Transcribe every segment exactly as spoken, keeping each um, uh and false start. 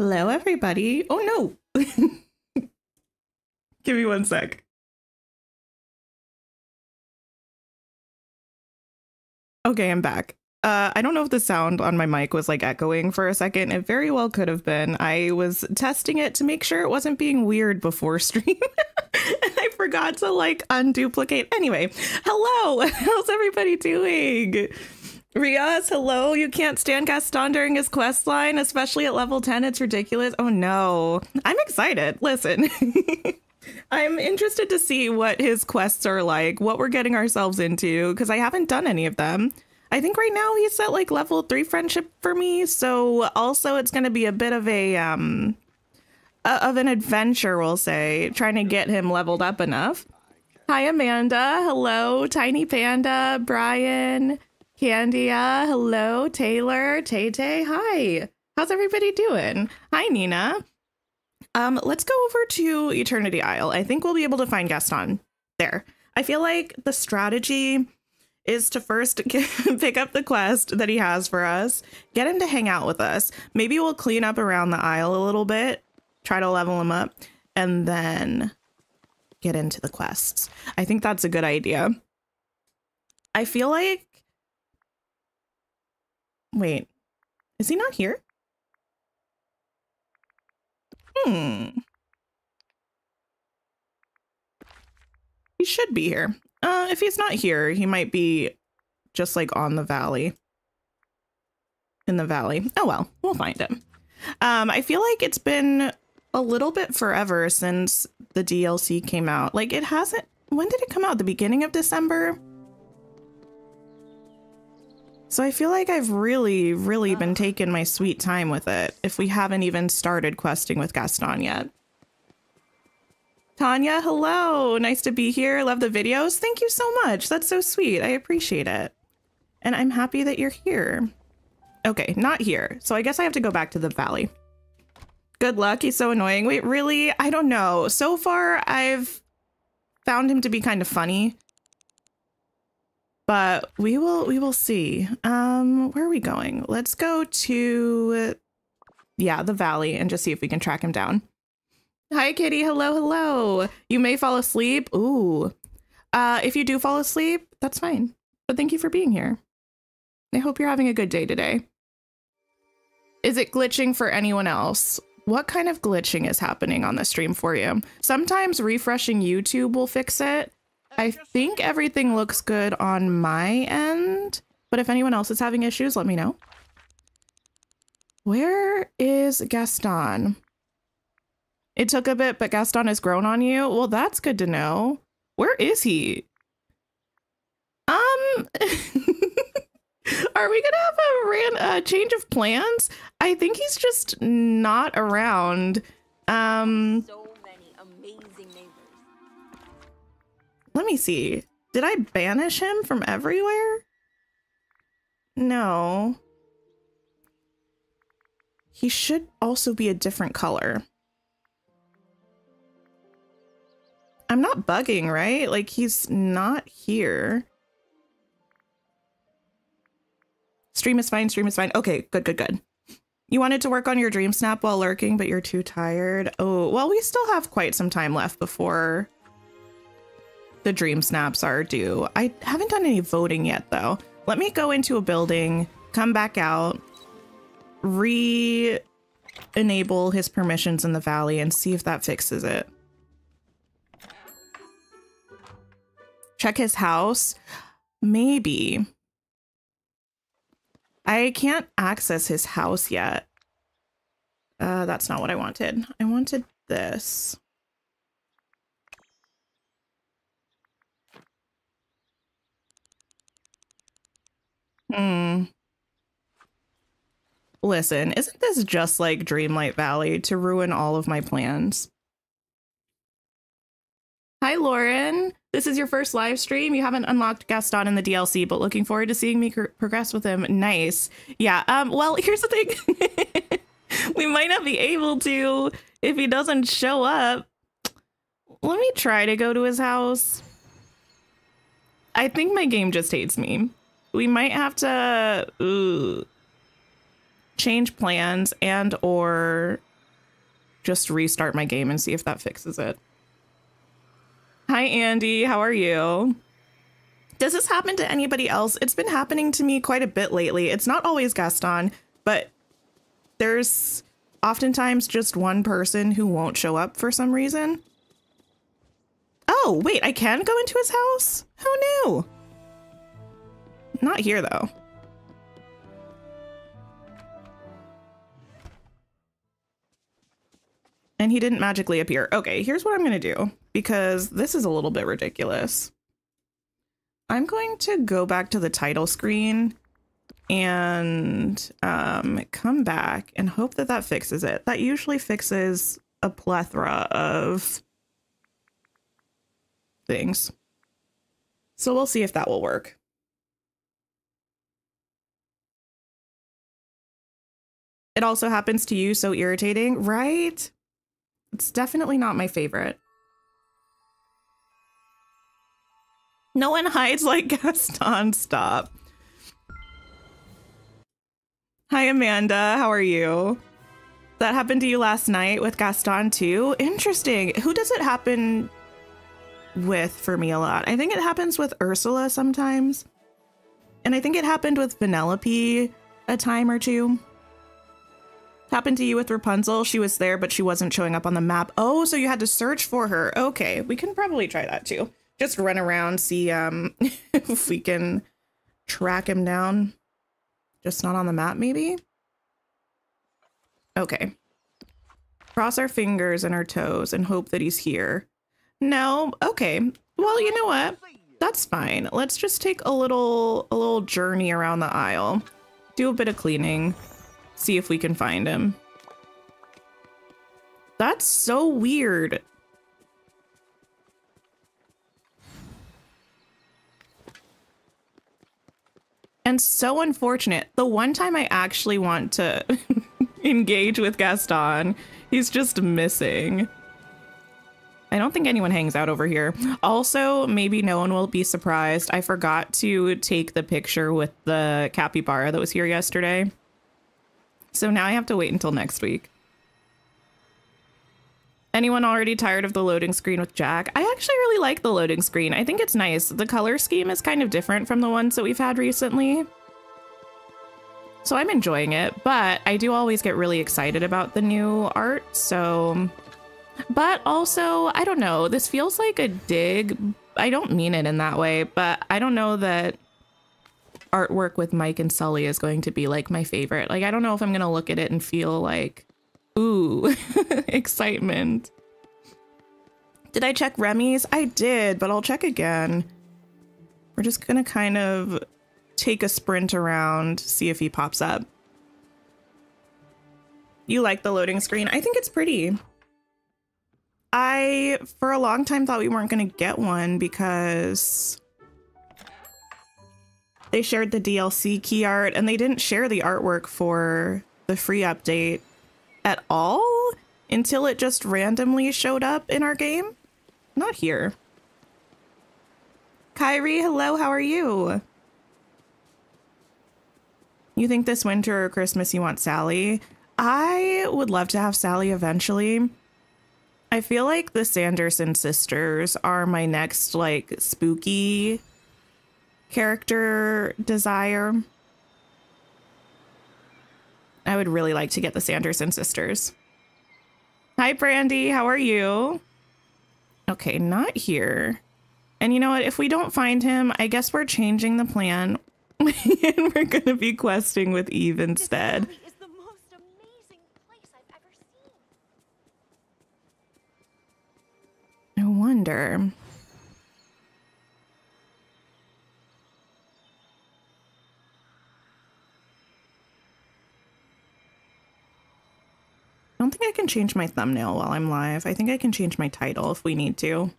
Hello, everybody. Oh, no. Give me one sec. Okay, I'm back. Uh, I don't know if the sound on my mic was like echoing for a second. It very well could have been. I was testing it to make sure it wasn't being weird before stream. And I forgot to like unduplicate. Anyway, hello. How's everybody doing? Riaz, hello. You can't stand Gaston during his quest line, especially at level ten. It's ridiculous. Oh, no. I'm excited. Listen, I'm interested to see what his quests are like, what we're getting ourselves into, because I haven't done any of them. I think right now he's at like level three friendship for me. So also it's going to be a bit of a um a, of an adventure, we'll say, trying to get him leveled up enough. Hi, Amanda. Hello, Tiny Panda, Brian, Candia. Hello, Taylor, Tay Tay. Hi. How's everybody doing? Hi, Nina. Um, let's go over to Eternity Isle. I think we'll be able to find Gaston there. I feel like the strategy is to first get, pick up the quest that he has for us, get him to hang out with us. Maybe we'll clean up around the aisle a little bit, try to level him up, and then get into the quests. I think that's a good idea. I feel like... Wait, is he not here? Hmm. He should be here. Uh, if he's not here, he might be just like on the valley. In the valley. Oh, well, we'll find him. Um, I feel like it's been a little bit forever since the D L C came out. Like it hasn't. When did it come out? The beginning of December? So I feel like I've really, really been taking my sweet time with it. If we haven't even started questing with Gaston yet. Tanya, hello. Nice to be here. Love the videos. Thank you so much. That's so sweet. I appreciate it. And I'm happy that you're here. Okay, not here. So I guess I have to go back to the valley. Good luck. He's so annoying. Wait, really? I don't know. So far, I've found him to be kind of funny. But we will we will see. Um, where are we going? Let's go to, yeah, the valley and just see if we can track him down. Hi, Kitty. Hello. Hello. You may fall asleep. Ooh. Uh, if you do fall asleep, that's fine. But thank you for being here. I hope you're having a good day today. Is it glitching for anyone else? What kind of glitching is happening on the stream for you? Sometimes refreshing YouTube will fix it. I think everything looks good on my end. But if anyone else is having issues, let me know. Where is Gaston? It took a bit, but Gaston has grown on you. Well, that's good to know. Where is he? Um, are we going to have a ran a change of plans? I think he's just not around. Um, so many amazing neighbors. Let me see. Did I banish him from everywhere? No. He should also be a different color. I'm not bugging, right? Like, he's not here. Stream is fine. Stream is fine. Okay, good, good, good. You wanted to work on your dream snap while lurking, but you're too tired. Oh, well, we still have quite some time left before the dream snaps are due. I haven't done any voting yet, though. Let me go into a building, come back out, re-enable his permissions in the valley and see if that fixes it. Check his house. Maybe. I can't access his house yet. Uh, that's not what I wanted. I wanted this. Hmm. Listen, isn't this just like Dreamlight Valley to ruin all of my plans? Hi, Lauren. This is your first live stream. You haven't unlocked Gaston in the D L C, but looking forward to seeing me progress with him. Nice. Yeah. Um, well, here's the thing. We might not be able to if he doesn't show up. Let me try to go to his house. I think my game just hates me. We might have to ooh, change plans and or just restart my game and see if that fixes it. Hi, Andy. How are you? Does this happen to anybody else? It's been happening to me quite a bit lately. It's not always Gaston, but there's oftentimes just one person who won't show up for some reason. Oh, wait, I can go into his house? Who knew? Not here, though. And he didn't magically appear. Okay, here's what I'm going to do, because this is a little bit ridiculous. I'm going to go back to the title screen and um, come back and hope that that fixes it. That usually fixes a plethora of things. So we'll see if that will work. It also happens to you, so irritating, right? It's definitely not my favorite. No one hides like Gaston. Stop. Hi, Amanda. How are you? That happened to you last night with Gaston, too? Interesting. Who does it happen with for me a lot? I think it happens with Ursula sometimes. And I think it happened with Penelope a time or two. Happened to you with Rapunzel. She was there, but she wasn't showing up on the map. Oh, so you had to search for her. Okay, we can probably try that too. Just run around, see um, if we can track him down. Just not on the map, maybe? Okay. Cross our fingers and our toes and hope that he's here. No, okay. Well, you know what? That's fine. Let's just take a little, a little journey around the aisle. Do a bit of cleaning. See if we can find him. That's so weird. And so unfortunate. The one time I actually want to engage with Gaston, he's just missing. I don't think anyone hangs out over here. Also, maybe no one will be surprised. I forgot to take the picture with the capybara that was here yesterday. So now I have to wait until next week. Anyone already tired of the loading screen with Jack? I actually really like the loading screen. I think it's nice. The color scheme is kind of different from the ones that we've had recently. So I'm enjoying it, but I do always get really excited about the new art. So, but also, I don't know, this feels like a dig. I don't mean it in that way, but I don't know that artwork with Mike and Sully is going to be like my favorite. Like, I don't know if I'm going to look at it and feel like, ooh, excitement. Did I check Remy's? I did, but I'll check again. We're just going to kind of take a sprint around, see if he pops up. You like the loading screen? I think it's pretty. I, for a long time, thought we weren't going to get one because they shared the D L C key art and they didn't share the artwork for the free update at all until it just randomly showed up in our game. Not here. Kyrie, hello, how are you? You think this winter or Christmas you want Sally? I would love to have Sally eventually. I feel like the Sanderson sisters are my next, like, spooky character desire. I would really like to get the Sanderson sisters. Hi, Brandy. How are you? Okay, not here. And you know what? If we don't find him, I guess we're changing the plan. And we're going to be questing with Eve instead. This is the most amazing place I've ever seen. No wonder. I don't think I can change my thumbnail while I'm live. I think I can change my title if we need to.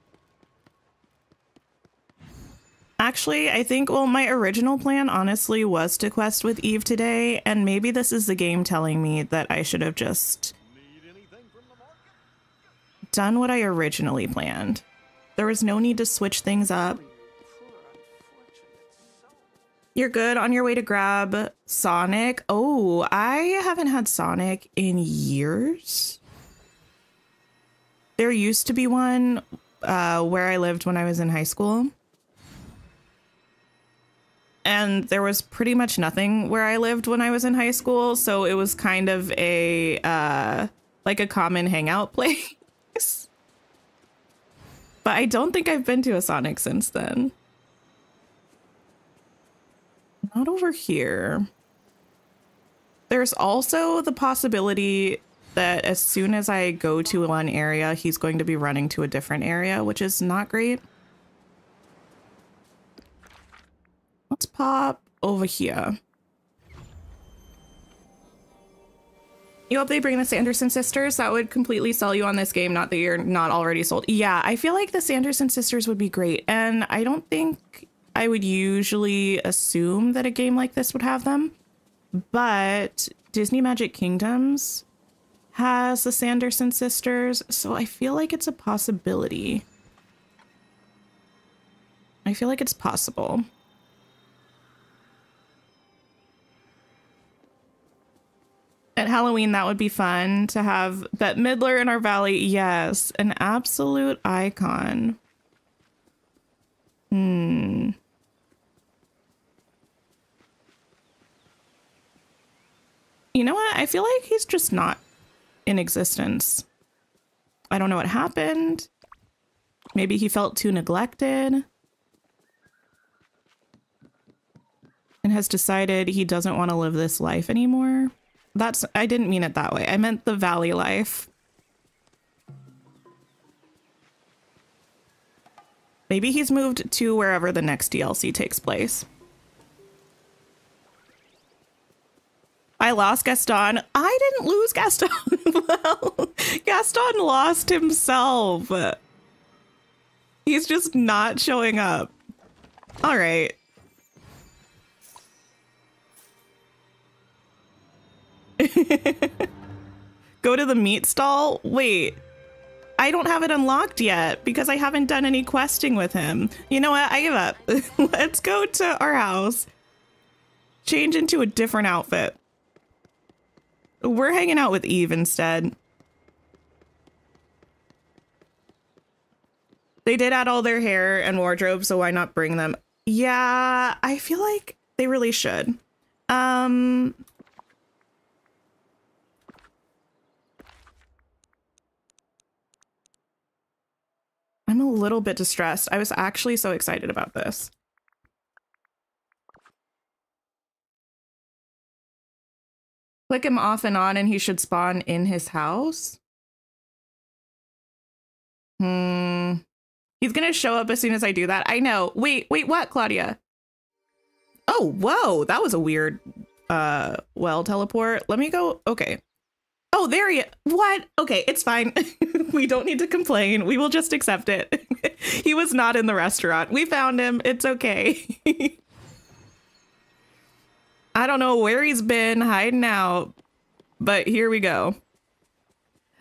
Actually, I think, well, my original plan honestly was to quest with Eve today, and maybe this is the game telling me that I should have just done what I originally planned. There was no need to switch things up. You're good on your way to grab Sonic. Oh, I haven't had Sonic in years. There used to be one uh, where I lived when I was in high school. And there was pretty much nothing where I lived when I was in high school. So it was kind of a uh, like a common hangout place. But I don't think I've been to a Sonic since then. Not over here. There's also the possibility that as soon as I go to one area, he's going to be running to a different area, which is not great. Let's pop over here. You hope they bring the Sanderson Sisters? That would completely sell you on this game, not that you're not already sold. Yeah, I feel like the Sanderson Sisters would be great. And I don't think I would usually assume that a game like this would have them. But Disney Magic Kingdoms has the Sanderson Sisters, so I feel like it's a possibility. I feel like it's possible. At Halloween, that would be fun to have Bette Midler in our valley. Yes, an absolute icon. Hmm. You know what? I feel like he's just not in existence. I don't know what happened. Maybe he felt too neglected and has decided he doesn't want to live this life anymore. That's, I didn't mean it that way. I meant the valley life. Maybe he's moved to wherever the next D L C takes place. I lost Gaston. I didn't lose Gaston. Well, Gaston lost himself. He's just not showing up. All right. Go to the meat stall. Wait, I don't have it unlocked yet because I haven't done any questing with him. You know what? I give up. Let's go to our house. Change into a different outfit. We're hanging out with Eve instead. They did add all their hair and wardrobe, so why not bring them? Yeah, I feel like they really should. Um, I'm a little bit distressed. I was actually so excited about this. Click him off and on and he should spawn in his house. Hmm. He's going to show up as soon as I do that. I know. Wait, wait, what, Claudia? Oh, whoa. That was a weird uh, well teleport. Let me go. OK. Oh, there he is. What? OK, it's fine. We don't need to complain. We will just accept it. He was not in the restaurant. We found him. It's OK. I don't know where he's been hiding out, but here we go.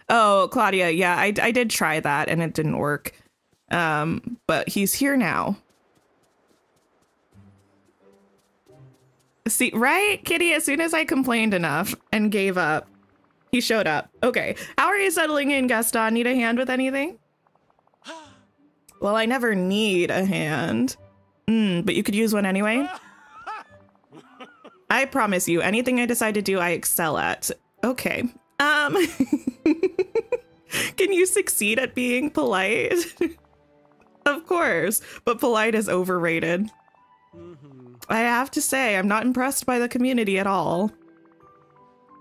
Oh, Claudia. Yeah, I, I did try that and it didn't work. Um, but he's here now. See, right, Kitty? As soon as I complained enough and gave up, he showed up. OK, how are you settling in, Gaston? Need a hand with anything? Well, I never need a hand, mm, but you could use one anyway. I promise you, anything I decide to do, I excel at. Okay. Um, can you succeed at being polite? Of course, but polite is overrated. Mm-hmm. I have to say, I'm not impressed by the community at all.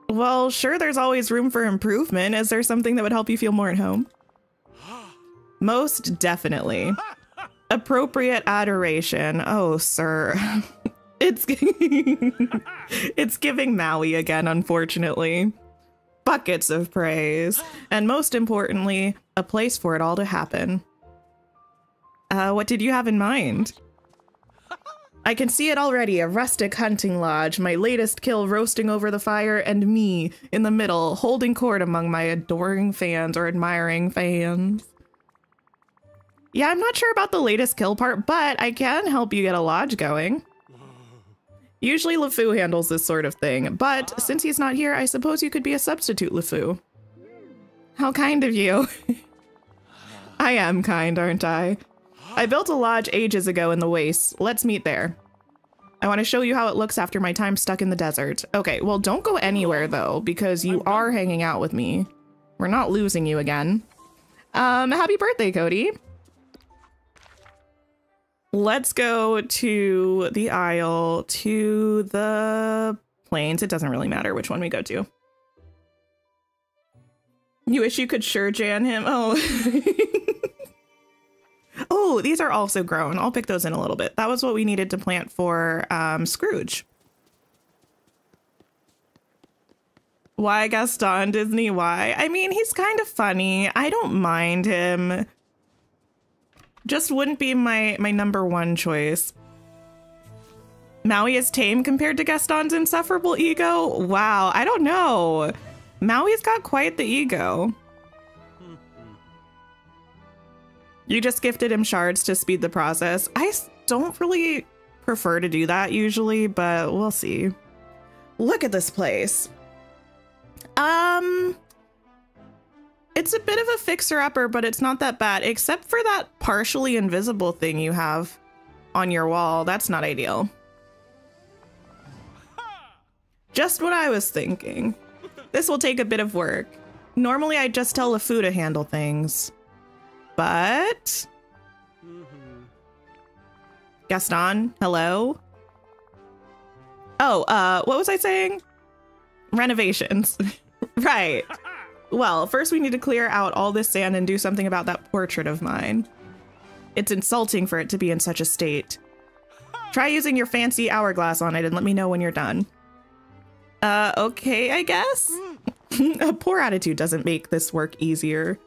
Well, sure, there's always room for improvement. Is there something that would help you feel more at home? Most definitely. Appropriate adoration. Oh, sir. It's it's giving Maui again, unfortunately. Buckets of praise. And most importantly, a place for it all to happen. Uh, what did you have in mind? I can see it already. A rustic hunting lodge, my latest kill roasting over the fire, and me in the middle, holding court among my adoring fans or admiring fans. Yeah, I'm not sure about the latest kill part, but I can help you get a lodge going. Usually LeFou handles this sort of thing, but since he's not here, I suppose you could be a substitute LeFou. How kind of you. I am kind, aren't I? I built a lodge ages ago in the wastes. Let's meet there. I want to show you how it looks after my time stuck in the desert. Okay, well, don't go anywhere, though, because you are hanging out with me. We're not losing you again. Um, happy birthday, Cody. Let's go to the aisle, to the plains. It doesn't really matter which one we go to. You wish you could sure Jan him. Oh. Oh, these are also grown. I'll pick those in a little bit. That was what we needed to plant for um, Scrooge. Why Gaston Disney? Why? I mean, he's kind of funny. I don't mind him. Just wouldn't be my, my number one choice. Maui is tame compared to Gaston's insufferable ego. Wow, I don't know. Maui's got quite the ego. You just gifted him shards to speed the process. I don't really prefer to do that usually, but we'll see. Look at this place. Um, it's a bit of a fixer-upper, but it's not that bad, except for that partially invisible thing you have on your wall. That's not ideal. Just what I was thinking. This will take a bit of work. Normally, I just tell LeFou to handle things. But mm-hmm. Gaston, hello. Oh, uh, what was I saying? Renovations. Right. Well, first we need to clear out all this sand and do something about that portrait of mine. It's insulting for it to be in such a state. Try using your fancy hourglass on it and let me know when you're done. Uh, okay, I guess. A poor attitude doesn't make this work easier.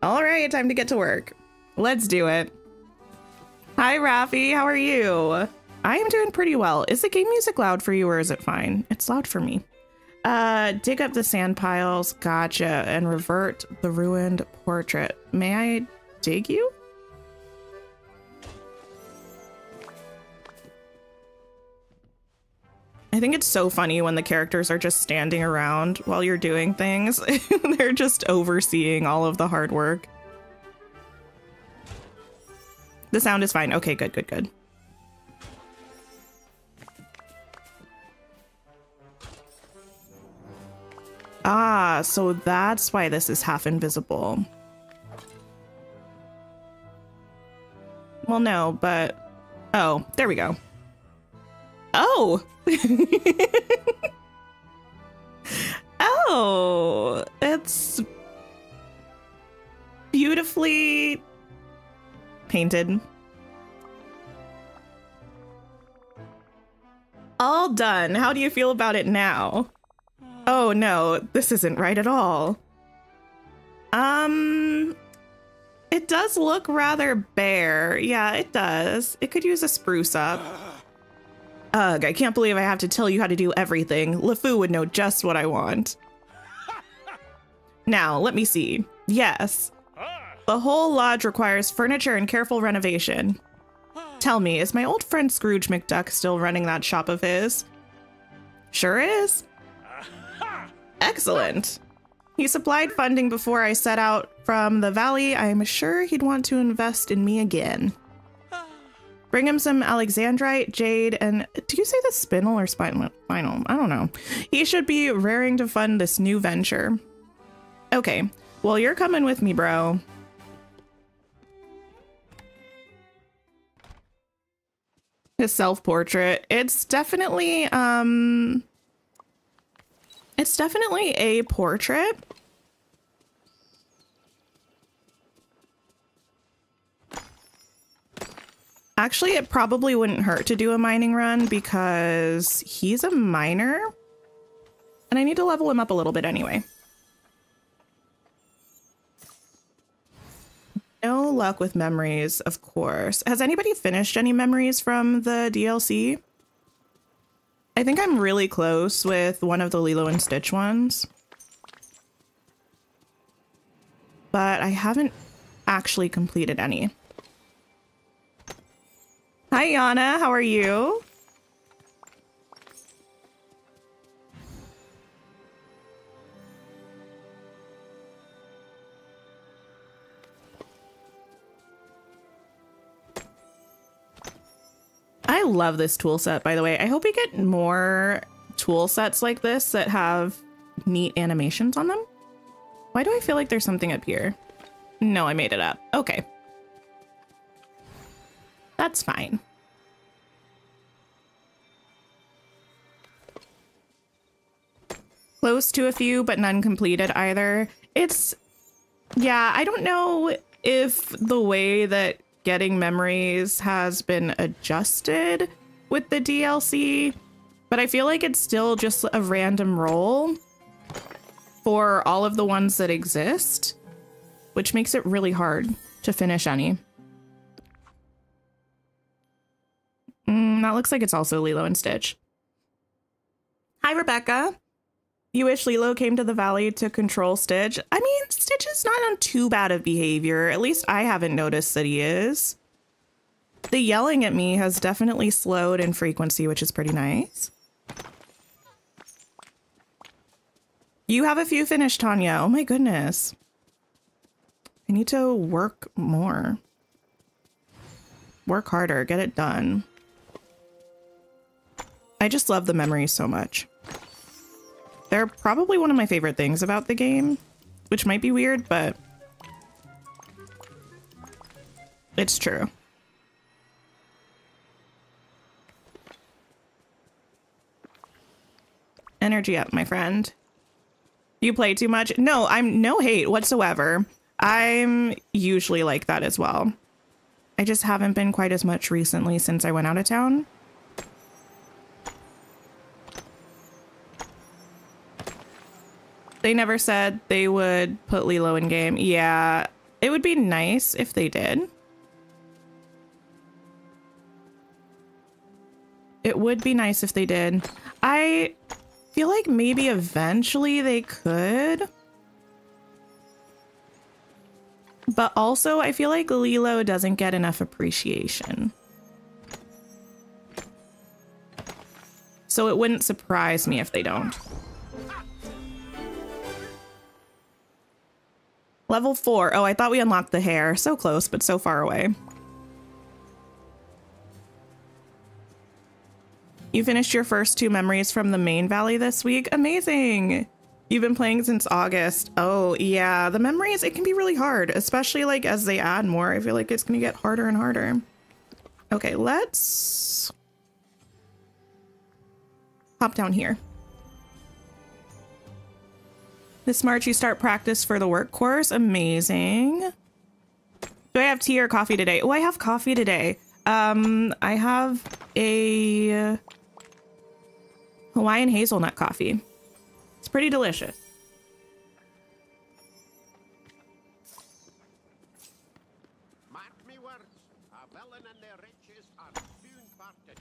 All right, time to get to work. Let's do it. Hi, Rafi. How are you? I am doing pretty well. Is the game music loud for you or is it fine? It's loud for me. Uh, dig up the sand piles. Gotcha. And revert the ruined portrait. May I dig you? I think it's so funny when the characters are just standing around while you're doing things. They're just overseeing all of the hard work. The sound is fine. Okay, good, good, good. Ah, so that's why this is half invisible. Well, no, but... Oh, there we go. Oh! Oh, it's beautifully painted. All done. How do you feel about it now? Oh no, this isn't right at all. Um, it does look rather bare. Yeah, it does. It could use a spruce up. Ugh, I can't believe I have to tell you how to do everything. LeFou would know just what I want. Now, let me see. Yes. The whole lodge requires furniture and careful renovation. Tell me, is my old friend Scrooge McDuck still running that shop of his? Sure is. Excellent. He supplied funding before I set out from the valley. I am sure he'd want to invest in me again. Bring him some alexandrite, jade, and do you say the spinel or spinel? Spinel? I don't know. He should be raring to fund this new venture. Okay, well, you're coming with me, bro. His self-portrait. It's definitely, um, it's definitely a portrait. Actually, it probably wouldn't hurt to do a mining run because he's a miner and I need to level him up a little bit anyway. No luck with memories, of course. Has anybody finished any memories from the D L C? I think I'm really close with one of the Lilo and Stitch ones, but I haven't actually completed any. Hi, Yana. How are you? love this tool set, by the way. I hope we get more tool sets like this that have neat animations on them. Why do I feel like there's something up here? No, I made it up. Okay. That's fine. Close to a few, but none completed either. It's, yeah, I don't know if the way that getting memories has been adjusted with the D L C, but I feel like it's still just a random roll for all of the ones that exist, which makes it really hard to finish any. Mm, that looks like it's also Lilo and Stitch. Hi, Rebecca. You wish Lilo came to the valley to control Stitch? I mean, Stitch is not on too bad of behavior. At least I haven't noticed that he is. The yelling at me has definitely slowed in frequency, which is pretty nice. You have a few finished, Tanya. Oh my goodness. I need to work more. Work harder. Get it done. I just love the memories so much. They're probably one of my favorite things about the game, which might be weird, but it's true. Energy up, my friend. You play too much? No, I'm no hate whatsoever. I'm usually like that as well. I just haven't been quite as much recently since I went out of town. They never said they would put Lilo in game. Yeah, it would be nice if they did. It would be nice if they did. I feel like maybe eventually they could. But also, I feel like Lilo doesn't get enough appreciation. So it wouldn't surprise me if they don't. Level four. Oh, I thought we unlocked the hair. So close, but so far away. You finished your first two memories from the main valley this week. Amazing. You've been playing since August. Oh, yeah. The memories, it can be really hard, especially like as they add more. I feel like it's going to get harder and harder. Okay, let's hop down here. This March, you start practice for the work course. Amazing. Do I have tea or coffee today? Oh, I have coffee today. Um, I have a Hawaiian hazelnut coffee. It's pretty delicious. Mark me words, the villain and their riches are soon parted.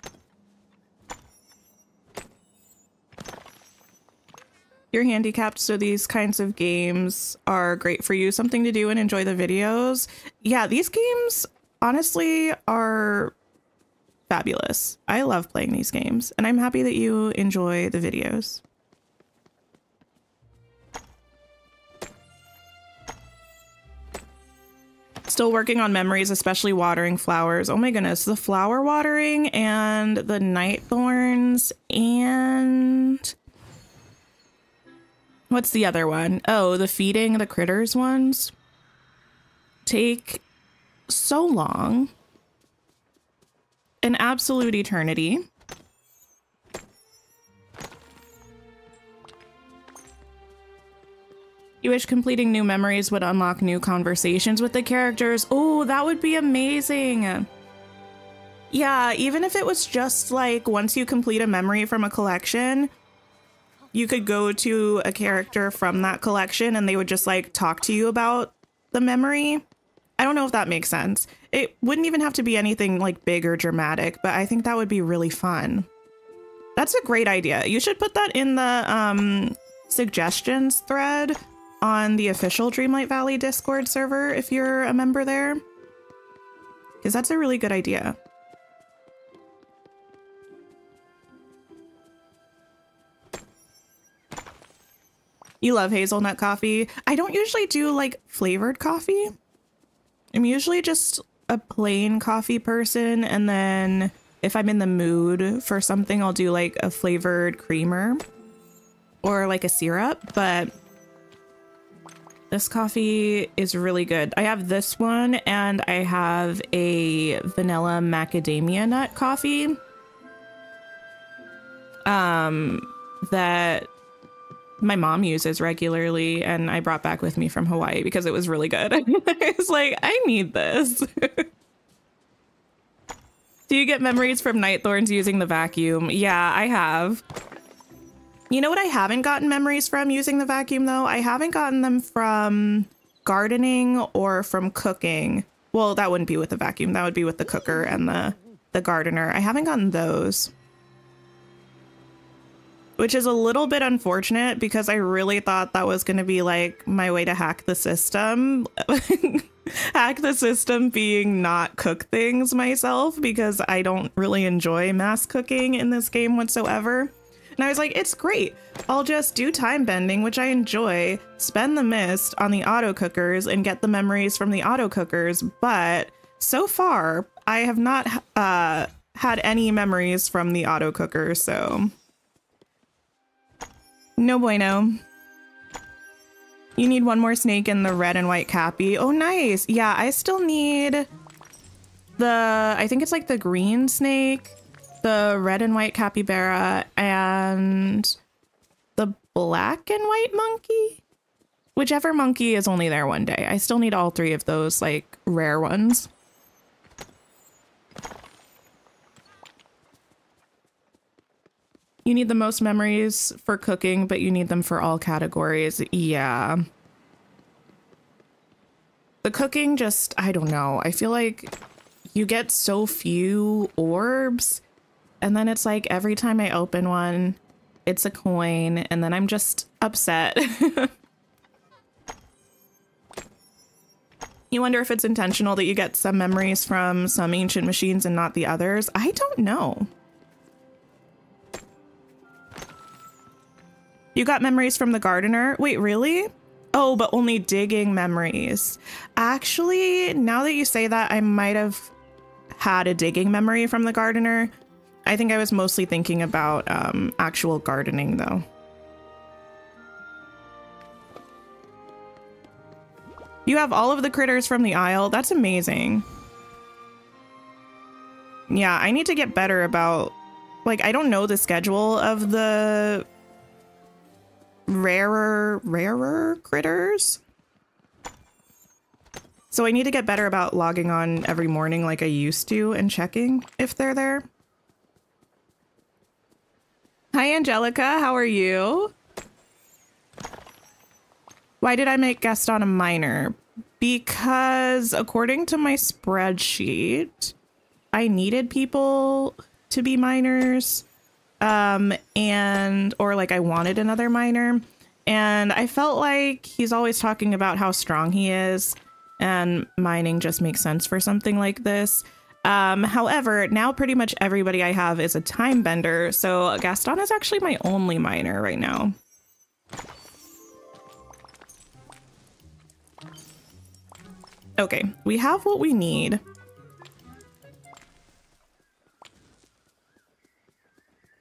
You're handicapped, so these kinds of games are great for you. Something to do and enjoy the videos. Yeah, these games honestly are fabulous. I love playing these games, and I'm happy that you enjoy the videos. Still working on memories, especially watering flowers. Oh my goodness, the flower watering and the night thorns and... what's the other one? Oh, the feeding the critters ones take so long. An absolute eternity. You wish completing new memories would unlock new conversations with the characters. Oh, that would be amazing. Yeah, even if it was just like once you complete a memory from a collection, you could go to a character from that collection and they would just like talk to you about the memory. I don't know if that makes sense. It wouldn't even have to be anything like big or dramatic, but I think that would be really fun. That's a great idea. You should put that in the um, suggestions thread on the official Dreamlight Valley Discord server if you're a member there, because that's a really good idea. You love hazelnut coffee. I don't usually do like flavored coffee. I'm usually just a plain coffee person. And then if I'm in the mood for something, I'll do like a flavored creamer or like a syrup. But this coffee is really good. I have this one and I have a vanilla macadamia nut coffee um, that my mom uses regularly, and I brought back with me from Hawaii because it was really good. I was like, I need this. Do you get memories from Nightthorns using the vacuum? Yeah, I have. You know what I haven't gotten memories from using the vacuum, though? I haven't gotten them from gardening or from cooking. Well, that wouldn't be with the vacuum. That would be with the cooker and the, the gardener. I haven't gotten those, which is a little bit unfortunate because I really thought that was going to be like my way to hack the system. Hack the system being not cook things myself, because I don't really enjoy mass cooking in this game whatsoever. And I was like, it's great. I'll just do time bending, which I enjoy, spend the mist on the auto cookers and get the memories from the auto cookers. But so far, I have not uh, had any memories from the auto cooker. So no bueno. You need one more snake in the red and white cappy. Oh, nice. Yeah, I still need the, I think it's like the green snake, the red and white capybara, and the black and white monkey, whichever monkey is only there one day. I still need all three of those like rare ones. You need the most memories for cooking, but you need them for all categories. Yeah, the cooking just, I don't know, I feel like you get so few orbs. And then it's like every time I open one, it's a coin, and then I'm just upset. You wonder if it's intentional that you get some memories from some ancient machines and not the others. I don't know. You got memories from the gardener. Wait, really? Oh, but only digging memories. Actually, now that you say that, I might have had a digging memory from the gardener. I think I was mostly thinking about um, actual gardening, though. You have all of the critters from the aisle. That's amazing. Yeah, I need to get better about, like, I don't know the schedule of the rarer, rarer critters. So I need to get better about logging on every morning like I used to and checking if they're there. Hi, Angelica. How are you? Why did I make Gaston a minor? Because according to my spreadsheet, I needed people to be minors, um, and or like I wanted another minor. And I felt like he's always talking about how strong he is, and mining just makes sense for something like this. Um, however, now pretty much everybody I have is a time bender, so Gaston is actually my only minor right now. Okay, we have what we need.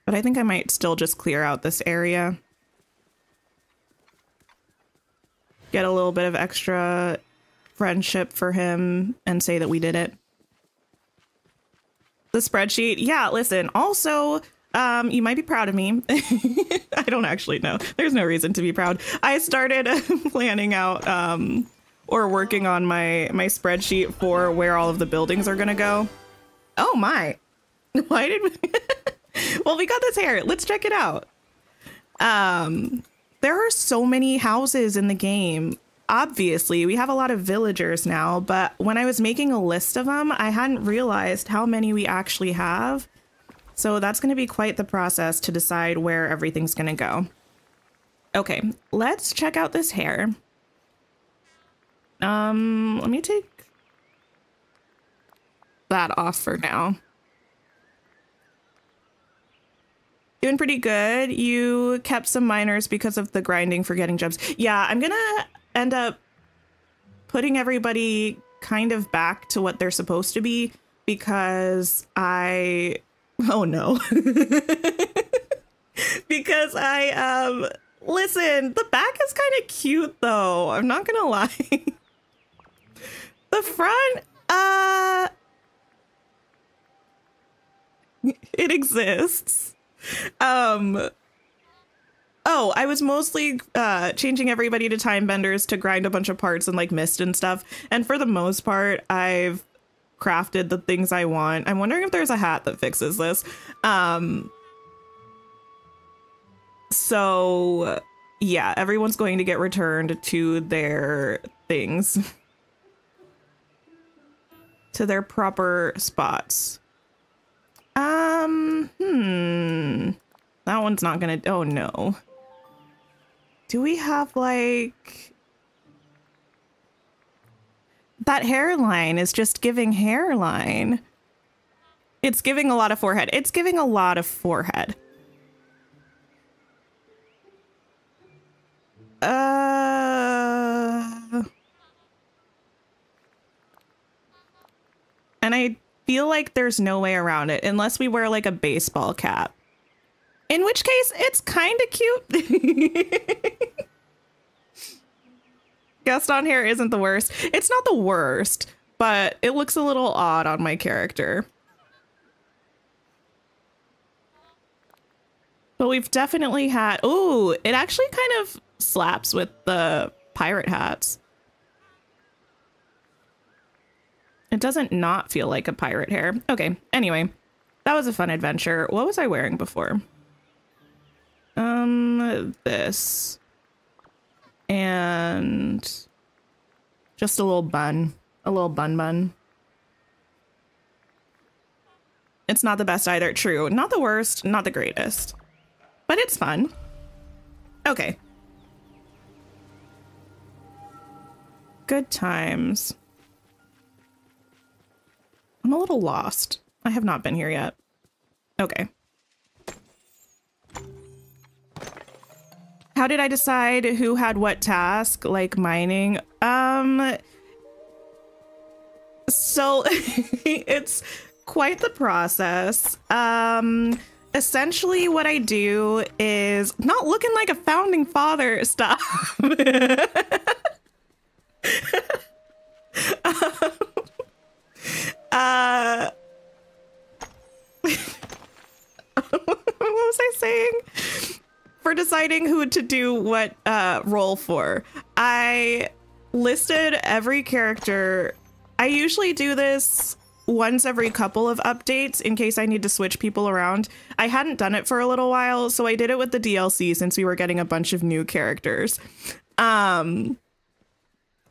But I think I might still just clear out this area. Get a little bit of extra friendship for him and say that we did it. The spreadsheet. Yeah, listen, also, um, you might be proud of me. I don't actually know. There's no reason to be proud. I started planning out um, or working on my my spreadsheet for where all of the buildings are going to go. Oh, my. Why did we? Well, we got this here. Let's check it out. Um, there are so many houses in the game. Obviously, we have a lot of villagers now, but when I was making a list of them, I hadn't realized how many we actually have. So that's going to be quite the process to decide where everything's going to go. Okay, let's check out this hair. Um, let me take that off for now. Doing pretty good. You kept some minors because of the grinding for getting gems. Yeah, I'm going to end up putting everybody kind of back to what they're supposed to be, because I Oh no. Because I, um, listen, the back is kind of cute though. I'm not gonna lie. The front, uh, it exists. Um, oh, I was mostly uh, changing everybody to time benders to grind a bunch of parts and like mist and stuff. And for the most part, I've crafted the things I want. I'm wondering if there's a hat that fixes this. Um, so yeah, everyone's going to get returned to their things, to their proper spots. Um, hmm. That one's not gonna, oh no. Do we have like... That hairline is just giving hairline. It's giving a lot of forehead. It's giving a lot of forehead. Uh... And I feel like there's no way around it unless we wear like a baseball cap. In which case, it's kind of cute. Gaston hair isn't the worst. It's not the worst, but it looks a little odd on my character. But we've definitely had... Ooh, it actually kind of slaps with the pirate hats. It doesn't not feel like a pirate hair. Okay, anyway, that was a fun adventure. What was I wearing before? Um, this. And just a little bun. A little bun bun. It's not the best either. True. Not the worst. Not the greatest. But it's fun. Okay. Good times. I'm a little lost. I have not been here yet. Okay. How did I decide who had what task, like mining? Um, so it's quite the process. Um, essentially what I do is not looking like a founding father. Stop. um, uh, what was I saying? For deciding who to do what uh, role for. I listed every character. I usually do this once every couple of updates in case I need to switch people around. I hadn't done it for a little while, so I did it with the D L C since we were getting a bunch of new characters. Um,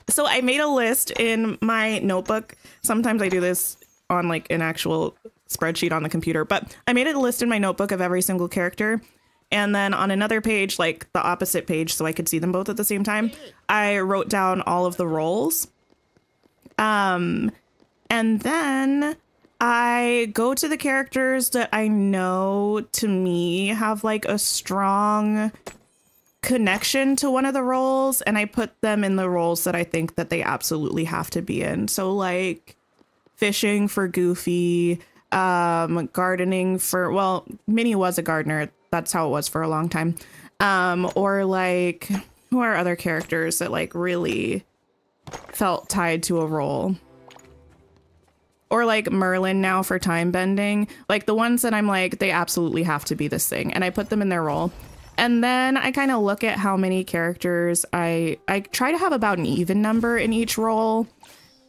so I made a list in my notebook. Sometimes I do this on like an actual spreadsheet on the computer, but I made a list in my notebook of every single character. And then on another page, like the opposite page, so I could see them both at the same time, I wrote down all of the roles. Um, and then I go to the characters that I know to me have like a strong connection to one of the roles. And I put them in the roles that I think that they absolutely have to be in. So like fishing for Goofy, um, gardening for, well, Minnie was a gardener. That's how it was for a long time. Um, or like, who are other characters that like really felt tied to a role? Or like Merlin now for time bending. Like the ones that I'm like, they absolutely have to be this thing. And I put them in their role. And then I kind of look at how many characters I, I try to have about an even number in each role.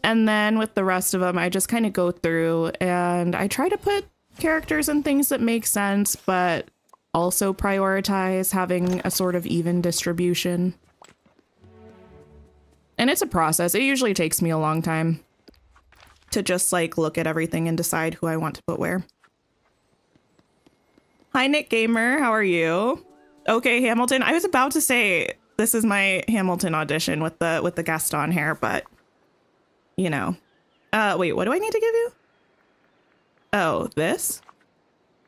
And then with the rest of them, I just kind of go through and I try to put characters and things that make sense, but also prioritize having a sort of even distribution. And it's a process. It usually takes me a long time to just like look at everything and decide who I want to put where. Hi, Nick Gamer. How are you? Okay, Hamilton. I was about to say this is my Hamilton audition with the with the Gaston hair, but you know. Uh, wait, what do I need to give you? Oh, this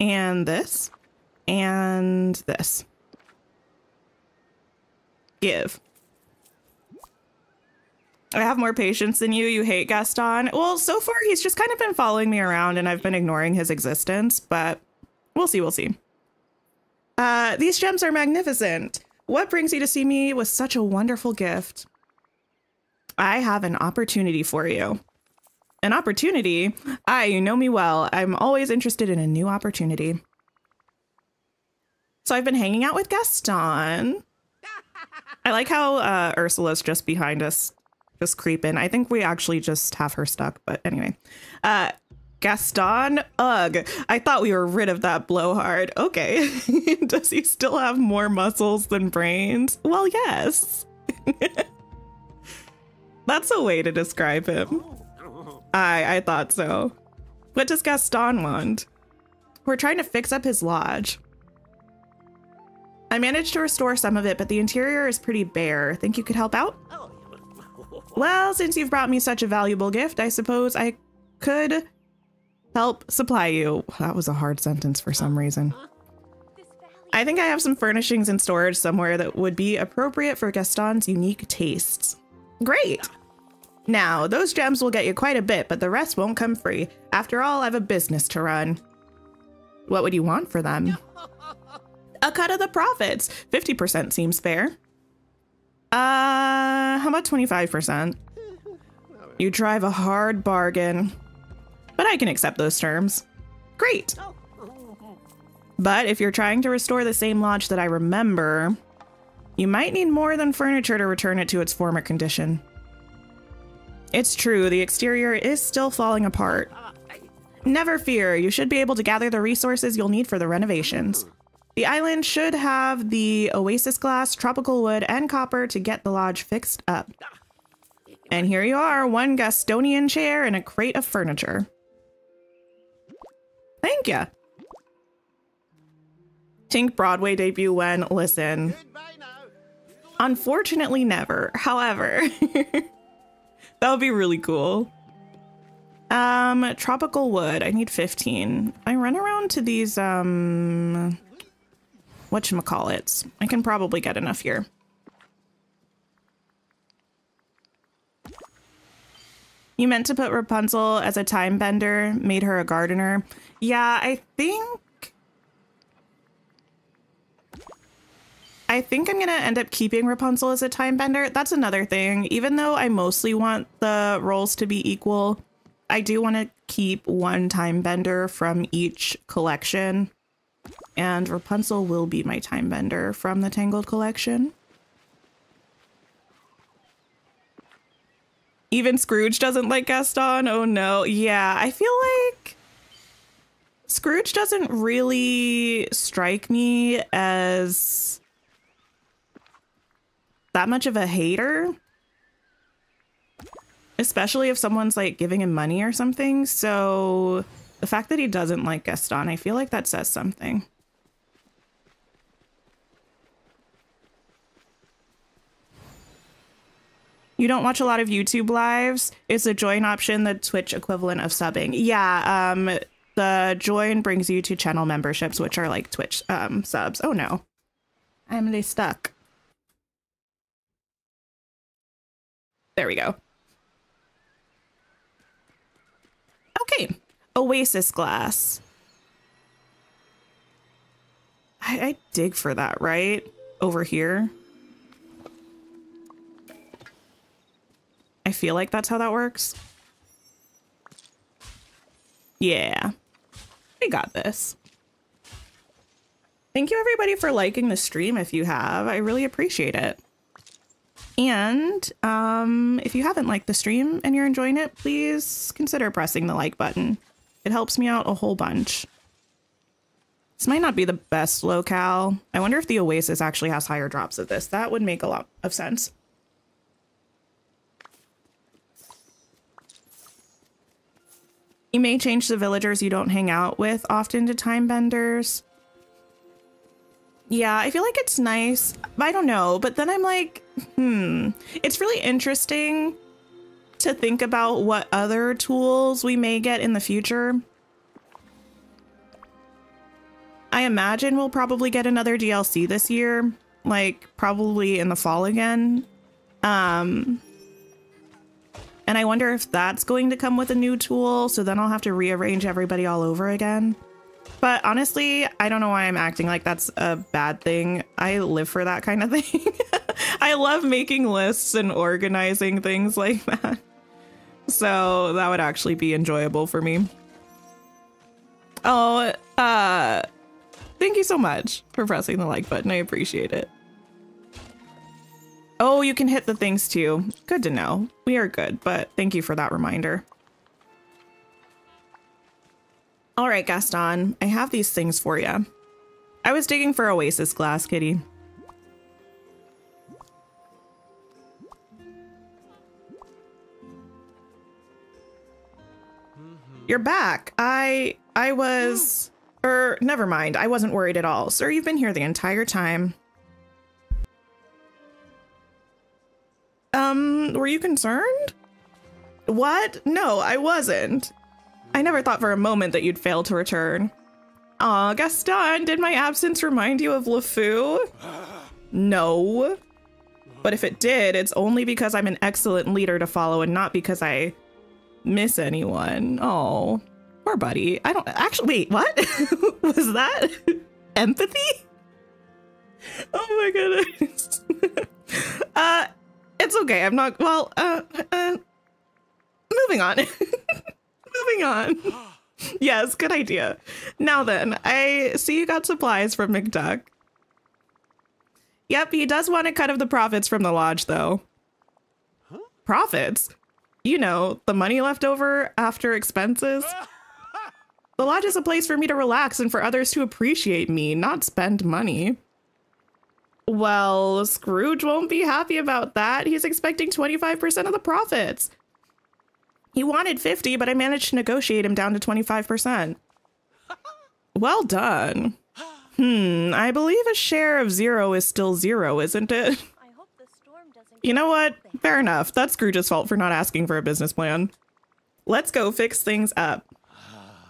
and this. And this. Give. I have more patience than you. You hate Gaston. Well, so far, he's just kind of been following me around and I've been ignoring his existence, but we'll see. We'll see. Uh, these gems are magnificent. What brings you to see me with such a wonderful gift? I have an opportunity for you. An opportunity? Ah, you know me well. I'm always interested in a new opportunity. So I've been hanging out with Gaston. I like how uh, Ursula's just behind us, just creeping. I think we actually just have her stuck, but anyway. Uh, Gaston, ugh, I thought we were rid of that blowhard. Okay, does he still have more muscles than brains? Well, yes. That's a way to describe him. I, I thought so. What does Gaston want? We're trying to fix up his lodge. I managed to restore some of it, but the interior is pretty bare. Think you could help out? Well, since you've brought me such a valuable gift, I suppose I could help supply you. That was a hard sentence for some reason. I think I have some furnishings in storage somewhere that would be appropriate for Gaston's unique tastes. Great! Now, those gems will get you quite a bit, but the rest won't come free. After all, I have a business to run. What would you want for them? A cut of the profits. fifty percent seems fair. Uh, how about twenty-five percent? You drive a hard bargain, but I can accept those terms. Great. But if you're trying to restore the same lodge that I remember, you might need more than furniture to return it to its former condition. It's true, the exterior is still falling apart. Never fear, you should be able to gather the resources you'll need for the renovations. The island should have the oasis glass, tropical wood, and copper to get the lodge fixed up. And here you are, one Gastonian chair and a crate of furniture. Thank ya. Tink Broadway debut when? Listen. Unfortunately, never. However, that would be really cool. Um, tropical wood. I need fifteen. I run around to these, um... whatchamacallits. I can probably get enough here. You meant to put Rapunzel as a time bender, made her a gardener. Yeah, I think... I think I'm going to end up keeping Rapunzel as a time bender. That's another thing. Even though I mostly want the roles to be equal, I do want to keep one time bender from each collection. And Rapunzel will be my time bender from the Tangled collection. Even Scrooge doesn't like Gaston. Oh no. Yeah, I feel like Scrooge doesn't really strike me as that much of a hater. Especially if someone's like giving him money or something. So the fact that he doesn't like Gaston, I feel like that says something. You don't watch a lot of YouTube lives. It's a join option, the Twitch equivalent of subbing. Yeah, um, the join brings you to channel memberships, which are like Twitch um, subs. Oh no, I'm really stuck. There we go. Okay. Oasis glass. I, I dig for that, right? Over here. I feel like that's how that works. Yeah. We got this. Thank you everybody for liking the stream if you have. I really appreciate it. And um, if you haven't liked the stream and you're enjoying it, please consider pressing the like button. It helps me out a whole bunch. This might not be the best locale. I wonder if the Oasis actually has higher drops of this. That would make a lot of sense. You may change the villagers you don't hang out with often to time benders. Yeah, I feel like it's nice. I don't know, but then I'm like, hmm, it's really interesting to think about what other tools we may get in the future. I imagine we'll probably get another D L C this year, like probably in the fall again. Um, And I wonder if that's going to come with a new tool, so then I'll have to rearrange everybody all over again. But honestly, I don't know why I'm acting like that's a bad thing. I live for that kind of thing. I love making lists and organizing things like that. So that would actually be enjoyable for me. Oh, uh, thank you so much for pressing the like button. I appreciate it. Oh, you can hit the things too. Good to know. We are good, but thank you for that reminder. All right, Gaston, I have these things for you. I was digging for Oasis glass, kitty. You're back. I I was, er, never mind. I wasn't worried at all. Sir, you've been here the entire time. Um, were you concerned? What? No, I wasn't. I never thought for a moment that you'd fail to return. Aw, Gaston, did my absence remind you of LeFou? No. But if it did, it's only because I'm an excellent leader to follow and not because I miss anyone. Oh, poor buddy. I don't actually, wait, what? Was that empathy? Oh my goodness. uh, it's okay. I'm not, well, uh, uh moving on. Moving on. Yes, good idea. Now then, I see you got supplies from McDuck. Yep, he does want a cut of the profits from the lodge, though. Huh? Profits? You know, the money left over after expenses. The lodge is a place for me to relax and for others to appreciate me, not spend money. Well, Scrooge won't be happy about that. He's expecting twenty-five percent of the profits. He wanted fifty, but I managed to negotiate him down to twenty-five percent. Well done. Hmm, I believe a share of zero is still zero, isn't it? I hope the storm doesn't you know what? Fair enough. That's Scrooge's fault for not asking for a business plan. Let's go fix things up.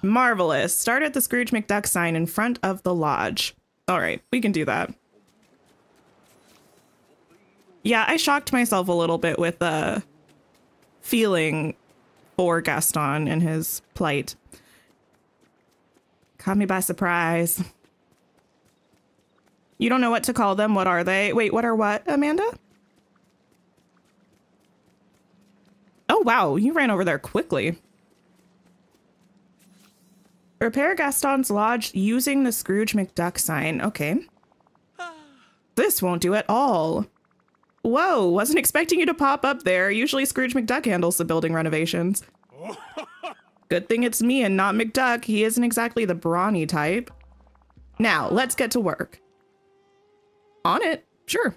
Marvelous. Start at the Scrooge McDuck sign in front of the lodge. All right, we can do that. Yeah, I shocked myself a little bit with the uh, feeling for Gaston and his plight. Caught me by surprise. You don't know what to call them. What are they? Wait, what are what, Amanda? Oh, wow. You ran over there quickly. Repair Gaston's lodge using the Scrooge McDuck sign. Okay. This won't do at all. Whoa, wasn't expecting you to pop up there. Usually Scrooge McDuck handles the building renovations. Good thing it's me and not McDuck. He isn't exactly the brawny type. Now, let's get to work. On it, sure.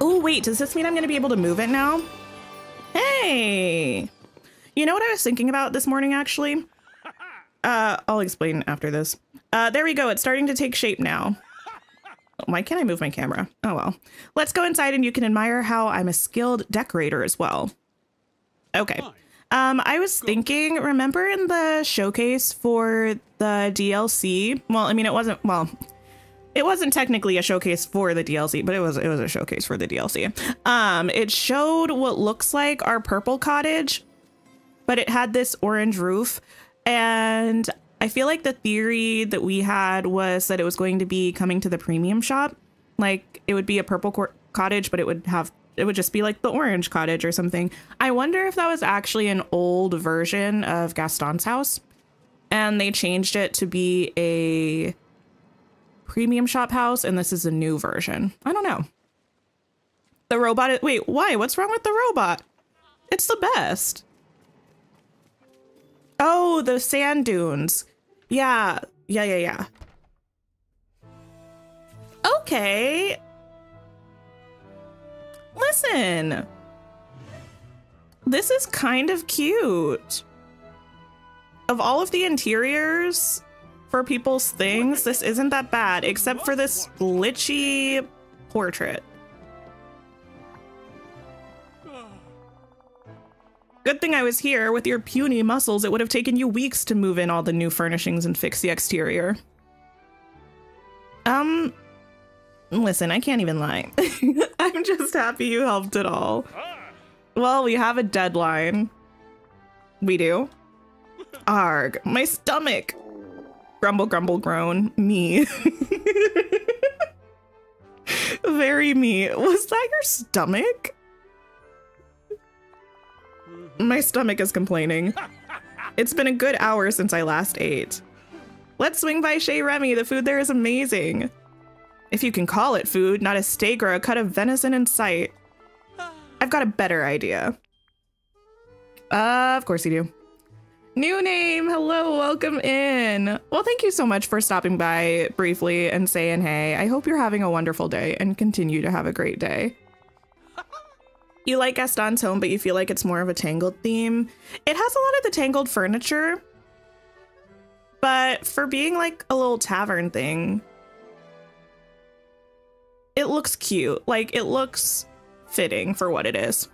Oh, wait, does this mean I'm going to be able to move it now? Hey! You know what I was thinking about this morning, actually? Uh, I'll explain after this. Uh, there we go. It's starting to take shape now. Why can't I move my camera? Oh, well. Let's go inside and you can admire how I'm a skilled decorator as well. Okay. Um, I was thinking, remember in the showcase for the D L C? Well, I mean, it wasn't, well, it wasn't technically a showcase for the D L C, but it was, it was a showcase for the D L C. Um, it showed what looks like our purple cottage, but it had this orange roof. And I feel like the theory that we had was that it was going to be coming to the premium shop. Like it would be a purple cottage, but it would have, it would just be like the orange cottage or something. I wonder if that was actually an old version of Gaston's house and they changed it to be a premium shop house. And this is a new version. I don't know. The robot. Wait, why? What's wrong with the robot? It's the best. Oh, the sand dunes. Yeah, yeah, yeah, yeah. Okay. Listen. This is kind of cute. Of all of the interiors for people's things, this isn't that bad, except for this glitchy portrait. Good thing I was here. With your puny muscles, it would have taken you weeks to move in all the new furnishings and fix the exterior. Um, listen, I can't even lie. I'm just happy you helped at all. Well, we have a deadline. We do. Arg, my stomach. Grumble, grumble, groan. Me. Very me. Was that your stomach? My stomach is complaining. It's been a good hour since I last ate. Let's swing by Chez Remy. The food there is amazing. If you can call it food, not a steak or a cut of venison in sight. I've got a better idea. Uh, of course you do. New name. Hello. Welcome in. Well, thank you so much for stopping by briefly and saying hey. I hope you're having a wonderful day and continue to have a great day. You like Gaston's home, but you feel like it's more of a Tangled theme. It has a lot of the Tangled furniture, but for being like a little tavern thing, it looks cute. Like, it looks fitting for what it is.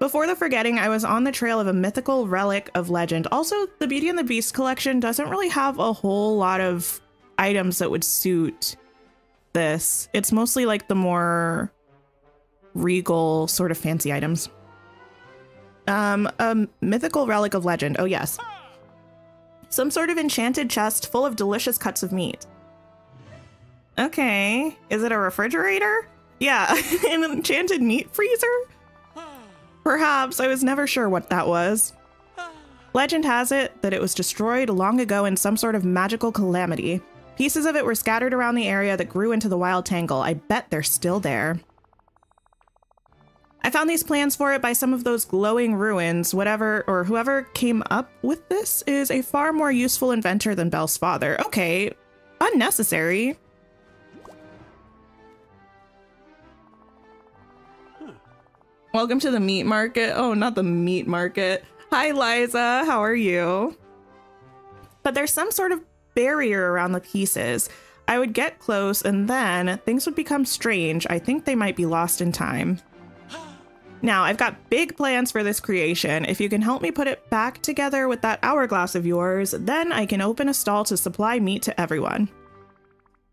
Before the forgetting, I was on the trail of a mythical relic of legend. Also, the Beauty and the Beast collection doesn't really have a whole lot of items that would suit this. It's mostly like the more regal sort of fancy items. Um, a mythical relic of legend. Oh, yes. Some sort of enchanted chest full of delicious cuts of meat. Okay, is it a refrigerator? Yeah, an enchanted meat freezer? Perhaps. I was never sure what that was. Legend has it that it was destroyed long ago in some sort of magical calamity. Pieces of it were scattered around the area that grew into the wild tangle. I bet they're still there. I found these plans for it by some of those glowing ruins. Whatever or whoever came up with this is a far more useful inventor than Belle's father. Okay, unnecessary. Welcome to the meat market. Oh, not the meat market. Hi, Liza. How are you? But there's some sort of barrier around the pieces. I would get close and then things would become strange. I think they might be lost in time. Now, I've got big plans for this creation. If you can help me put it back together with that hourglass of yours, then I can open a stall to supply meat to everyone.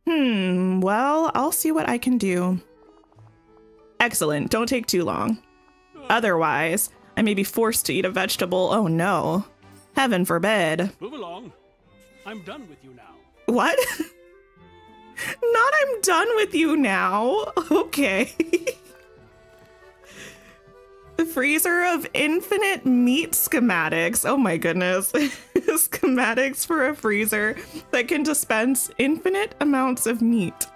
Hmm, well, I'll see what I can do. Excellent. Don't take too long. Otherwise, I may be forced to eat a vegetable. Oh, no. Heaven forbid. Move along. I'm done with you now. What? Not I'm done with you now. Okay. The freezer of infinite meat schematics. Oh, my goodness. Schematics for a freezer that can dispense infinite amounts of meat.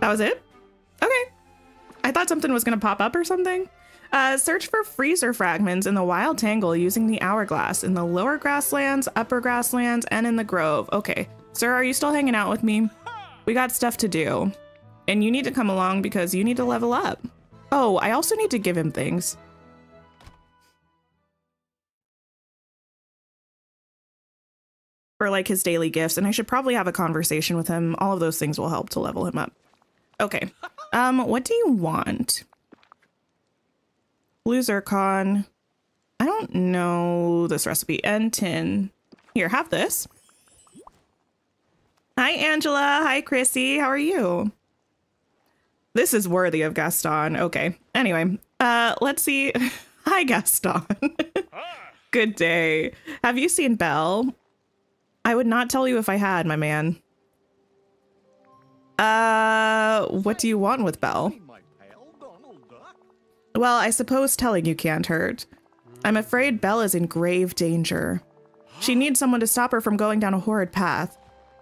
That was it? Okay. I thought something was going to pop up or something. Uh, search for freezer fragments in the wild tangle using the hourglass in the lower grasslands, upper grasslands, and in the grove. Okay. Sir, are you still hanging out with me? We got stuff to do. And you need to come along because you need to level up. Oh, I also need to give him things. Or like his daily gifts. And I should probably have a conversation with him. All of those things will help to level him up. Okay, um, what do you want? Blue zircon. I don't know this recipe. And tin. Here, have this. Hi, Angela. Hi, Chrissy. How are you? This is worthy of Gaston. Okay, anyway, uh, let's see. Hi, Gaston. Good day. Have you seen Belle? I would not tell you if I had, my man. Uh, what do you want with Belle? Well, I suppose telling you can't hurt. I'm afraid Belle is in grave danger. She needs someone to stop her from going down a horrid path.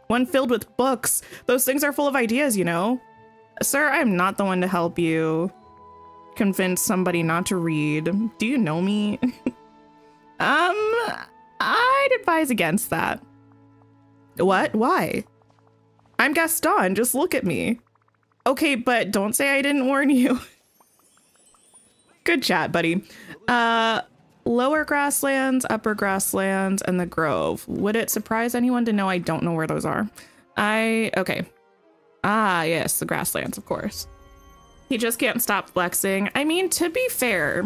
One filled with books. Those things are full of ideas, you know. Sir, I'm not the one to help you convince somebody not to read. Do you know me? um, I'd advise against that. What? Why? I'm Gaston, just look at me. Okay, but don't say I didn't warn you. Good chat, buddy. Uh, lower grasslands, upper grasslands, and the grove. Would it surprise anyone to know I don't know where those are? I, okay. Ah, yes, the grasslands, of course. He just can't stop flexing. I mean, to be fair,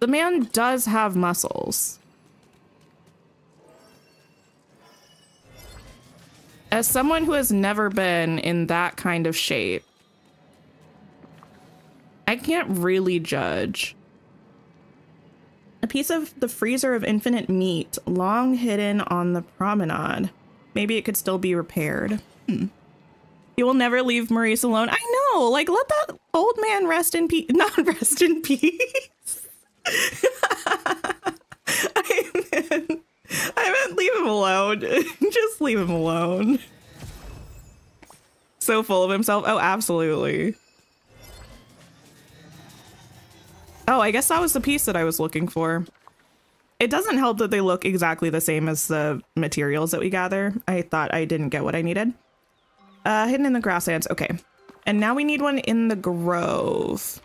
the man does have muscles. As someone who has never been in that kind of shape, I can't really judge. A piece of the freezer of infinite meat, long hidden on the promenade. Maybe it could still be repaired. Hmm. You will never leave Maurice alone. I know, like, let that old man rest in peace. Not rest in peace. I meant, I meant leave him alone. Just leave him alone. So full of himself. Oh, absolutely. Oh, I guess that was the piece that I was looking for. It doesn't help that they look exactly the same as the materials that we gather. I thought I didn't get what I needed. Uh, hidden in the grasslands. Okay. And now we need one in the grove.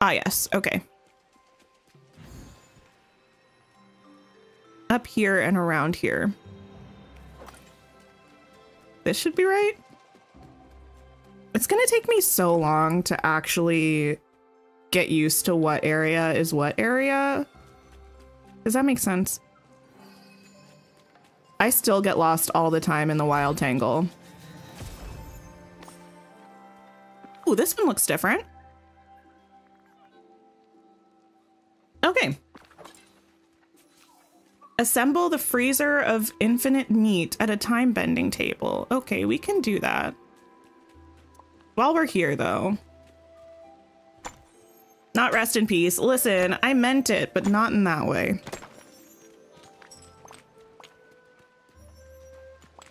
Ah, yes. Okay. Up here and around here. This should be right. It's going to take me so long to actually get used to what area is what area. Does that make sense? I still get lost all the time in the wild tangle. Ooh, this one looks different. Okay. Assemble the freezer of infinite meat at a time-bending table. Okay, we can do that. While we're here, though. Not rest in peace. Listen, I meant it, but not in that way.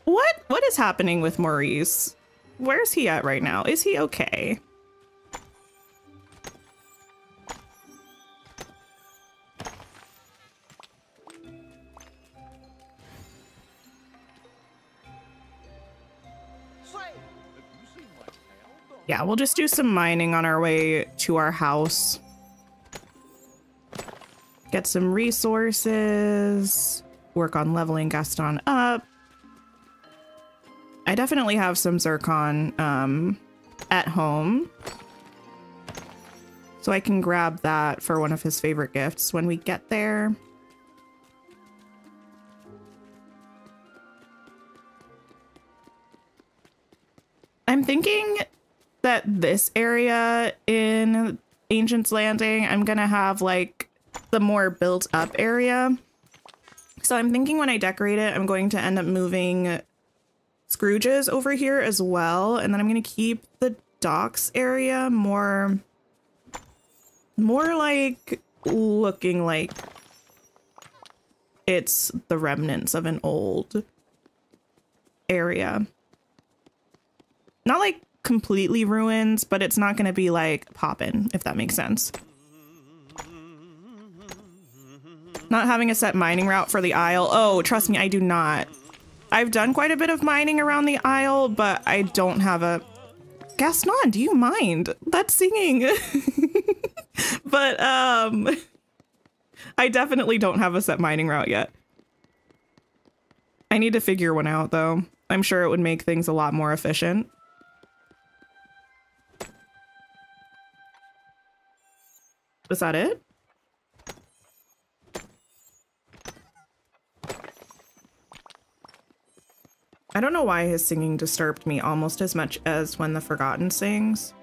What? What is happening with Maurice? Where's he at right now? Is he okay? Yeah, we'll just do some mining on our way to our house. Get some resources. Work on leveling Gaston up. I definitely have some zircon um, at home. So I can grab that for one of his favorite gifts when we get there. I'm thinking that this area in Ancient's Landing, I'm gonna have like the more built up area. So I'm thinking when I decorate it, I'm going to end up moving Scrooge's over here as well. And then I'm gonna keep the docks area more, more like looking like it's the remnants of an old area. Not like completely ruins, but it's not going to be like poppin', if that makes sense. Not having a set mining route for the Isle. Oh, trust me, I do not. I've done quite a bit of mining around the Isle, but I don't have a... Gaston, do you mind? That's singing. But um, I definitely don't have a set mining route yet. I need to figure one out, though. I'm sure it would make things a lot more efficient. Was that it? I don't know why his singing disturbed me almost as much as when the Forgotten sings.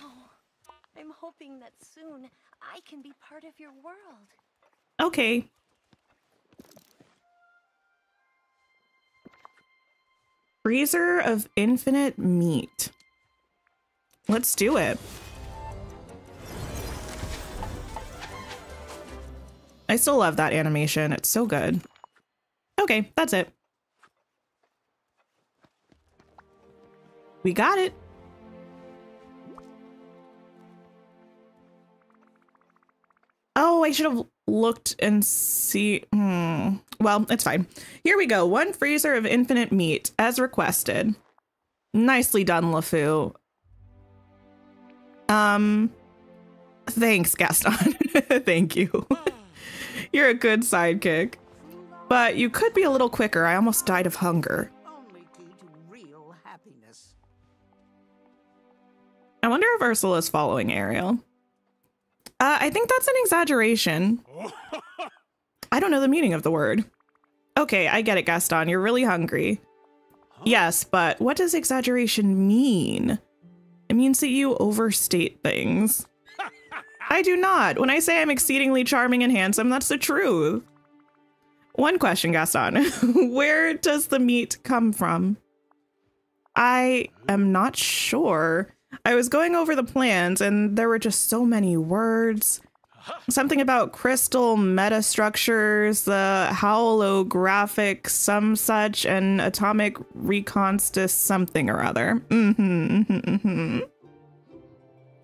Oh, I'm hoping that soon I can be part of your world. Okay. Freezer of infinite meat. Let's do it. I still love that animation. It's so good. Okay, that's it. We got it. Oh, I should have looked and see. Hmm. Well, it's fine. Here we go. One freezer of infinite meat as requested. Nicely done, LeFou. Um, thanks, Gaston. Thank you. You're a good sidekick, but you could be a little quicker. I almost died of hunger. Only due to real happiness. I wonder if Ursula is following Ariel. Uh, I think that's an exaggeration. I don't know the meaning of the word. Okay, I get it, Gaston. You're really hungry. Huh? Yes, but what does exaggeration mean? It means that you overstate things. I do not. When I say I'm exceedingly charming and handsome, that's the truth. One question, Gaston. Where does the meat come from? I am not sure. I was going over the plans and there were just so many words. Something about crystal metastructures, the holographic some such, and atomic reconstitution something or other. Mm-hmm, mm-hmm, mm-hmm.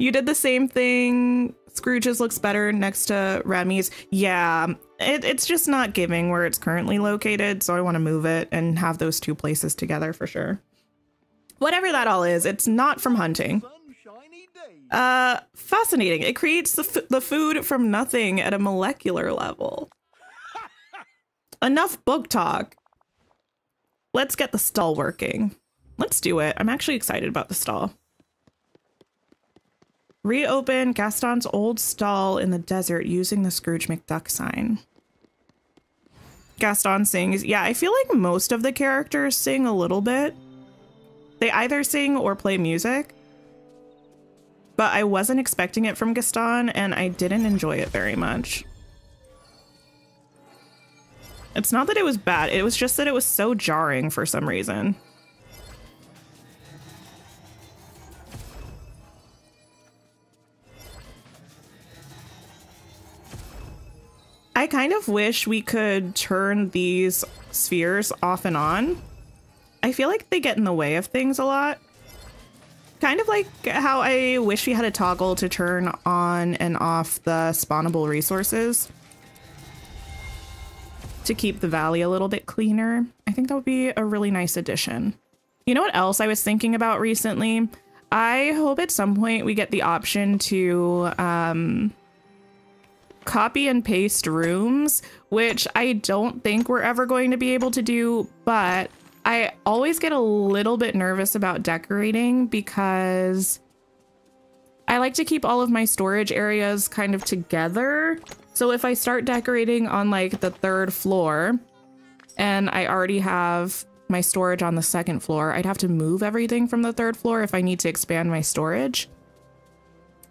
You did the same thing. Scrooge's looks better next to Remy's. Yeah, it, it's just not giving where it's currently located, so I want to move it and have those two places together for sure. Whatever that all is, it's not from hunting. Uh, fascinating. It creates the, f the food from nothing at a molecular level. Enough book talk. Let's get the stall working. Let's do it. I'm actually excited about the stall. Reopen Gaston's old stall in the desert using the Scrooge McDuck sign. Gaston sings. Yeah, I feel like most of the characters sing a little bit. They either sing or play music, but I wasn't expecting it from Gaston and I didn't enjoy it very much. It's not that it was bad. It was just that it was so jarring for some reason. I kind of wish we could turn these spheres off and on. I feel like they get in the way of things a lot. Kind of like how I wish we had a toggle to turn on and off the spawnable resources to keep the valley a little bit cleaner. I think that would be a really nice addition. You know what else I was thinking about recently? I hope at some point we get the option to um, copy and paste rooms, which I don't think we're ever going to be able to do, but I always get a little bit nervous about decorating because I like to keep all of my storage areas kind of together. So if I start decorating on like the third floor and I already have my storage on the second floor, I'd have to move everything from the third floor if I need to expand my storage.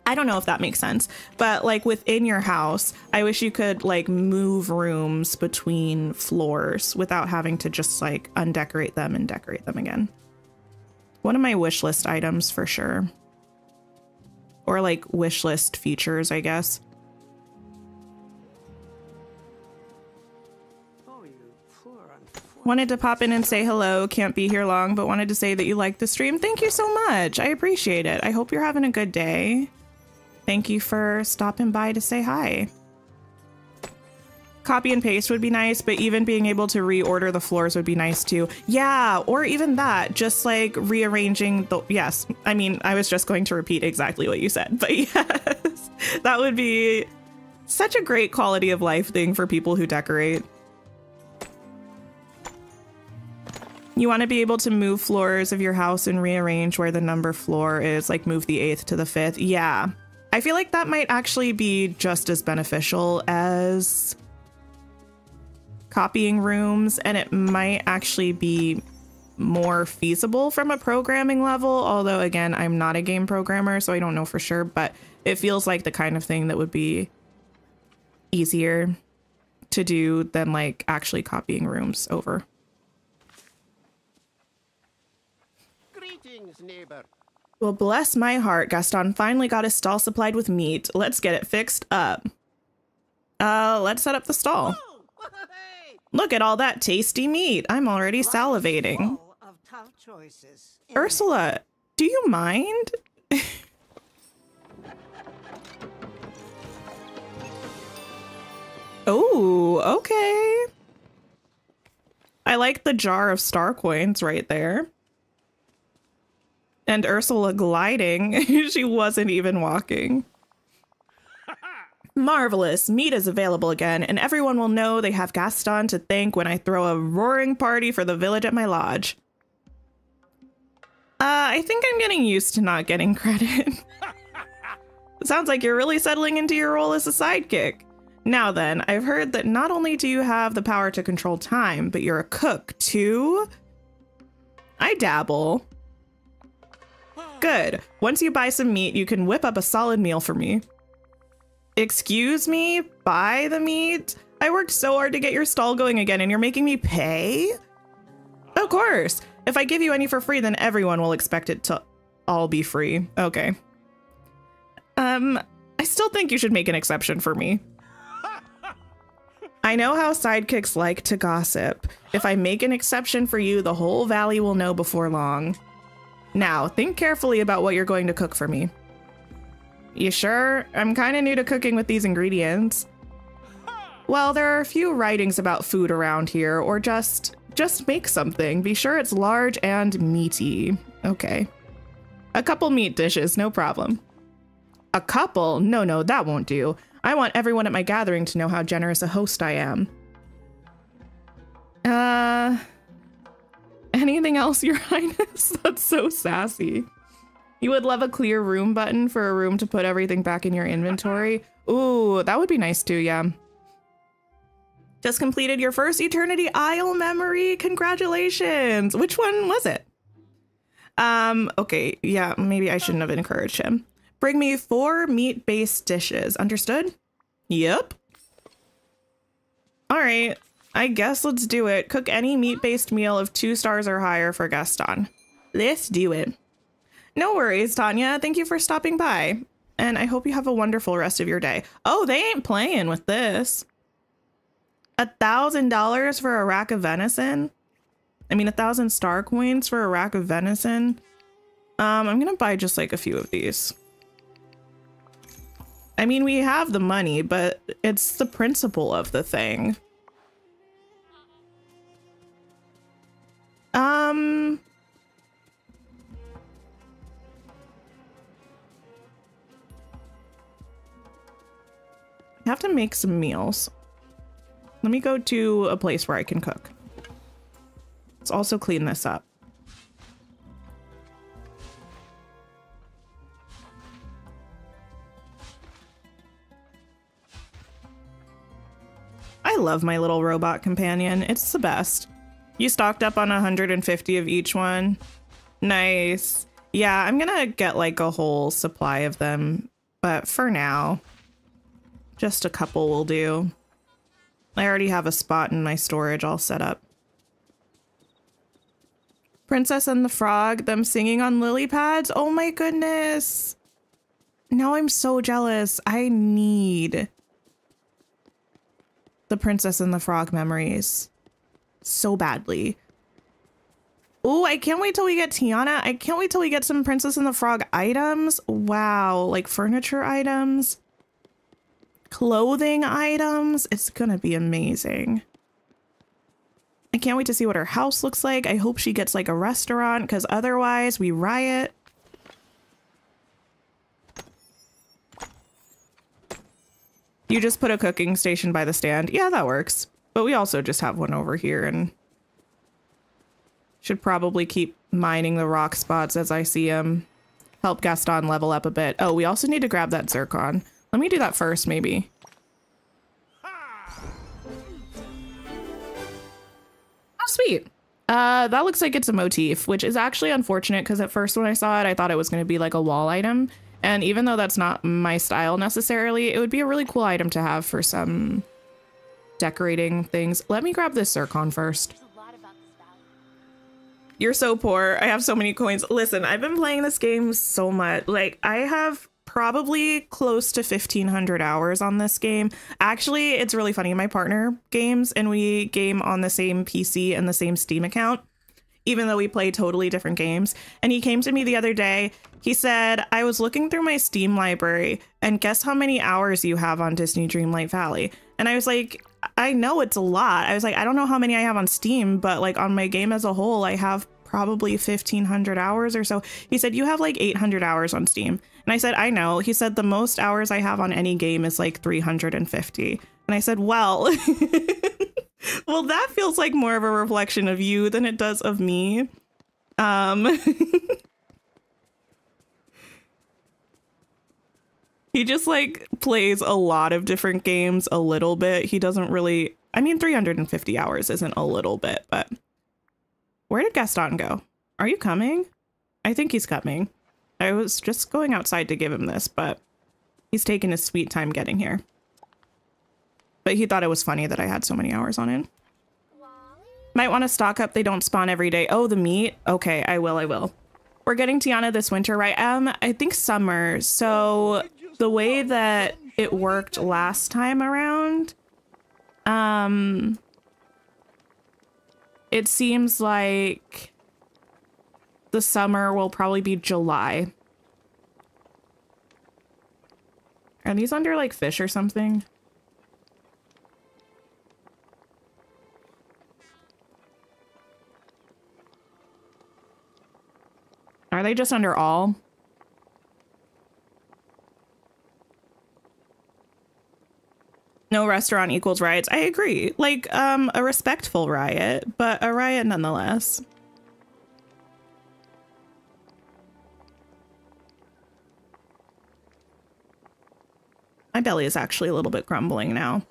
I don't know if that makes sense, but like within your house, I wish you could like move rooms between floors without having to just like undecorate them and decorate them again. One of my wish list items for sure. Or like wish list features, I guess. Oh, you poor unfortunate. Wanted to pop in and say hello. Can't be here long, but wanted to say that you liked the stream. Thank you so much. I appreciate it. I hope you're having a good day. Thank you for stopping by to say hi. Copy and paste would be nice, but even being able to reorder the floors would be nice too. Yeah, or even that, just like rearranging the, yes. I mean, I was just going to repeat exactly what you said, but yes, that would be such a great quality of life thing for people who decorate. You want to be able to move floors of your house and rearrange where the number floor is, like move the eighth to the fifth. Yeah. I feel like that might actually be just as beneficial as copying rooms, and it might actually be more feasible from a programming level, although again, I'm not a game programmer, so I don't know for sure, but it feels like the kind of thing that would be easier to do than like actually copying rooms over. Greetings, neighbor. Well, bless my heart, Gaston finally got his stall supplied with meat. Let's get it fixed up. Uh, let's set up the stall. Look at all that tasty meat. I'm already salivating. Ursula, do you mind? Oh, okay. I like the jar of star coins right there. And Ursula gliding. She wasn't even walking. Marvelous. Meat is available again, and everyone will know they have Gaston to thank when I throw a roaring party for the village at my lodge. Uh, I think I'm getting used to not getting credit. Sounds like you're really settling into your role as a sidekick. Now then, I've heard that not only do you have the power to control time, but you're a cook too. I dabble. Good. Once you buy some meat, you can whip up a solid meal for me. Excuse me? Buy the meat? I worked so hard to get your stall going again and you're making me pay? Of course. If I give you any for free, then everyone will expect it to all be free. Okay. Um, I still think you should make an exception for me. I know how sidekicks like to gossip. If I make an exception for you, the whole valley will know before long. Now, think carefully about what you're going to cook for me. You sure? I'm kind of new to cooking with these ingredients. Well, there are a few writings about food around here, or just, just make something. Be sure it's large and meaty. Okay. A couple meat dishes, no problem. A couple? No, no, that won't do. I want everyone at my gathering to know how generous a host I am. Uh... Anything else, Your Highness? That's so sassy. You would love a clear room button for a room to put everything back in your inventory. Ooh, that would be nice too, yeah. Just completed your first Eternity Isle memory. Congratulations. Which one was it? Um, okay, yeah, maybe I shouldn't have encouraged him. Bring me four meat-based dishes. Understood? Yep. All right, I guess let's do it. Cook any meat-based meal of two stars or higher for Gaston. Let's do it. No worries, Tanya. Thank you for stopping by. And I hope you have a wonderful rest of your day. Oh, they ain't playing with this. A thousand dollars for a rack of venison. I mean, a thousand star coins for a rack of venison. Um, I'm going to buy just like a few of these. I mean, we have the money, but it's the principle of the thing. Um, I have to make some meals. Let me go to a place where I can cook. Let's also clean this up. I love my little robot companion. It's the best. You stocked up on one hundred fifty of each one. Nice. Yeah, I'm gonna get like a whole supply of them, but for now, just a couple will do. I already have a spot in my storage all set up. Princess and the Frog, them singing on lily pads. Oh my goodness. Now I'm so jealous. I need the Princess and the Frog memories so badly. Oh, I can't wait till we get Tiana. I can't wait till we get some Princess and the Frog items. Wow, like furniture items, clothing items. It's gonna be amazing. I can't wait to see what her house looks like. I hope she gets like a restaurant, because otherwise we riot. You just put a cooking station by the stand. Yeah, that works. But we also just have one over here and should probably keep mining the rock spots as I see them. Help Gaston level up a bit. Oh, we also need to grab that zircon. Let me do that first, maybe. Oh, sweet. Uh, that looks like it's a motif, which is actually unfortunate because at first when I saw it, I thought it was going to be like a wall item. And even though that's not my style necessarily, it would be a really cool item to have for some decorating things. Let me grab this zircon first. A lot about this valley. You're so poor. I have so many coins. Listen, I've been playing this game so much. Like, I have probably close to fifteen hundred hours on this game. Actually, it's really funny. My partner games and we game on the same P C and the same Steam account, even though we play totally different games. And he came to me the other day. He said, I was looking through my Steam library and guess how many hours you have on Disney Dreamlight Valley? And I was like, I know it's a lot. I was like, I don't know how many I have on Steam, but like on my game as a whole, I have probably fifteen hundred hours or so. He said, you have like eight hundred hours on Steam. And I said, I know. He said, the most hours I have on any game is like three hundred fifty. And I said, well, well, that feels like more of a reflection of you than it does of me. Um, He just like plays a lot of different games a little bit. He doesn't really, I mean, three hundred fifty hours isn't a little bit, but where did Gaston go? Are you coming? I think he's coming. I was just going outside to give him this, but he's taking his sweet time getting here. But he thought it was funny that I had so many hours on it. Might want to stock up. They don't spawn every day. Oh, the meat. Okay, I will. I will. We're getting Tiana this winter, right? Um, I think summer. So the way that it worked last time around, um, it seems like the summer will probably be July. Are these under like fish or something? Are they just under all? No restaurant equals riots. I agree. Like, um, a respectful riot, but a riot nonetheless. My belly is actually a little bit grumbling now.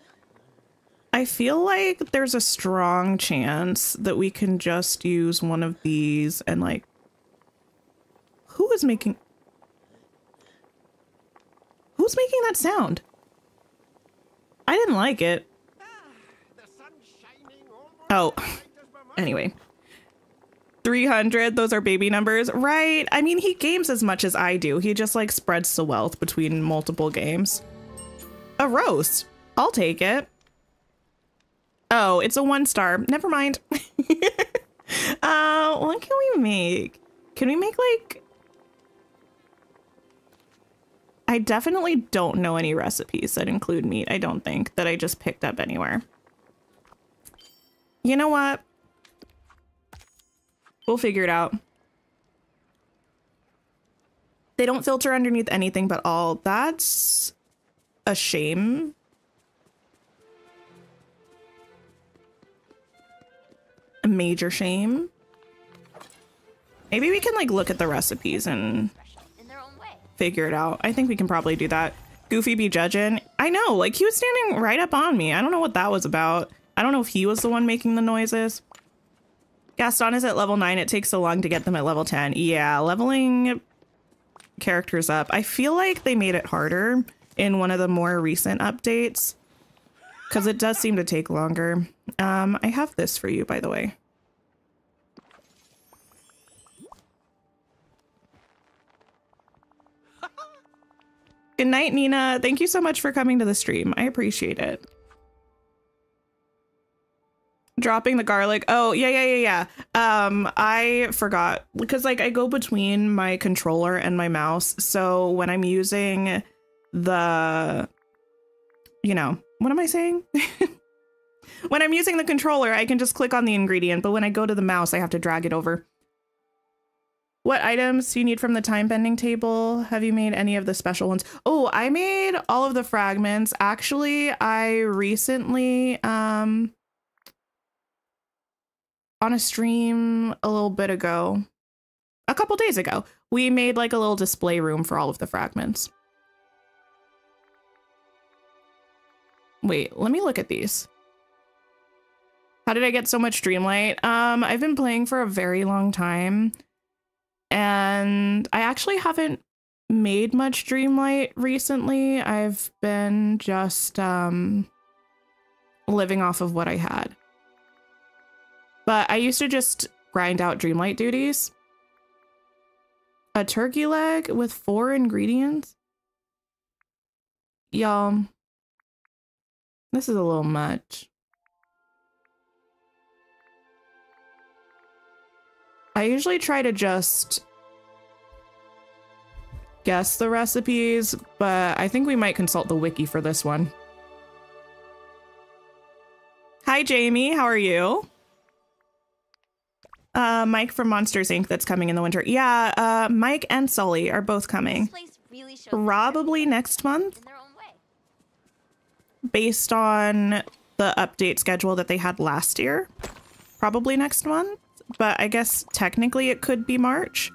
I feel like there's a strong chance that we can just use one of these and like, who is making, who's making that sound? I didn't like it. Oh, anyway, three hundred, those are baby numbers, right? I mean, he games as much as I do. He just like spreads the wealth between multiple games. A roast. I'll take it. Oh, it's a one star. Never mind. uh, what can we make? Can we make like, I definitely don't know any recipes that include meat, I don't think, that I just picked up anywhere. You know what? We'll figure it out. They don't filter underneath anything but all. That's a shame. A major shame. Maybe we can like look at the recipes and figure it out. I think we can probably do that. Goofy be judging. I know, like he was standing right up on me. I don't know what that was about. I don't know if he was the one making the noises. Gaston is at level nine. It takes so long to get them at level ten. Yeah, leveling characters up. I feel like they made it harder in one of the more recent updates because it does seem to take longer. Um, I have this for you, by the way. Good night, Nina. Thank you so much for coming to the stream. I appreciate it. Dropping the garlic. Oh, yeah, yeah, yeah, yeah. Um, I forgot because like I go between my controller and my mouse. So when I'm using the, you know, what am I saying? When I'm using the controller, I can just click on the ingredient. But when I go to the mouse, I have to drag it over. What items do you need from the time bending table? Have you made any of the special ones? Oh, I made all of the fragments. Actually, I recently, um, on a stream a little bit ago, a couple days ago, we made like a little display room for all of the fragments. Wait, let me look at these. How did I get so much Dreamlight? Um, I've been playing for a very long time. And I actually haven't made much Dreamlight recently. I've been just um, living off of what I had. But I used to just grind out Dreamlight duties. A turkey leg with four ingredients. Y'all, this is a little much. I usually try to just guess the recipes, but I think we might consult the wiki for this one. Hi, Jamie. How are you? Uh, Mike from Monsters Incorporated that's coming in the winter. Yeah, uh, Mike and Sully are both coming. Really probably next month. Based on the update schedule that they had last year. Probably next month. But I guess technically it could be March.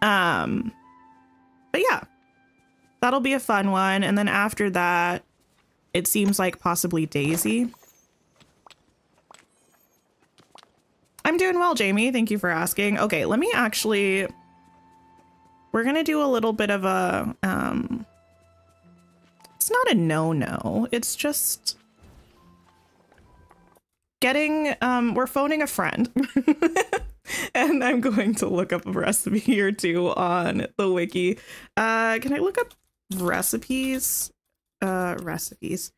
Um, but yeah, that'll be a fun one. And then after that, it seems like possibly Daisy. I'm doing well, Jamie. Thank you for asking. Okay, let me actually... We're going to do a little bit of a... Um, it's not a no-no. It's just... Getting... Um, we're phoning a friend. And I'm going to look up a recipe or two on the wiki. Uh, can I look up recipes? Uh, recipes.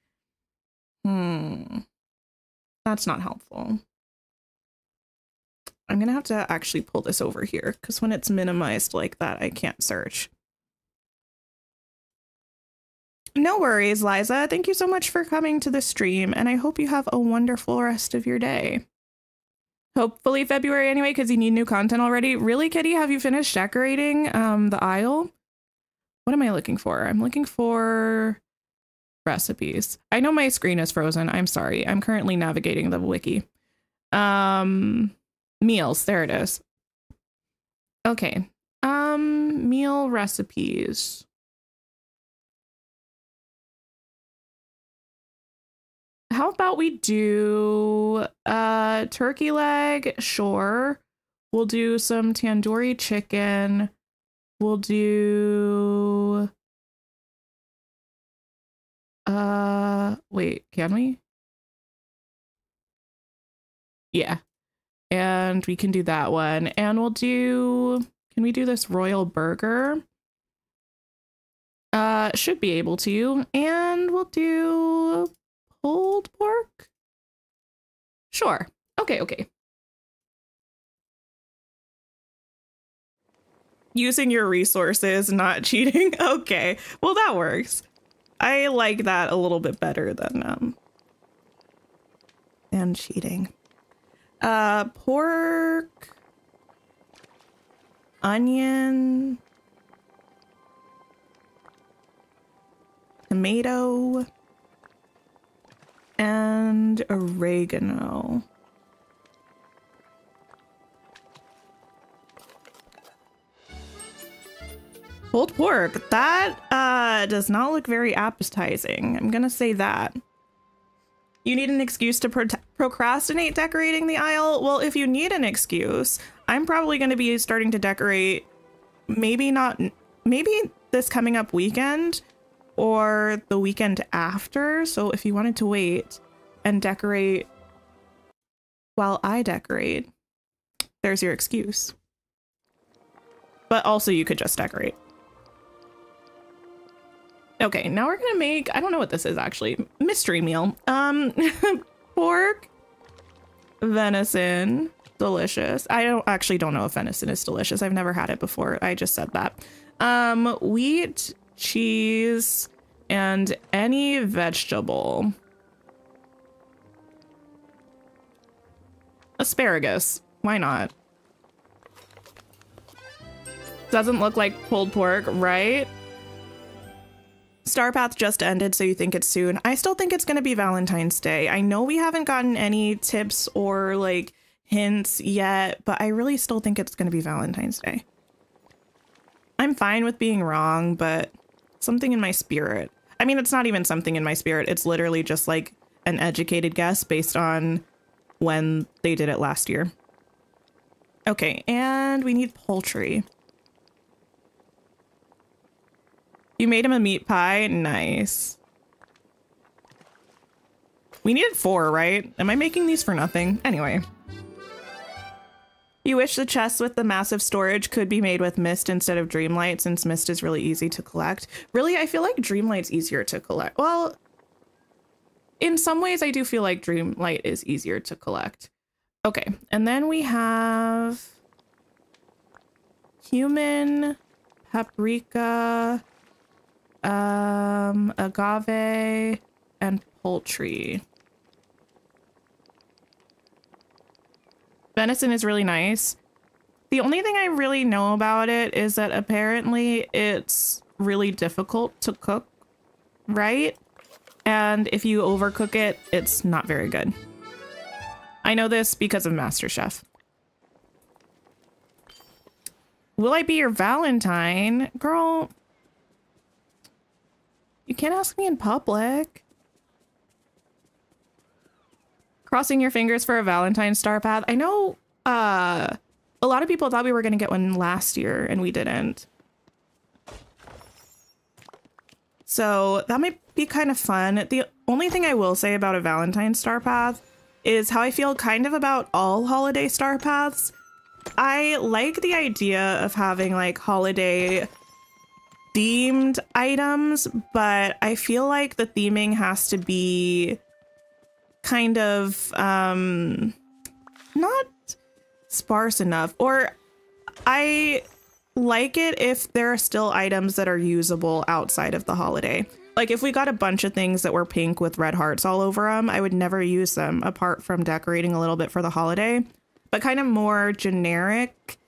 Hmm. That's not helpful. I'm gonna have to actually pull this over here because when it's minimized like that, I can't search. No worries, Liza. Thank you so much for coming to the stream, and I hope you have a wonderful rest of your day. Hopefully February anyway, because you need new content already. Really, Kitty, have you finished decorating um, the aisle? What am I looking for? I'm looking for recipes. I know my screen is frozen. I'm sorry. I'm currently navigating the wiki. Um... Meals, there it is. Okay, um, meal recipes. How about we do uh, turkey leg? Sure. We'll do some tandoori chicken. We'll do... Uh, wait, can we? Yeah. And we can do that one. And we'll do, can we do this royal burger? Uh, should be able to. And we'll do pulled pork. Sure. Okay, okay. Using your resources, not cheating. Okay. Well, that works. I like that a little bit better than um than cheating. Uh, pork, onion, tomato, and oregano. Pulled pork. That, uh, does not look very appetizing. I'm gonna say that. You need an excuse to pro procrastinate decorating the aisle? Well, if you need an excuse, I'm probably going to be starting to decorate maybe not maybe this coming up weekend or the weekend after. So if you wanted to wait and decorate while I decorate, there's your excuse. But also you could just decorate. Okay, now we're gonna make, I don't know what this is actually, mystery meal. Um, pork, venison, delicious. I don't actually don't know if venison is delicious. I've never had it before. I just said that. Um, wheat, cheese, and any vegetable. Asparagus, why not? Doesn't look like pulled pork, right? Starpath just ended, so you think it's soon. I still think it's going to be Valentine's Day. I know we haven't gotten any tips or like hints yet, but I really still think it's going to be Valentine's Day. I'm fine with being wrong, but something in my spirit. I mean, it's not even something in my spirit. It's literally just like an educated guess based on when they did it last year. Okay, and we need poultry. You made him a meat pie? Nice. We needed four, right? Am I making these for nothing? Anyway. You wish the chests with the massive storage could be made with mist instead of Dreamlight, since mist is really easy to collect. Really, I feel like Dreamlight's easier to collect. Well, in some ways, I do feel like Dreamlight is easier to collect. Okay, and then we have... Cumin, paprika... Um, agave and poultry. Venison is really nice. The only thing I really know about it is that apparently it's really difficult to cook, right? And if you overcook it, it's not very good. I know this because of MasterChef. Will I be your Valentine? Girl... You can't ask me in public. Crossing your fingers for a Valentine's star path. I know uh, a lot of people thought we were going to get one last year and we didn't. So that might be kind of fun. The only thing I will say about a Valentine's star path is how I feel kind of about all holiday star paths. I like the idea of having like holiday themed items, but I feel like the theming has to be kind of um, not sparse enough, or I like it if there are still items that are usable outside of the holiday. Like if we got a bunch of things that were pink with red hearts all over them, I would never use them apart from decorating a little bit for the holiday. But kind of more generic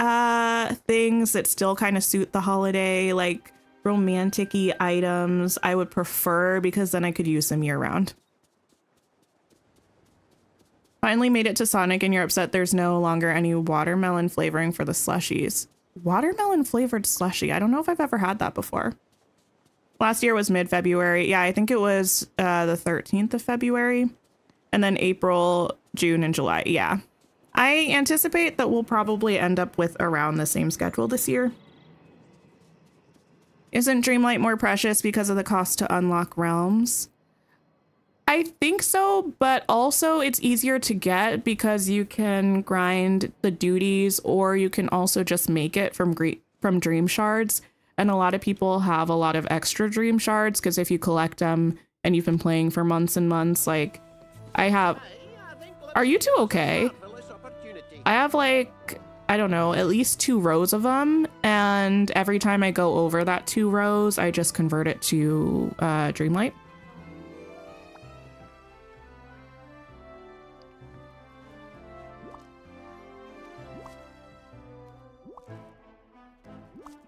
uh, things that still kind of suit the holiday, like romantic-y items, I would prefer, because then I could use them year-round. Finally made it to Sonic and you're upset there's no longer any watermelon flavoring for the slushies. Watermelon flavored slushie. I don't know if I've ever had that before. Last year was mid-February. Yeah, I think it was uh, the thirteenth of February, and then April, June, and July. Yeah. I anticipate that we'll probably end up with around the same schedule this year. Isn't Dreamlight more precious because of the cost to unlock realms? I think so, but also it's easier to get because you can grind the duties, or you can also just make it from from dream shards. And a lot of people have a lot of extra dream shards because if you collect them and you've been playing for months and months, like I have... Are you two okay? I have like, I don't know, at least two rows of them. And every time I go over that two rows, I just convert it to uh, Dreamlight.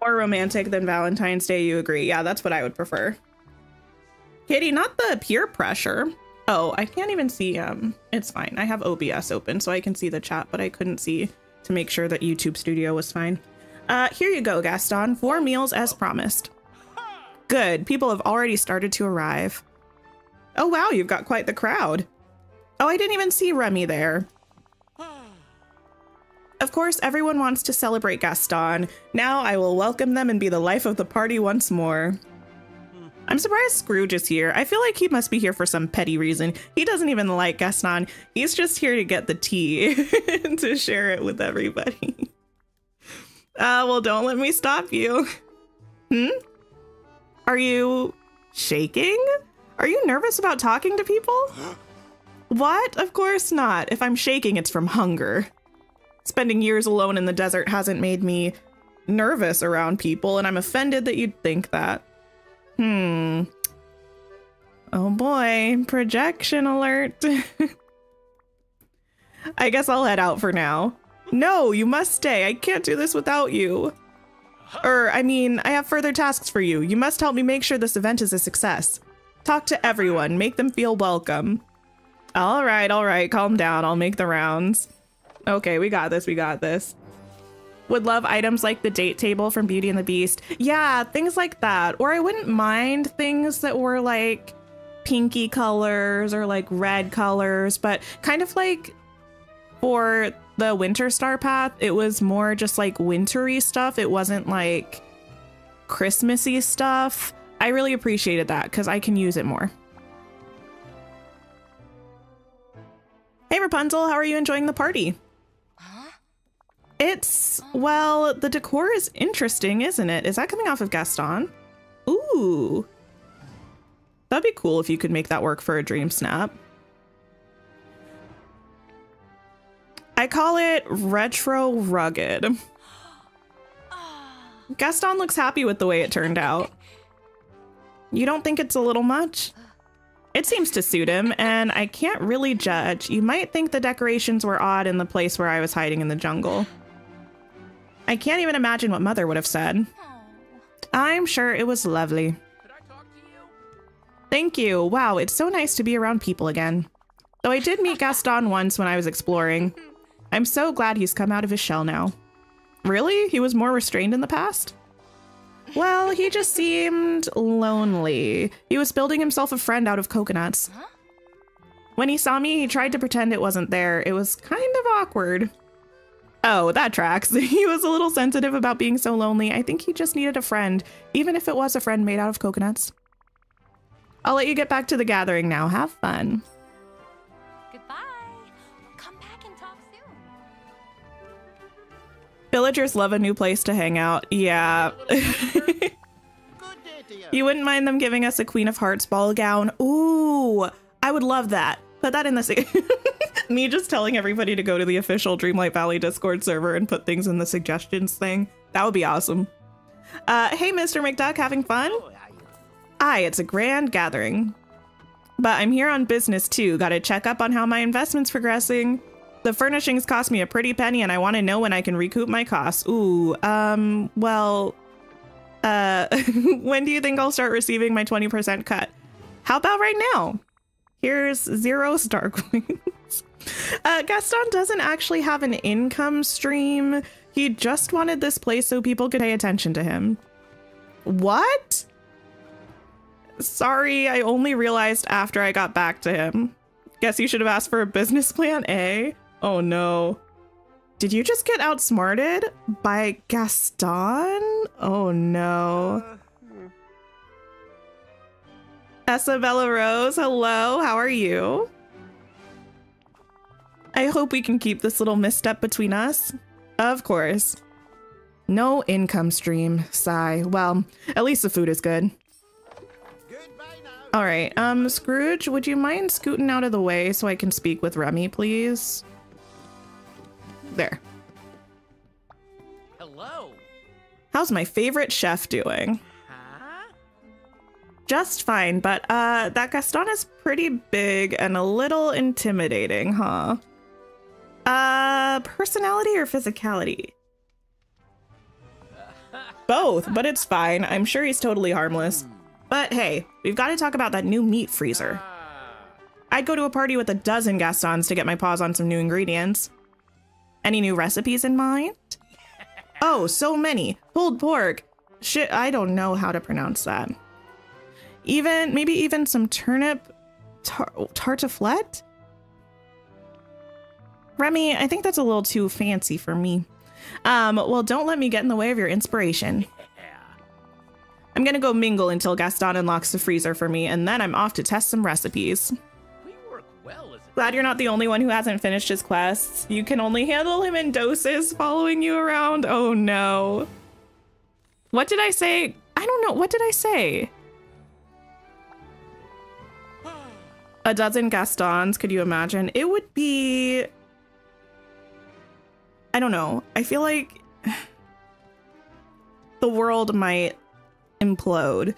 More romantic than Valentine's Day, you agree? Yeah, that's what I would prefer. Kitty, not the peer pressure. Oh, I can't even see. Um, it's fine. I have O B S open so I can see the chat, but I couldn't see to make sure that YouTube Studio was fine. Uh, here you go, Gaston. Four meals as promised. Good. People have already started to arrive. Oh, wow. You've got quite the crowd. Oh, I didn't even see Remy there. Of course, everyone wants to celebrate Gaston. Now I will welcome them and be the life of the party once more. I'm surprised Scrooge is here. I feel like he must be here for some petty reason. He doesn't even like Gaston. He's just here to get the tea and to share it with everybody. Ah, uh, well, don't let me stop you. Hmm? Are you shaking? Are you nervous about talking to people? What? Of course not. If I'm shaking, it's from hunger. Spending years alone in the desert hasn't made me nervous around people, and I'm offended that you'd think that. Hmm. Oh boy, projection alert. I guess I'll head out for now. No, you must stay. I can't do this without you. Or, I mean, I have further tasks for you. You must help me make sure this event is a success. Talk to everyone. Make them feel welcome. All right, all right. Calm down. I'll make the rounds. Okay, we got this. We got this. Would love items like the date table from Beauty and the Beast. Yeah, things like that. Or I wouldn't mind things that were like pinky colors or like red colors, but kind of like for the winter star path, it was more just like wintry stuff. It wasn't like Christmassy stuff. I really appreciated that because I can use it more. Hey, Rapunzel, how are you enjoying the party? It's, well, the decor is interesting, isn't it? Is that coming off of Gaston? Ooh. That'd be cool if you could make that work for a dream snap. I call it retro rugged. Gaston looks happy with the way it turned out. You don't think it's a little much? It seems to suit him, and I can't really judge. You might think the decorations were odd in the place where I was hiding in the jungle. I can't even imagine what Mother would have said. I'm sure it was lovely. Could I talk to you? Thank you. Wow, it's so nice to be around people again. Though I did meet Gaston once when I was exploring. I'm so glad he's come out of his shell now. Really? He was more restrained in the past? Well, he just seemed lonely. He was building himself a friend out of coconuts. When he saw me, he tried to pretend it wasn't there. It was kind of awkward. Oh, that tracks. He was a little sensitive about being so lonely. I think he just needed a friend, even if it was a friend made out of coconuts. I'll let you get back to the gathering now. Have fun. Goodbye. Come back and talk soon. Villagers love a new place to hang out. Yeah. You wouldn't mind them giving us a Queen of Hearts ball gown. Ooh, I would love that. Put that in the sig- Me just telling everybody to go to the official Dreamlight Valley Discord server and put things in the suggestions thing. That would be awesome. Uh, hey, Mister McDuck, having fun? Aye, it's a grand gathering. But I'm here on business too. Gotta check up on how my investment's progressing. The furnishings cost me a pretty penny and I want to know when I can recoup my costs. Ooh, um, well, uh, when do you think I'll start receiving my twenty percent cut? How about right now? Here's zero star coins. Uh, Gaston doesn't actually have an income stream. He just wanted this place so people could pay attention to him. What? Sorry, I only realized after I got back to him. Guess you should have asked for a business plan, eh? Oh no. Did you just get outsmarted by Gaston? Oh no. Uh. Isabella Rose, hello, how are you? I hope we can keep this little misstep between us. Of course. No income stream, sigh. Well, at least the food is good. All right, um, Scrooge, would you mind scooting out of the way so I can speak with Remy, please? There. Hello. How's my favorite chef doing? Just fine, but uh, that Gaston is pretty big and a little intimidating, huh? Uh, personality or physicality? Both, but it's fine. I'm sure he's totally harmless. But hey, we've got to talk about that new meat freezer. I'd go to a party with a dozen Gastons to get my paws on some new ingredients. Any new recipes in mind? Oh, so many. Pulled pork. Shit, I don't know how to pronounce that. Even maybe even some turnip tar tartiflette. Remy, I think that's a little too fancy for me. Um, well, don't let me get in the way of your inspiration. I'm gonna go mingle until Gaston unlocks the freezer for me, and then I'm off to test some recipes. We work well, as glad you're not the only one who hasn't finished his quests. You can only handle him in doses, following you around. Oh no. What did I say? I don't know. What did I say? A dozen Gastons, could you imagine? It would be... I don't know. I feel like the world might implode.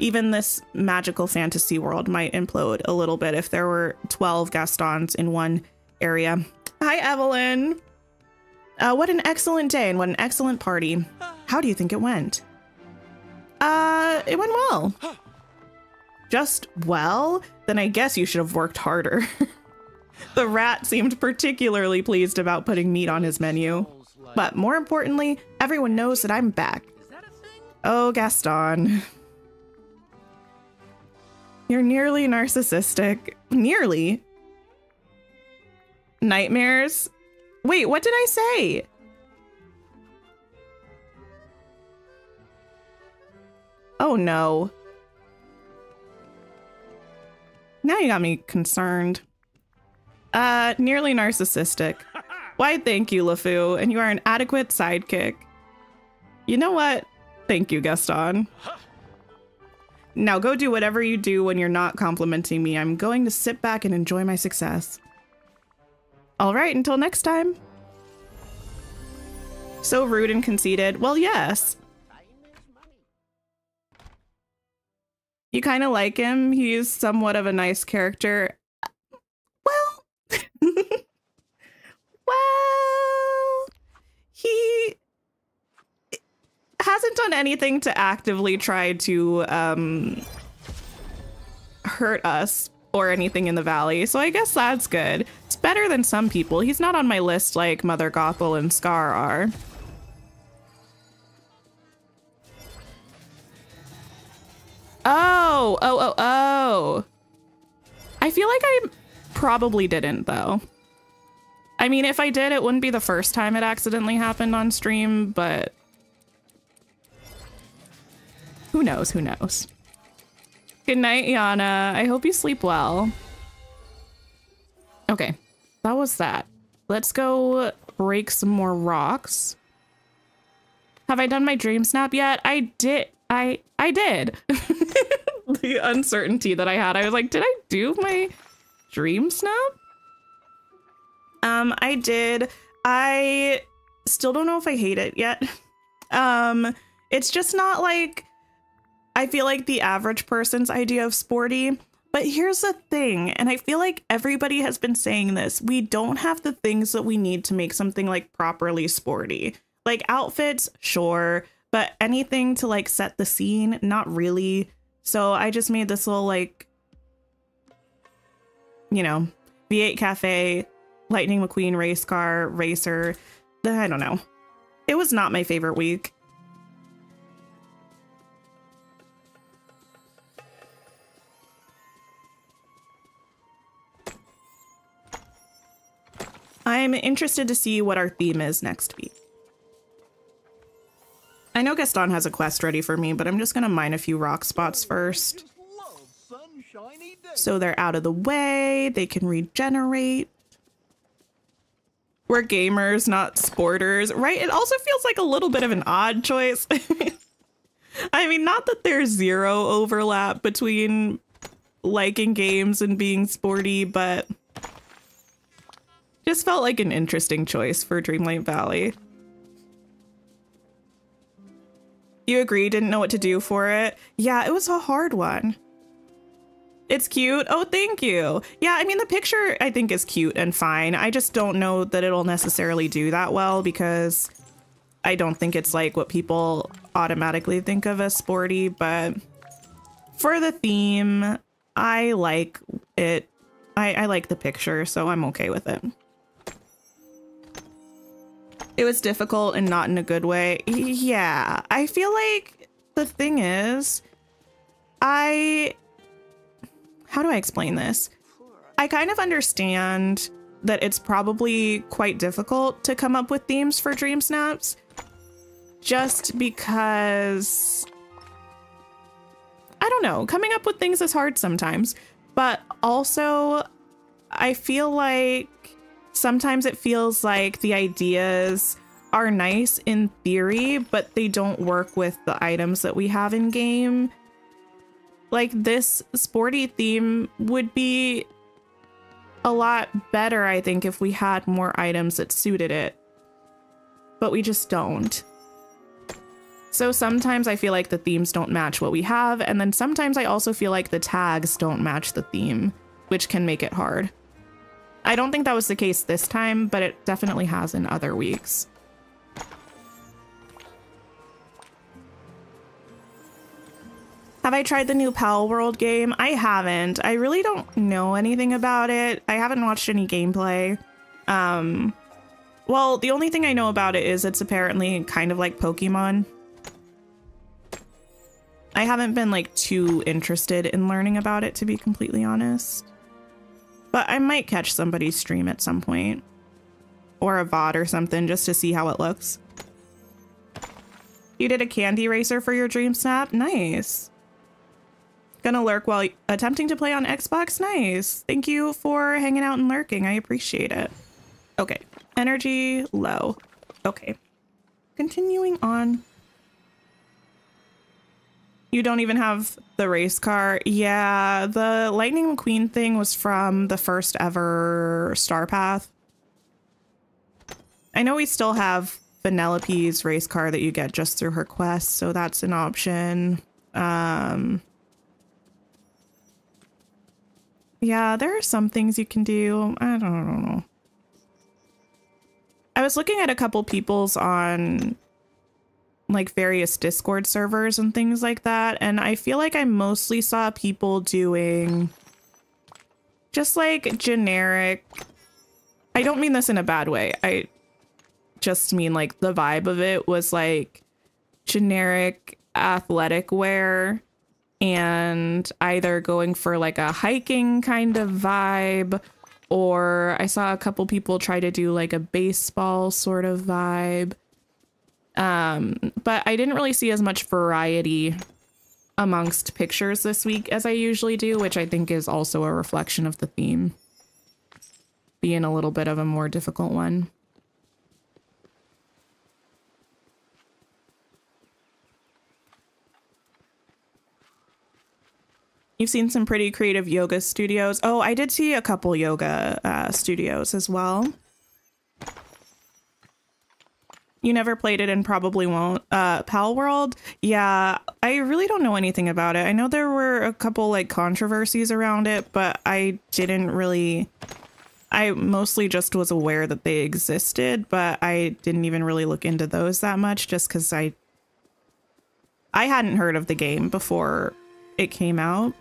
Even this magical fantasy world might implode a little bit if there were twelve Gastons in one area. Hi, Evelyn. Uh, what an excellent day and what an excellent party. How do you think it went? Uh, it went well. Just well? Then I guess you should have worked harder. The rat seemed particularly pleased about putting meat on his menu. But more importantly, everyone knows that I'm back. Oh, Gaston. You're nearly narcissistic. Nearly? Nightmares? Wait, what did I say? Oh no. Now you got me concerned. Uh, nearly narcissistic. Why, thank you, LeFou, and you are an adequate sidekick. You know what? Thank you, Gaston. Now go do whatever you do when you're not complimenting me. I'm going to sit back and enjoy my success. All right, until next time. So rude and conceited. Well, yes. You kind of like him. He's somewhat of a nice character. Well, well, he hasn't done anything to actively try to um, hurt us or anything in the valley. So I guess that's good. It's better than some people. He's not on my list like Mother Gothel and Scar are. Oh, oh, oh, oh. I feel like I probably didn't, though. I mean, if I did, it wouldn't be the first time it accidentally happened on stream, but who knows? Who knows? Good night, Yana. I hope you sleep well. Okay, that was that. Let's go break some more rocks. Have I done my dream snap yet? I did. I I did. The uncertainty that I had. I was like, did I do my dream snap? Um, I did. I still don't know if I hate it yet. Um, it's just not like, I feel like the average person's idea of sporty, but here's the thing. And I feel like everybody has been saying this. We don't have the things that we need to make something like properly sporty, like outfits. Sure. But anything to like set the scene. Not really. So I just made this little like, you know, V eight Cafe Lightning McQueen race car racer. I don't know. It was not my favorite week. I'm interested to see what our theme is next week. I know Gaston has a quest ready for me, but I'm just going to mine a few rock spots first. So they're out of the way. They can regenerate. We're gamers, not sporters, right? It also feels like a little bit of an odd choice. I mean, not that there's zero overlap between liking games and being sporty, but just felt like an interesting choice for Dreamlight Valley. You agree? Didn't know what to do for it. Yeah, it was a hard one. It's cute. Oh, thank you. Yeah, I mean, the picture I think is cute and fine. I just don't know that it'll necessarily do that well because I don't think it's like what people automatically think of as sporty. But for the theme, I like it. I, I like the picture, so I'm okay with it. It was difficult and not in a good way. Yeah, I feel like the thing is, I... How do I explain this? I kind of understand that it's probably quite difficult to come up with themes for dream snaps just because, I don't know, coming up with things is hard sometimes, but also I feel like sometimes it feels like the ideas are nice in theory, but they don't work with the items that we have in game. Like this sporty theme would be a lot better, I think, if we had more items that suited it. But we just don't. So sometimes I feel like the themes don't match what we have. And then sometimes I also feel like the tags don't match the theme, which can make it hard. I don't think that was the case this time, but it definitely has in other weeks. Have I tried the new Pal World game? I haven't. I really don't know anything about it. I haven't watched any gameplay. Um, well, the only thing I know about it is it's apparently kind of like Pokemon. I haven't been like too interested in learning about it, to be completely honest. But I might catch somebody's stream at some point. Or a V O D or something just to see how it looks. You did a candy racer for your dream snap? Nice. Gonna lurk while attempting to play on Xbox. Nice. Thank you for hanging out and lurking. I appreciate it. Okay. Energy low. Okay. Continuing on. You don't even have the race car. Yeah. The Lightning McQueen thing was from the first ever Star Path. I know we still have Vanellope's race car that you get just through her quest. So that's an option. Um... Yeah, there are some things you can do. I don't know. I was looking at a couple people's on like various Discord servers and things like that. And I feel like I mostly saw people doing just like generic. I don't mean this in a bad way. I just mean like the vibe of it was like generic athletic wear and either going for like a hiking kind of vibe, or I saw a couple people try to do like a baseball sort of vibe. Um, but I didn't really see as much variety amongst pictures this week as I usually do, which I think is also a reflection of the theme being a little bit of a more difficult one. You've seen some pretty creative yoga studios. Oh, I did see a couple yoga uh, studios as well. You never played it and probably won't. Uh, Pal World? Yeah, I really don't know anything about it. I know there were a couple like controversies around it, but I didn't really... I mostly just was aware that they existed, but I didn't even really look into those that much just because I... I hadn't heard of the game before it came out.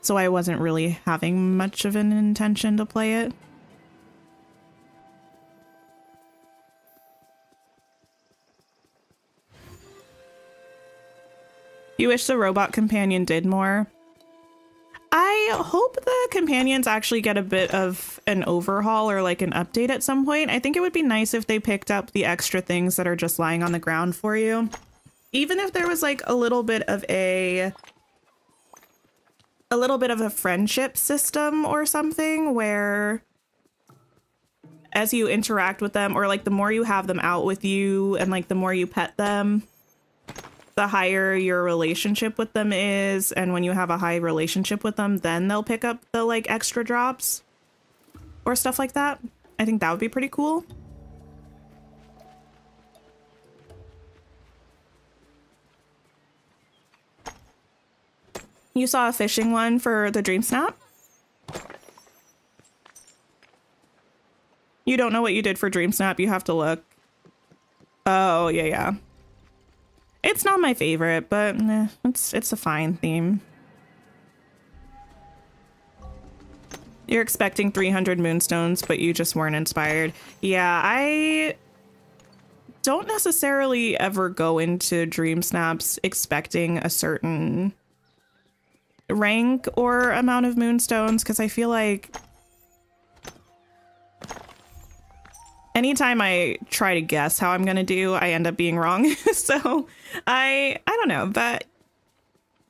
So I wasn't really having much of an intention to play it. You wish the robot companion did more. I hope the companions actually get a bit of an overhaul or like an update at some point. I think it would be nice if they picked up the extra things that are just lying on the ground for you. Even if there was like a little bit of a... a little bit of a friendship system or something where as you interact with them, or like the more you have them out with you and like the more you pet them, the higher your relationship with them is. And when you have a high relationship with them, then they'll pick up the like extra drops or stuff like that. I think that would be pretty cool. You saw a fishing one for the Dream Snap? You don't know what you did for Dream Snap. You have to look. Oh, yeah, yeah. It's not my favorite, but eh, it's it's a fine theme. You're expecting three hundred moonstones, but you just weren't inspired. Yeah, I don't necessarily ever go into Dream Snaps expecting a certain... rank or amount of moonstones, because I feel like anytime I try to guess how I'm gonna do, I end up being wrong. So I I don't know, but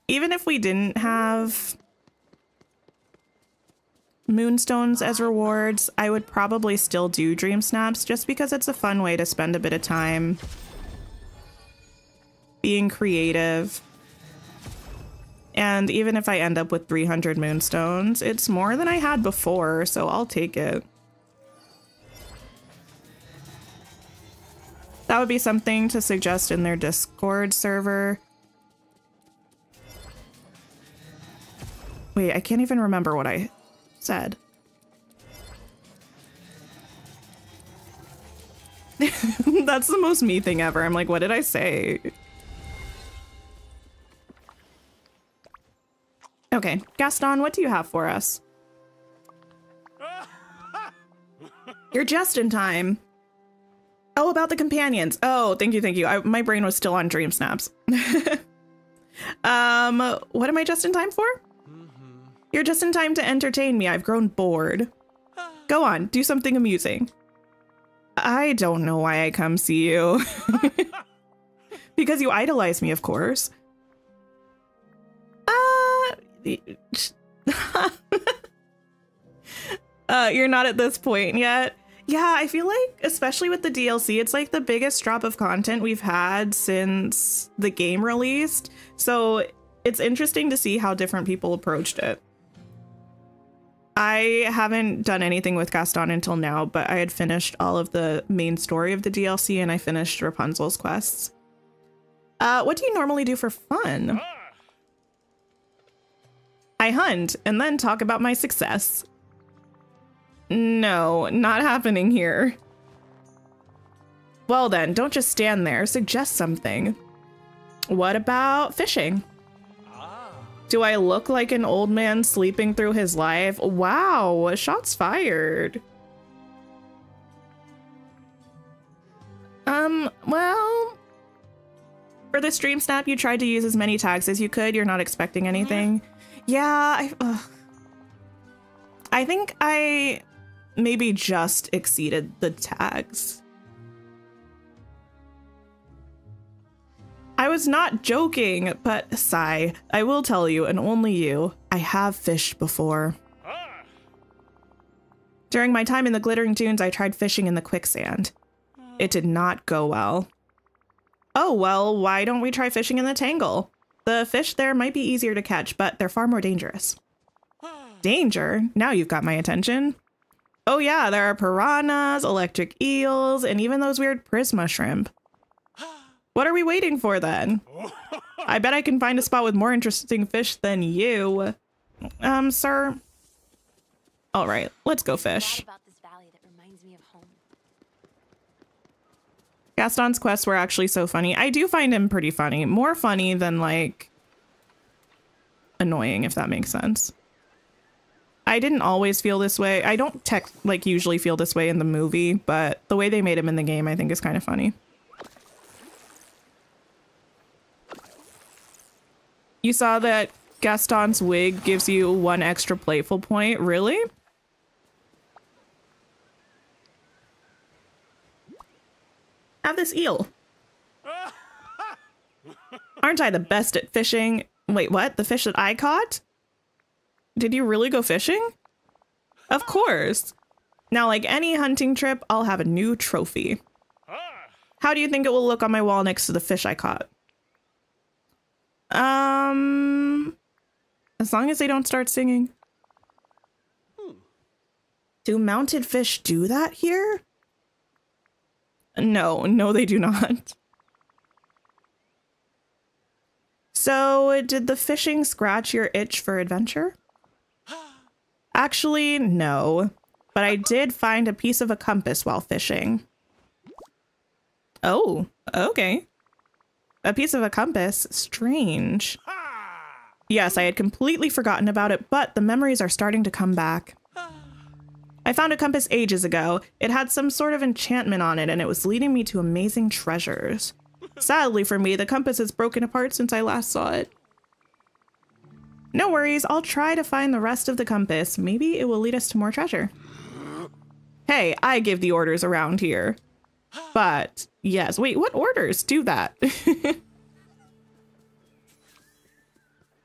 even if we didn't have moonstones as rewards, I would probably still do Dream Snaps just because it's a fun way to spend a bit of time being creative. And even if I end up with three hundred moonstones, it's more than I had before, so I'll take it. That would be something to suggest in their Discord server. Wait, I can't even remember what I said. That's the most me thing ever. I'm like, what did I say? Okay, Gaston, what do you have for us? You're just in time. Oh, about the companions. Oh, thank you, thank you. I, my brain was still on Dream Snaps. um, what am I just in time for? Mm-hmm. You're just in time to entertain me. I've grown bored. Go on, do something amusing. I don't know why I come see you. Because you idolize me, of course. uh, you're not at this point yet. Yeah, I feel like, especially with the D L C, it's like the biggest drop of content we've had since the game released. So it's interesting to see how different people approached it. I haven't done anything with Gaston until now, but I had finished all of the main story of the D L C and I finished Rapunzel's quests. Uh, what do you normally do for fun? Oh. I hunt and then talk about my success. No, not happening here. Well then, don't just stand there, suggest something. What about fishing? Ah. Do I look like an old man sleeping through his life? Wow, shots fired. Um, well, For the stream snap, you tried to use as many tags as you could. You're not expecting anything. Yeah, I, ugh. I think I maybe just exceeded the tags. I was not joking, but sigh. I will tell you, and only you, I have fished before. During my time in the Glittering Dunes, I tried fishing in the quicksand. It did not go well. Oh, well, why don't we try fishing in the Tangle? The fish there might be easier to catch, but they're far more dangerous. Danger? Now you've got my attention. Oh yeah, there are piranhas, electric eels, and even those weird prisma shrimp. What are we waiting for then? I bet I can find a spot with more interesting fish than you. Um, sir. All right, let's go fish. Gaston's quests were actually so funny. I do find him pretty funny. More funny than, like, annoying, if that makes sense. I didn't always feel this way. I don't tech, like, usually feel this way in the movie, but the way they made him in the game, I think, is kind of funny. You saw that Gaston's wig gives you one extra playful point. Really? Have this eel. Aren't I the best at fishing? Wait, what? The fish that I caught? Did you really go fishing? Of course. Now, like any hunting trip, I'll have a new trophy. How do you think it will look on my wall next to the fish I caught? Um... As long as they don't start singing. Hmm. Do mounted fish do that here? No, no, they do not. So, did the fishing scratch your itch for adventure? Actually, no. But I did find a piece of a compass while fishing. Oh, okay. A piece of a compass? Strange. Yes, I had completely forgotten about it, but the memories are starting to come back. I found a compass ages ago. It had some sort of enchantment on it, and it was leading me to amazing treasures. Sadly for me, the compass has broken apart since I last saw it. No worries, I'll try to find the rest of the compass. Maybe it will lead us to more treasure. Hey, I give the orders around here. But, yes, wait, what orders do that?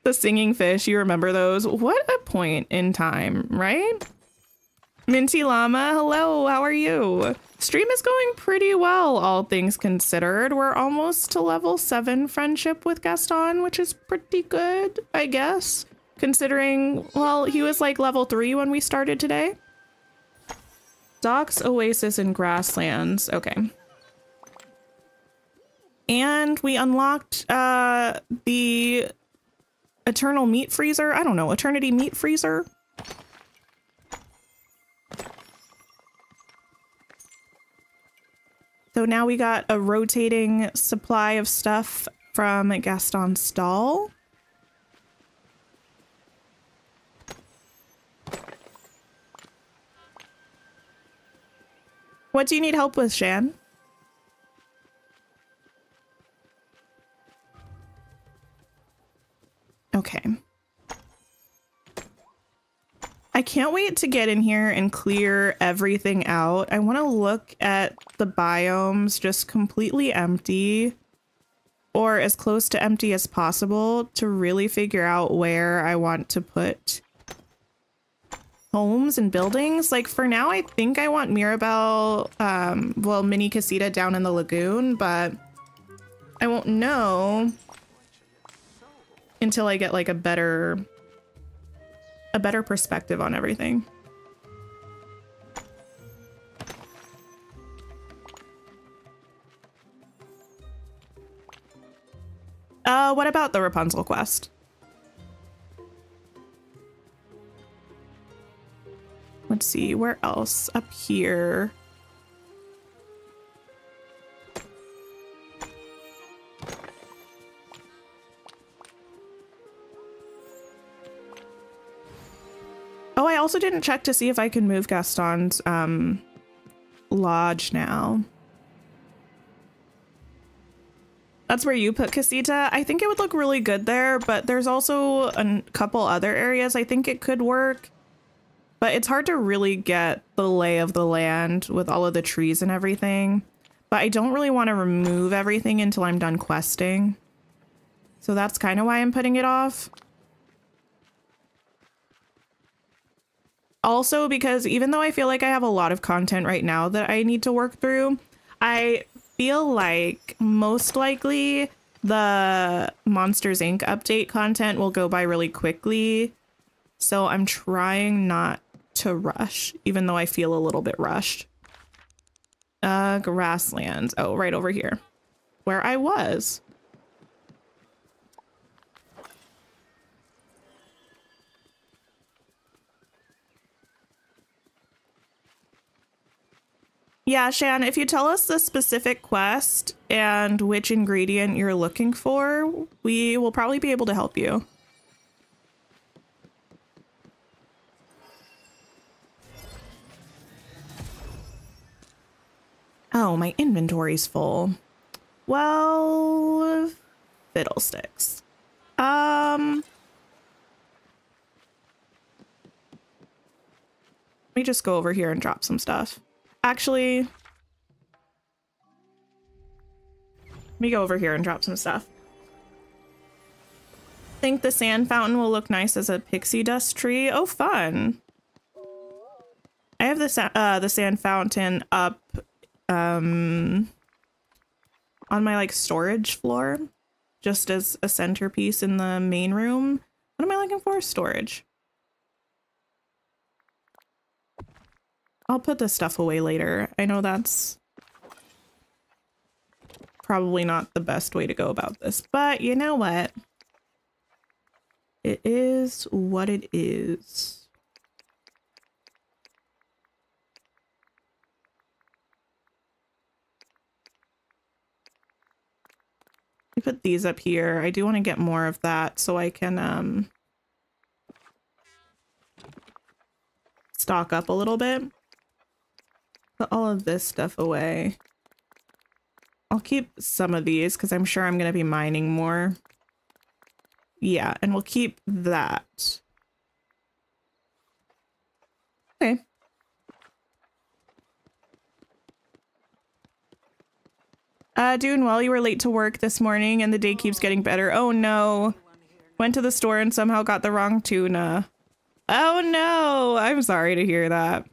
The singing fish, you remember those? What a point in time, right? Minty Llama, hello, how are you? Stream is going pretty well, all things considered. We're almost to level seven friendship with Gaston, which is pretty good, I guess. Considering, well, he was like level three when we started today. Docks, Oasis, and Grasslands. Okay. And we unlocked uh, the... Eternal meat freezer? I don't know. Eternity meat freezer? So now we got a rotating supply of stuff from Gaston's stall. What do you need help with, Shan? Okay. I can't wait to get in here and clear everything out. I want to look at the biomes just completely empty or as close to empty as possible to really figure out where I want to put homes and buildings. Like for now, I think I want Mirabelle, um, well, Mini Casita down in the lagoon, but I won't know until I get like a better a better perspective on everything. Uh, what about the Rapunzel quest? Let's see, where else? Up here. Oh, I also didn't check to see if I can move Gaston's um, lodge now. That's where you put Casita. I think it would look really good there, but there's also a couple other areas I think it could work. But it's hard to really get the lay of the land with all of the trees and everything. But I don't really want to remove everything until I'm done questing. So that's kind of why I'm putting it off. Also, because even though I feel like I have a lot of content right now that I need to work through, I feel like most likely the Monsters Incorporated update content will go by really quickly. So I'm trying not to rush, even though I feel a little bit rushed. Uh, grasslands. Oh, right over here where I was. Yeah, Shan, if you tell us the specific quest and which ingredient you're looking for, we will probably be able to help you. Oh, my inventory's full. Well, fiddlesticks. Um, let me just go over here and drop some stuff. Actually, let me go over here and drop some stuff. I think the sand fountain will look nice as a pixie dust tree. Oh, fun. I have the, sa uh, the sand fountain up um, on my like storage floor, just as a centerpiece in the main room. What am I looking for? Storage. I'll put this stuff away later. I know that's probably not the best way to go about this, but you know what? It is what it is. I put these up here. I do want to get more of that so I can um, stock up a little bit. Put all of this stuff away. I'll keep some of these because I'm sure I'm going to be mining more. Yeah, and we'll keep that. Okay. Uh, doing well. You were late to work this morning and the day keeps getting better. Oh no. Went to the store and somehow got the wrong tuna. Oh no. I'm sorry to hear that.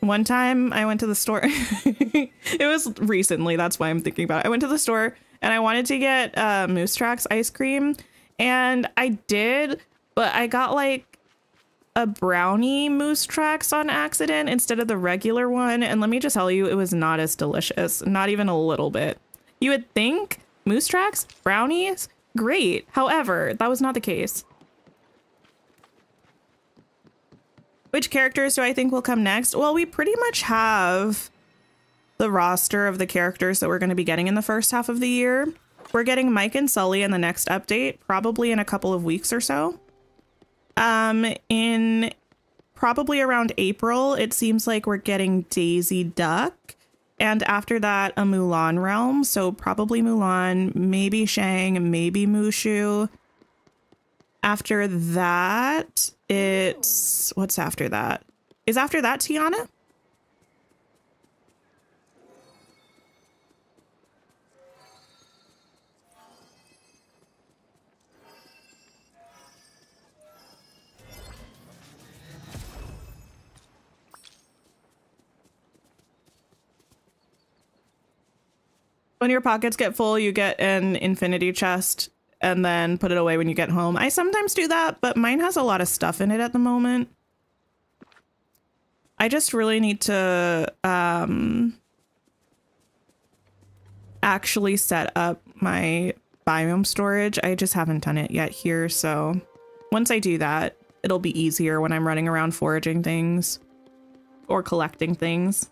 One time I went to the store. It was recently. That's why I'm thinking about it. I went to the store and I wanted to get uh, Moose Tracks ice cream, and I did, but I got like a brownie Moose Tracks on accident instead of the regular one. And let me just tell you, it was not as delicious. Not even a little bit. You would think Moose Tracks, brownies, great. However, that was not the case. Which characters do I think will come next? Well, we pretty much have the roster of the characters that we're going to be getting in the first half of the year. We're getting Mike and Sully in the next update, probably in a couple of weeks or so. Um, in probably around April, it seems like we're getting Daisy Duck. And after that, a Mulan realm. So probably Mulan, maybe Shang, maybe Mushu. After that, it's what's after that? Is after that Tiana? When your pockets get full, you get an infinity chest. And then put it away when you get home. I sometimes do that, but mine has a lot of stuff in it at the moment. I just really need to um, actually set up my biome storage. I just haven't done it yet here. So once I do that, it'll be easier when I'm running around foraging things or collecting things.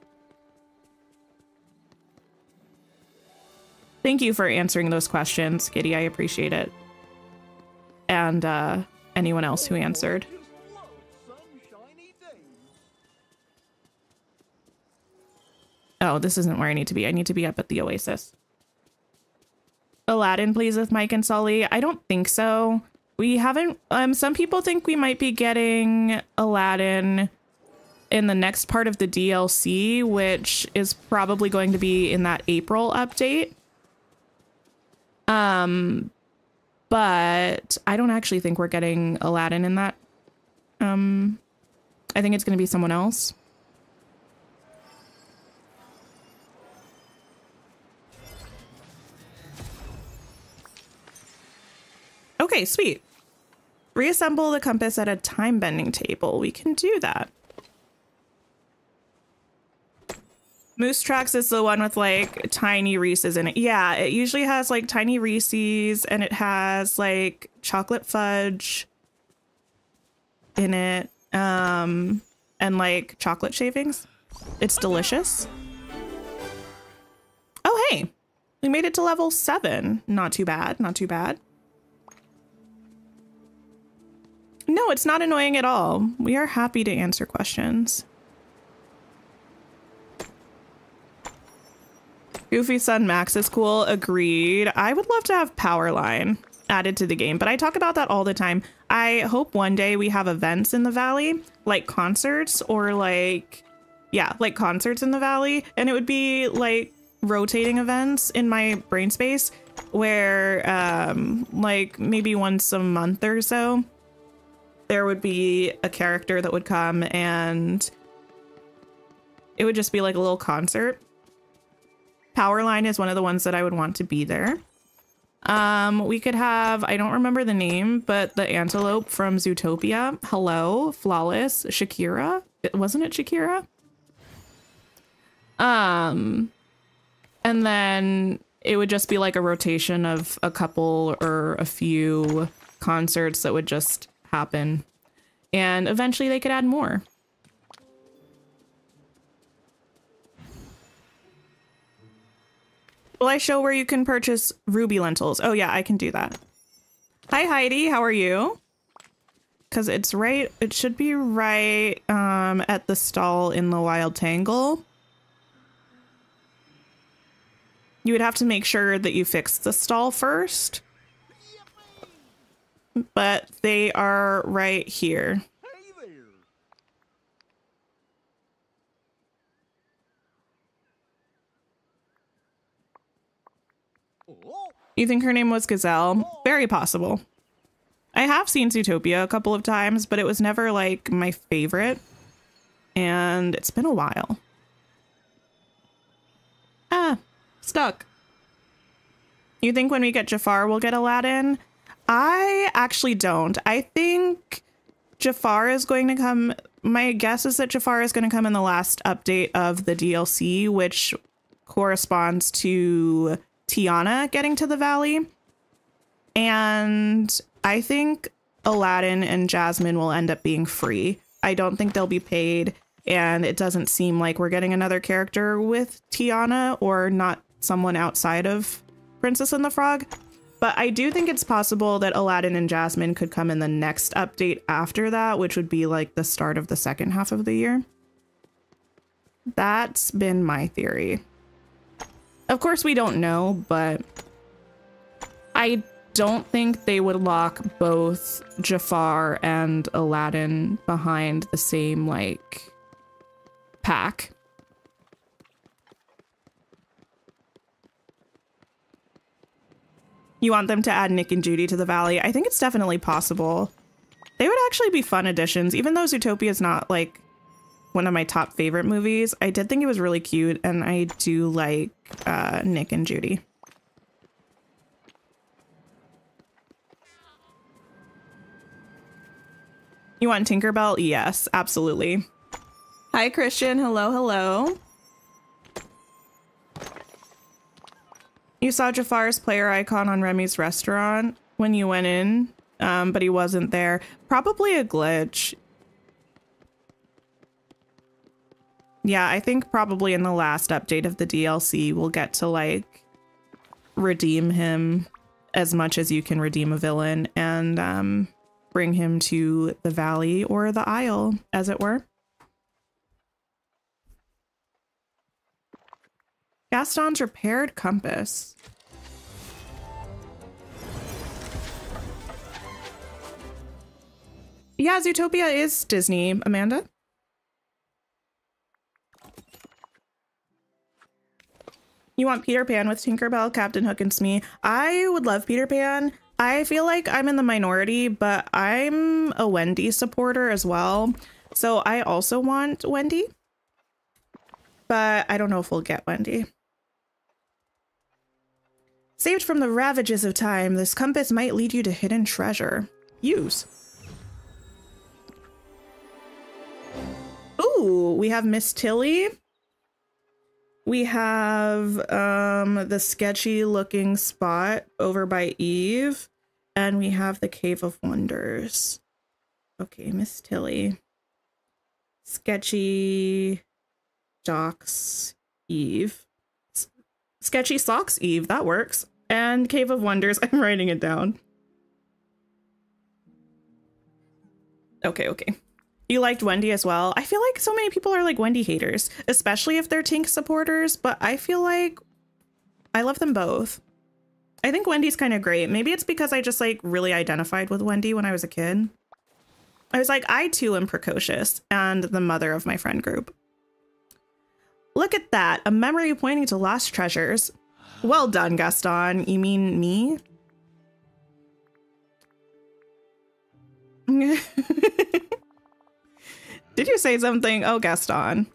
Thank you for answering those questions, Giddy. I appreciate it. And uh, anyone else who answered. Oh, this isn't where I need to be. I need to be up at the Oasis. Aladdin, please, with Mike and Sully? I don't think so. We haven't. Um, some people think we might be getting Aladdin in the next part of the D L C, which is probably going to be in that April update. Um, but I don't actually think we're getting Aladdin in that. Um, I think it's going to be someone else. Okay, sweet. Reassemble the compass at a time-bending table. We can do that. Moose Tracks is the one with like tiny Reese's in it. Yeah, it usually has like tiny Reese's and it has like chocolate fudge in it, um, and like chocolate shavings. It's delicious. Oh, hey, we made it to level seven. Not too bad. Not too bad. No, it's not annoying at all. We are happy to answer questions. Goofy Sun Max is cool. Agreed. I would love to have Powerline added to the game, but I talk about that all the time. I hope one day we have events in the valley, like concerts or like, yeah, like concerts in the valley. And it would be like rotating events in my brain space where um, like maybe once a month or so, there would be a character that would come and it would just be like a little concert. Powerline is one of the ones that I would want to be there. Um, we could have, I don't remember the name, but the antelope from Zootopia. Hello, Flawless, Shakira. It, wasn't it Shakira? Um, and then it would just be like a rotation of a couple or a few concerts that would just happen. And eventually they could add more. Will I show where you can purchase ruby lentils? Oh, yeah, I can do that. Hi, Heidi. How are you? Because it's right. It should be right um, at the stall in the Wild Tangle. You would have to make sure that you fix the stall first. But they are right here. You think her name was Gazelle? Very possible. I have seen Zootopia a couple of times, but it was never like my favorite. And it's been a while. Ah, stuck. You think when we get Jafar, we'll get Aladdin? I actually don't. I think Jafar is going to come. My guess is that Jafar is going to come in the last update of the D L C, which corresponds to Tiana getting to the valley, and I think Aladdin and Jasmine will end up being free. I don't think they'll be paid, and it doesn't seem like we're getting another character with Tiana or not someone outside of Princess and the Frog, but I do think it's possible that Aladdin and Jasmine could come in the next update after that, which would be like the start of the second half of the year. That's been my theory. Of course, we don't know, but I don't think they would lock both Jafar and Aladdin behind the same, like, pack. You want them to add Nick and Judy to the valley? I think it's definitely possible. They would actually be fun additions, even though Zootopia is not, like, one of my top favorite movies. I did think it was really cute, and I do like uh, Nick and Judy. You want Tinkerbell? Yes, absolutely. Hi, Christian. Hello, hello. You saw Jafar's player icon on Remy's restaurant when you went in, um, but he wasn't there. Probably a glitch. Yeah, I think probably in the last update of the D L C, we'll get to like redeem him as much as you can redeem a villain and um, bring him to the valley or the isle, as it were. Gaston's repaired compass. Yeah, Zootopia is Disney, Amanda. You want Peter Pan with Tinkerbell, Captain Hook, and Smee. I would love Peter Pan. I feel like I'm in the minority, but I'm a Wendy supporter as well. So I also want Wendy. But I don't know if we'll get Wendy. Saved from the ravages of time, this compass might lead you to hidden treasure. Use. Ooh, we have Miss Tilly. We have um, the sketchy looking spot over by Eve, and we have the Cave of Wonders. Okay, Miss Tilly. Sketchy docks, Eve. S sketchy socks, Eve, that works. And Cave of Wonders, I'm writing it down. Okay, okay. You liked Wendy as well. I feel like so many people are like Wendy haters, especially if they're Tink supporters, but I feel like I love them both. I think Wendy's kind of great. Maybe it's because I just like really identified with Wendy when I was a kid. I was like, I too am precocious and the mother of my friend group. Look at that, a memory pointing to lost treasures. Well done, Gaston. You mean me? Did you say something? Oh, Gaston.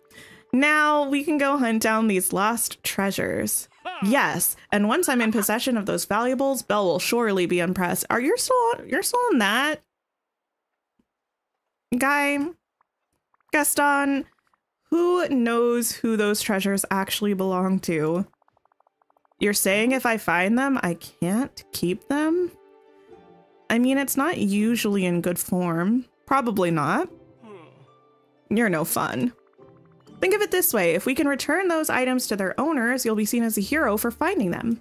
Now we can go hunt down these lost treasures. Yes, and once I'm in possession of those valuables, Belle will surely be impressed. Are you still on, you're still on that? Guy, Gaston, who knows who those treasures actually belong to? You're saying if I find them, I can't keep them? I mean, it's not usually in good form. Probably not. You're no fun. Think of it this way. If we can return those items to their owners, you'll be seen as a hero for finding them.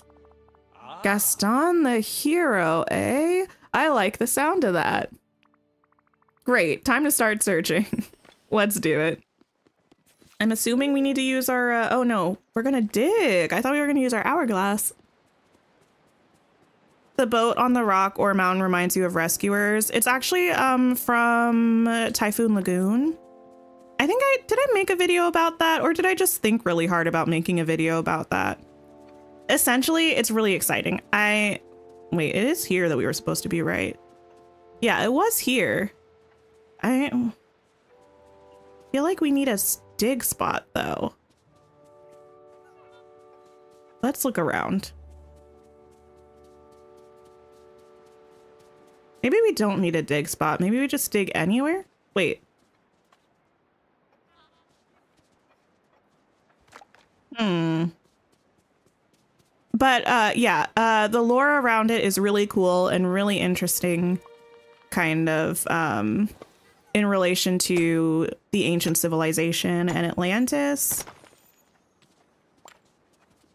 Ah. Gaston the hero, eh? I like the sound of that. Great. Time to start searching. Let's do it. I'm assuming we need to use our... Uh, oh, no. We're going to dig. I thought we were going to use our hourglass. The boat on the rock or mountain reminds you of Rescuers. It's actually um, from uh, Typhoon Lagoon. I think I did I make a video about that, or did I just think really hard about making a video about that? Essentially, it's really exciting. I wait, it is here that we were supposed to be, right? Yeah, it was here. I feel like we need a dig spot, though. Let's look around. Maybe we don't need a dig spot. Maybe we just dig anywhere. Wait. Hmm. But uh, yeah, uh, the lore around it is really cool and really interesting, kind of um, in relation to the ancient civilization and Atlantis.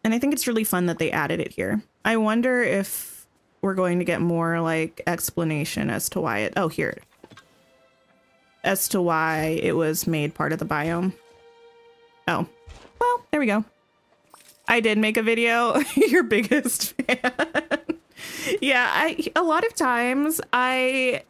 And I think it's really fun that they added it here. I wonder if we're going to get more like explanation as to why it. Oh, here. As to why it was made part of the biome. Oh, well, there we go. I did make a video, your biggest fan. Yeah, I, a lot of times I,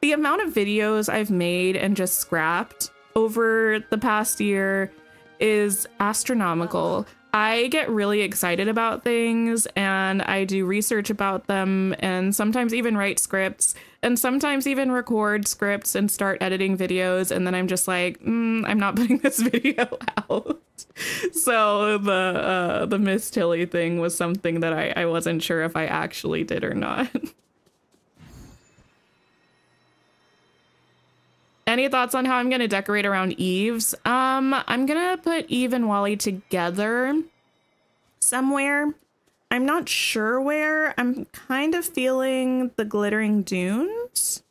the amount of videos I've made and just scrapped over the past year is astronomical. I get really excited about things and I do research about them and sometimes even write scripts and sometimes even record scripts and start editing videos. And then I'm just like, mm, I'm not putting this video out. So the uh, the Miss Tilly thing was something that I, I wasn't sure if I actually did or not. Any thoughts on how I'm going to decorate around Eve's? Um, I'm going to put Eve and Wall-E together somewhere. I'm not sure where. I'm kind of feeling the glittering dunes.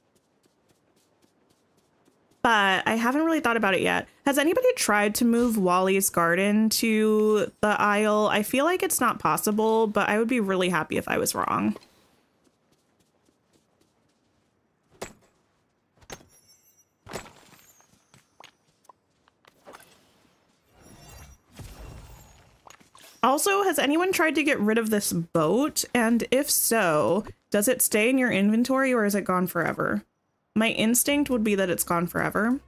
But I haven't really thought about it yet. Has anybody tried to move Wall-E's garden to the aisle? I feel like it's not possible, but I would be really happy if I was wrong. Also, has anyone tried to get rid of this boat? And if so, does it stay in your inventory or is it gone forever? My instinct would be that it's gone forever.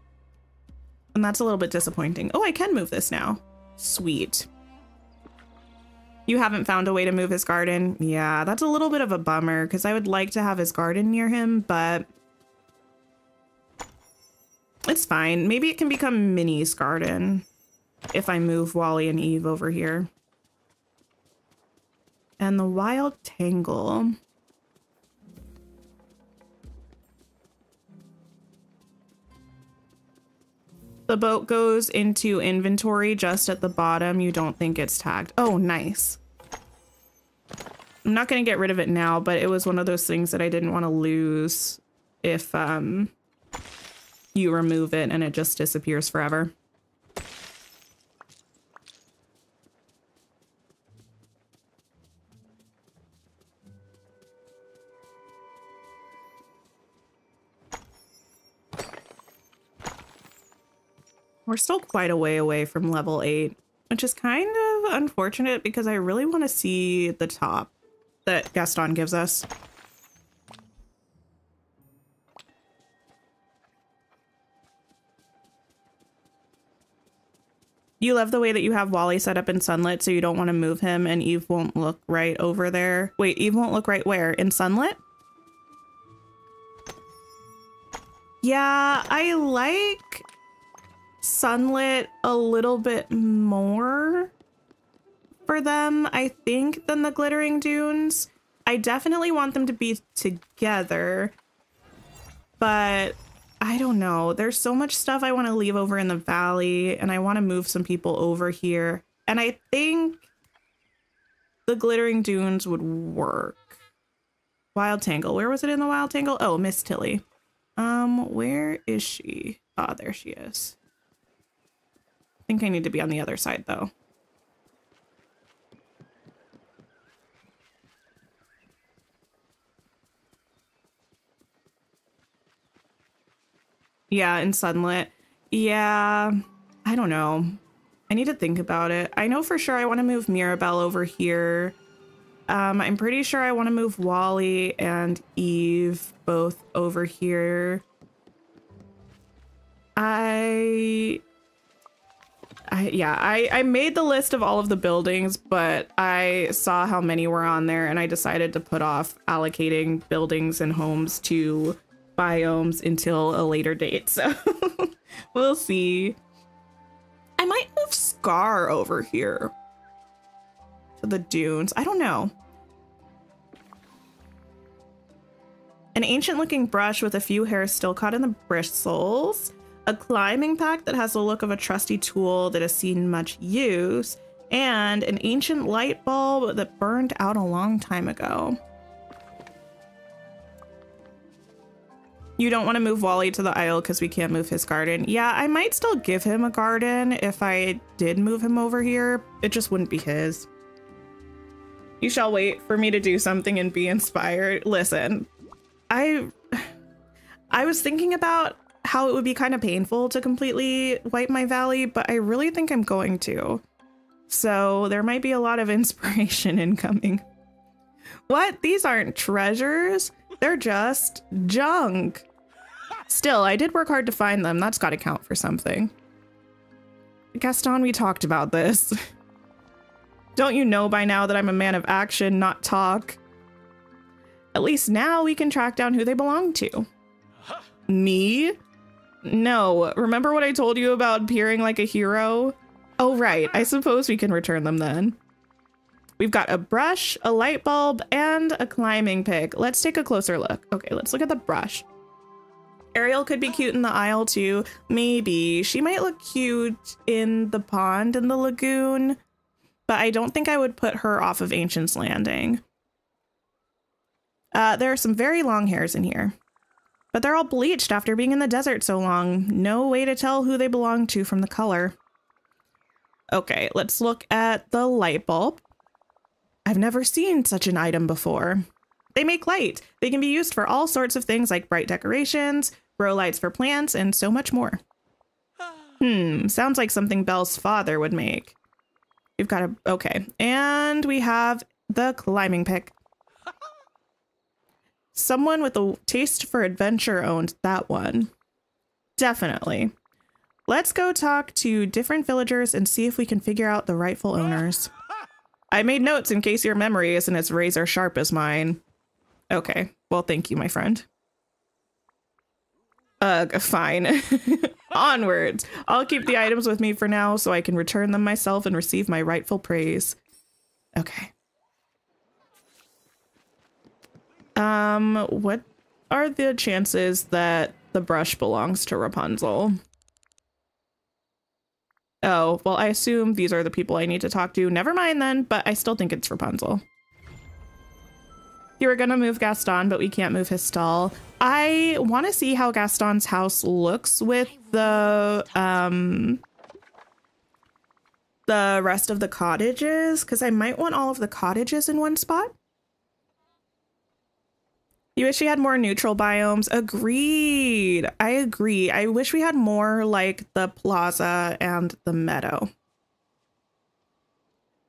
And that's a little bit disappointing. Oh, I can move this now. Sweet. You haven't found a way to move his garden? Yeah, that's a little bit of a bummer because I would like to have his garden near him, but it's fine. Maybe it can become Minnie's garden if I move Wall-E and Eve over here. And the wild tangle. The boat goes into inventory just at the bottom. You don't think it's tagged. Oh, nice. I'm not going to get rid of it now, but it was one of those things that I didn't want to lose if um, you remove it and it just disappears forever. We're still quite a way away from level eight, which is kind of unfortunate because I really want to see the top that Gaston gives us. You love the way that you have Wall-E set up in sunlit, so you don't want to move him, and Eve won't look right over there. Wait, Eve won't look right where? In sunlit? Yeah, I like sunlit a little bit more for them, I think, than the glittering dunes. I definitely want them to be together, but I don't know. There's so much stuff I want to leave over in the valley, and I want to move some people over here. And I think the glittering dunes would work. Wild Tangle. Where was it in the Wild Tangle? Oh, Miss Tilly. Um, where is she? Ah, there she is. I think I need to be on the other side, though. Yeah, in sunlit. Yeah, I don't know. I need to think about it. I know for sure I want to move Mirabelle over here. Um, I'm pretty sure I want to move Wall-E and Eve both over here. I... I, yeah, I, I made the list of all of the buildings, but I saw how many were on there and I decided to put off allocating buildings and homes to biomes until a later date. So we'll see. I might move Scar over here to the dunes. I don't know. An ancient looking brush with a few hairs still caught in the bristles. A climbing pack that has the look of a trusty tool that has seen much use, and an ancient light bulb that burned out a long time ago. You don't want to move Wall-E to the isle because we can't move his garden. Yeah, I might still give him a garden if I did move him over here. It just wouldn't be his. You shall wait for me to do something and be inspired. Listen, I, I was thinking about how it would be kind of painful to completely wipe my valley, but I really think I'm going to. So there might be a lot of inspiration incoming. What? These aren't treasures. They're just junk. Still, I did work hard to find them. That's got to count for something. Gaston, we talked about this. Don't you know by now that I'm a man of action, not talk? At least now we can track down who they belong to. Me? No, remember what I told you about appearing like a hero? Oh, right. I suppose we can return them then. We've got a brush, a light bulb, and a climbing pick. Let's take a closer look. Okay, let's look at the brush. Ariel could be cute in the aisle too. Maybe. She might look cute in the pond in the lagoon, but I don't think I would put her off of Ancient's Landing. Uh, there are some very long hairs in here. But they're all bleached after being in the desert so long. No way to tell who they belong to from the color. Okay, let's look at the light bulb. I've never seen such an item before. They make light. They can be used for all sorts of things like bright decorations, grow lights for plants, and so much more. Hmm, sounds like something Belle's father would make. We've got a... Okay, and we have the climbing pick. Someone with a taste for adventure owned that one. Definitely. Let's go talk to different villagers and see if we can figure out the rightful owners. I made notes in case your memory isn't as razor sharp as mine. Okay. Well, thank you, my friend. Ugh, fine. Onwards. I'll keep the items with me for now so I can return them myself and receive my rightful praise. Okay. Um, what are the chances that the brush belongs to Rapunzel? Oh, well, I assume these are the people I need to talk to. Never mind then, but I still think it's Rapunzel. You were gonna move Gaston, but we can't move his stall. I want to see how Gaston's house looks with the um the rest of the cottages, because I might want all of the cottages in one spot. You wish we had more neutral biomes. Agreed. I agree. I wish we had more like the plaza and the meadow.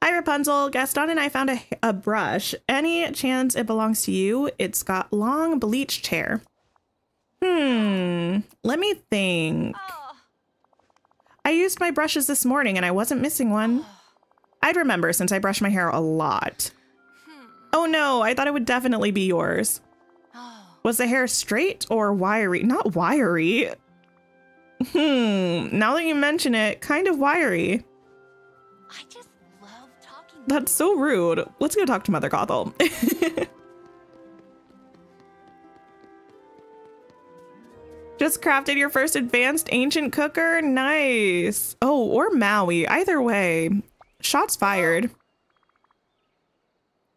Hi, Rapunzel. Gaston and I found a, a brush. Any chance it belongs to you? It's got long bleached hair. Hmm. Let me think. Oh. I used my brushes this morning and I wasn't missing one. I'd remember since I brush my hair a lot. Hmm. Oh, no. I thought it would definitely be yours. Was the hair straight or wiry? Not wiry. Hmm. Now that you mention it, kind of wiry. I just love talking. That's so rude. Let's go talk to Mother Gothel. Just crafted your first advanced ancient cooker. Nice. Oh, or Maui. Either way. Shots fired. Oh.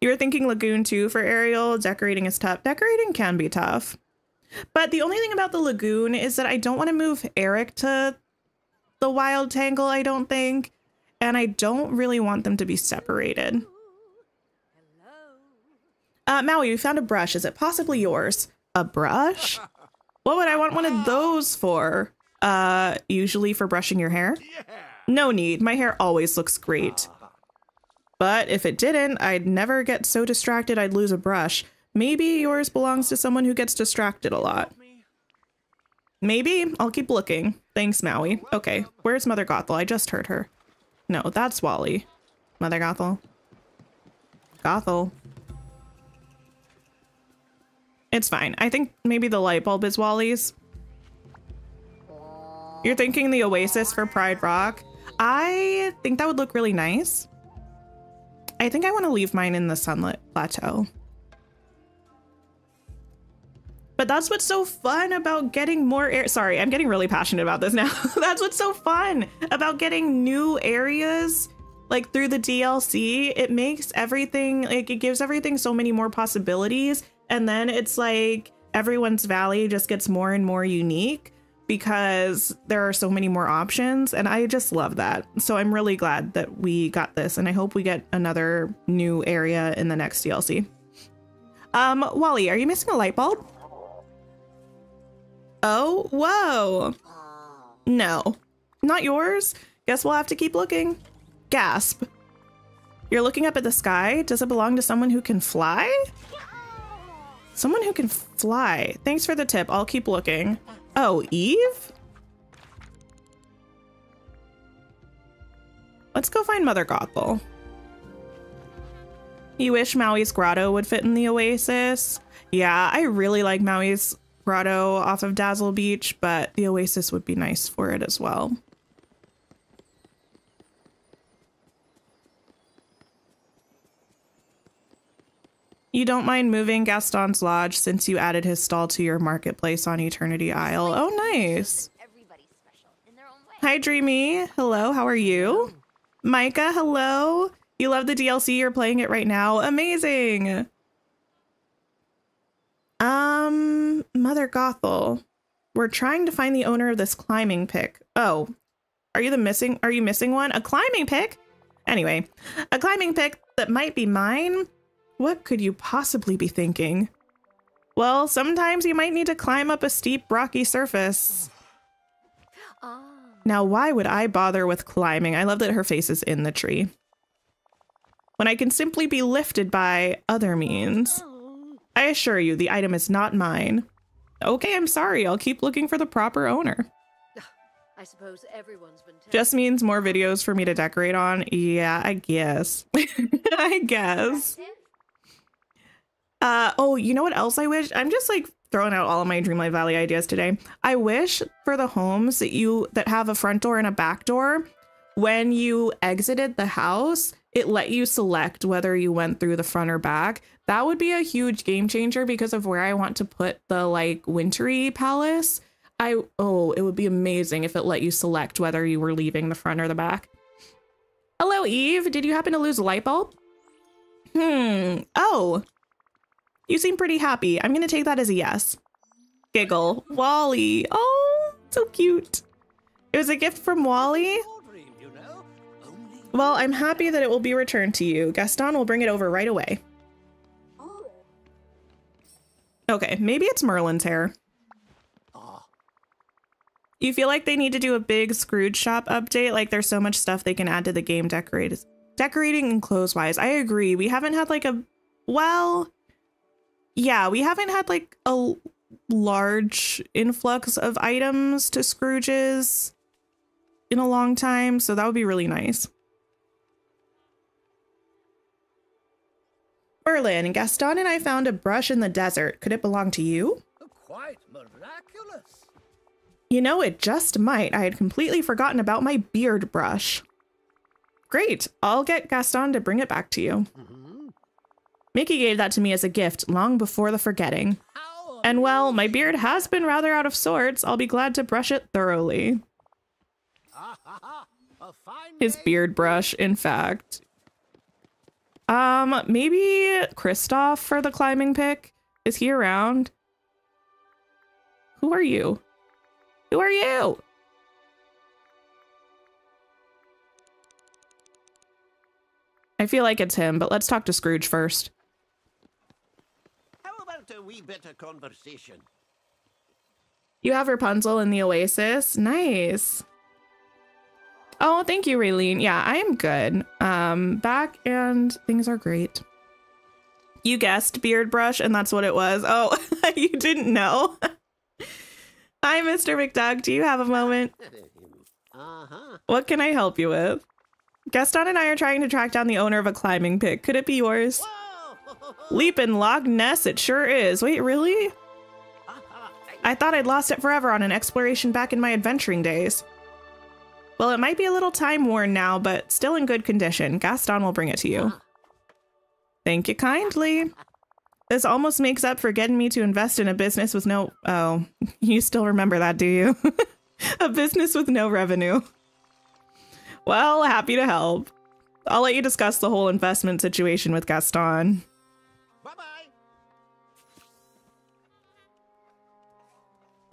You were thinking lagoon too for Ariel. Decorating is tough. Decorating can be tough. But the only thing about the lagoon is that I don't want to move Eric to the wild tangle, I don't think. And I don't really want them to be separated. Uh, Maui, we found a brush. Is it possibly yours? A brush? What would I want one of those for? Uh, usually for brushing your hair? No need. My hair always looks great. But if it didn't, I'd never get so distracted I'd lose a brush. Maybe yours belongs to someone who gets distracted a lot. Maybe. I'll keep looking. Thanks, Maui. Okay, where's Mother Gothel? I just heard her. No, that's Wall-E. Mother Gothel. Gothel. It's fine. I think maybe the light bulb is Wall-E's. You're thinking the oasis for Pride Rock? I think that would look really nice. I think I want to leave mine in the sunlit plateau. But that's what's so fun about getting more air. Sorry, I'm getting really passionate about this now. That's what's so fun about getting new areas like through the D L C. It makes everything like it gives everything so many more possibilities. And then it's like everyone's valley just gets more and more unique because there are so many more options, and I just love that. So I'm really glad that we got this, and I hope we get another new area in the next D L C. Um, Wall-E, are you missing a light bulb? Oh, whoa. No, not yours. Guess we'll have to keep looking. Gasp. You're looking up at the sky. Does it belong to someone who can fly? Someone who can fly. Thanks for the tip. I'll keep looking. Oh, Eve? Let's go find Mother Gothel. You wish Maui's grotto would fit in the oasis? Yeah, I really like Maui's grotto off of Dazzle Beach, but the oasis would be nice for it as well. You don't mind moving Gaston's lodge since you added his stall to your marketplace on Eternity Isle. Oh, nice. Hi, Dreamy. Hello. How are you? Micah, hello. You love the D L C. You're playing it right now. Amazing. Um, Mother Gothel. We're trying to find the owner of this climbing pick. Oh, are you the missing? Are you missing one? A climbing pick? Anyway, a climbing pick that might be mine. What could you possibly be thinking? Well, sometimes you might need to climb up a steep, rocky surface. Oh. Now, why would I bother with climbing? I love that her face is in the tree. When I can simply be lifted by other means. I assure you, the item is not mine. Okay, I'm sorry. I'll keep looking for the proper owner. I suppose everyone's been just means more videos for me to decorate on. Yeah, I guess. I guess. Uh, oh, you know what else I wish? I'm just like throwing out all of my Dreamlight Valley ideas today. I wish for the homes that you that have a front door and a back door, when you exited the house, it let you select whether you went through the front or back. That would be a huge game changer because of where I want to put the like wintry palace. I oh, it would be amazing if it let you select whether you were leaving the front or the back. Hello, Eve. Did you happen to lose a light bulb? Hmm. Oh, you seem pretty happy. I'm going to take that as a yes. Giggle. Wall-E. Oh, so cute. It was a gift from Wall-E. Well, I'm happy that it will be returned to you. Gaston will bring it over right away. Okay, maybe it's Merlin's hair. You feel like they need to do a big Scrooge shop update? Like there's so much stuff they can add to the game decorators. Decorating and clothes wise. I agree. We haven't had like a, well, yeah, we haven't had like a large influx of items to Scrooge's in a long time. So that would be really nice. Merlin, Gaston and I found a brush in the desert. Could it belong to you? Quite miraculous. You know, it just might. I had completely forgotten about my beard brush. Great. I'll get Gaston to bring it back to you. Mm-hmm. Mickey gave that to me as a gift long before the forgetting. Ow. And well, my beard has been rather out of sorts. I'll be glad to brush it thoroughly. Ah, ha, ha. A fine His beard brush, in fact. Um, maybe Kristoff for the climbing pick. Is he around? Who are you? Who are you? I feel like it's him, but let's talk to Scrooge first. How about a wee bit of conversation? You have Rapunzel in the Oasis. Nice. Oh, thank you, Raylene. Yeah, I am good. Um, back and things are great. You guessed beard brush, and that's what it was. Oh, you didn't know. Hi, Mister McDuck. Do you have a moment? Uh-huh. What can I help you with? Gaston and I are trying to track down the owner of a climbing pick. Could it be yours? Leap in Loch Ness, it sure is. Wait, really? Uh-huh. I thought I'd lost it forever on an exploration back in my adventuring days. Well, it might be a little time worn now, but still in good condition. Gaston will bring it to you. Uh-huh. Thank you kindly. This almost makes up for getting me to invest in a business with no... Oh, you still remember that, do you? A business with no revenue. Well, happy to help. I'll let you discuss the whole investment situation with Gaston. Bye-bye.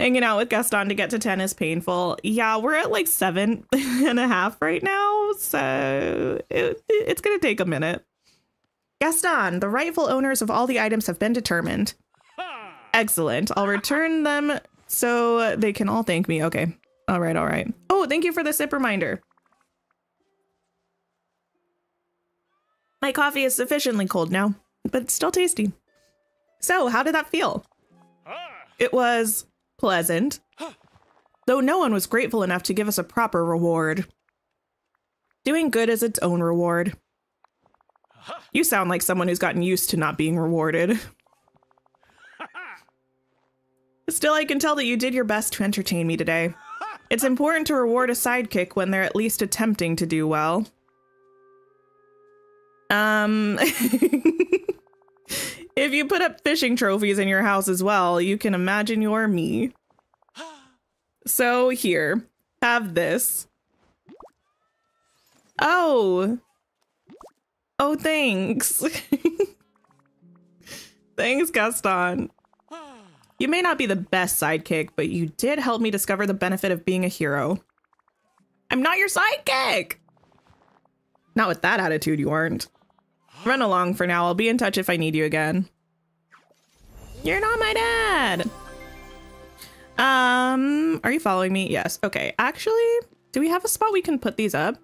Hanging out with Gaston to get to ten is painful. Yeah, we're at like seven and a half right now, so it, it's going to take a minute. Gaston, the rightful owners of all the items have been determined. Excellent. I'll return them so they can all thank me. Okay. All right. All right. Oh, thank you for the sip reminder. My coffee is sufficiently cold now, but it's still tasty. So how did that feel? It was pleasant, though no one was grateful enough to give us a proper reward. Doing good is its own reward. You sound like someone who's gotten used to not being rewarded. Still, I can tell that you did your best to entertain me today. It's important to reward a sidekick when they're at least attempting to do well. Um, if you put up fishing trophies in your house as well, you can imagine you're me. So here, have this. Oh. Oh, thanks. Thanks, Gaston. You may not be the best sidekick, but you did help me discover the benefit of being a hero. I'm not your sidekick. Not with that attitude, you aren't. Run along for now. I'll be in touch if I need you again. You're not my dad. Um, are you following me? Yes. Okay. Actually, do we have a spot we can put these up?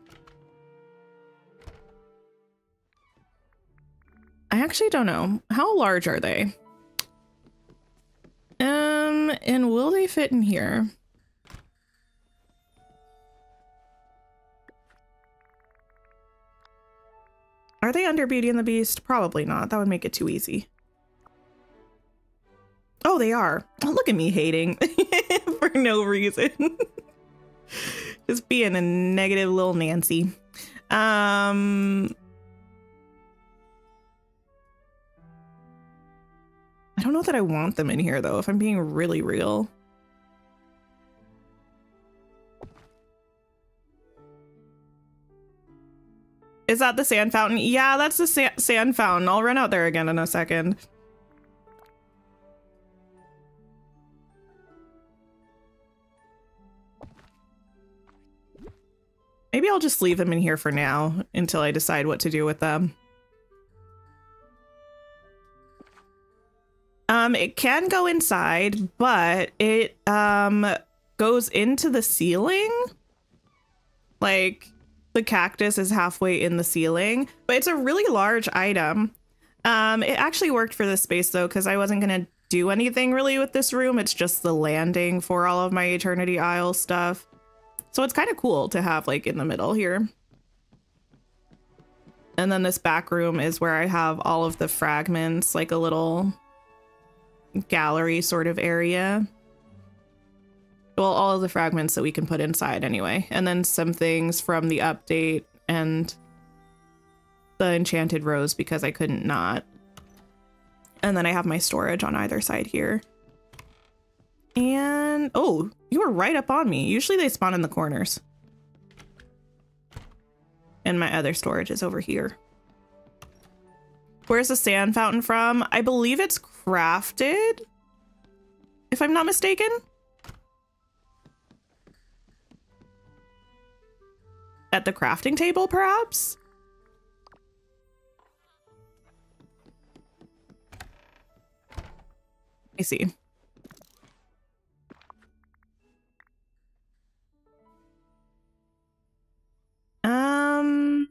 I actually don't know. How large are they? And will they fit in here? Are they under Beauty and the Beast? Probably not. That would make it too easy. Oh, they are. Oh, look at me hating for no reason. Just being a negative little Nancy. Um, I don't know that I want them in here, though, if I'm being really real. Is that the sand fountain? Yeah, that's the sa sand fountain. I'll run out there again in a second. Maybe I'll just leave them in here for now until I decide what to do with them. Um, it can go inside, but it um goes into the ceiling. Like, the cactus is halfway in the ceiling, but it's a really large item. Um, it actually worked for this space, though, because I wasn't going to do anything really with this room. It's just the landing for all of my Eternity Isle stuff. So it's kind of cool to have, like, in the middle here. And then this back room is where I have all of the fragments, like a little gallery sort of area. Well, all of the fragments that we can put inside anyway. And then some things from the update and the enchanted rose because I couldn't not. And then I have my storage on either side here. And oh, you were right up on me. Usually they spawn in the corners. And my other storage is over here. Where's the sand fountain from? I believe it's crafted, if I'm not mistaken. At the crafting table, perhaps? I see. Um,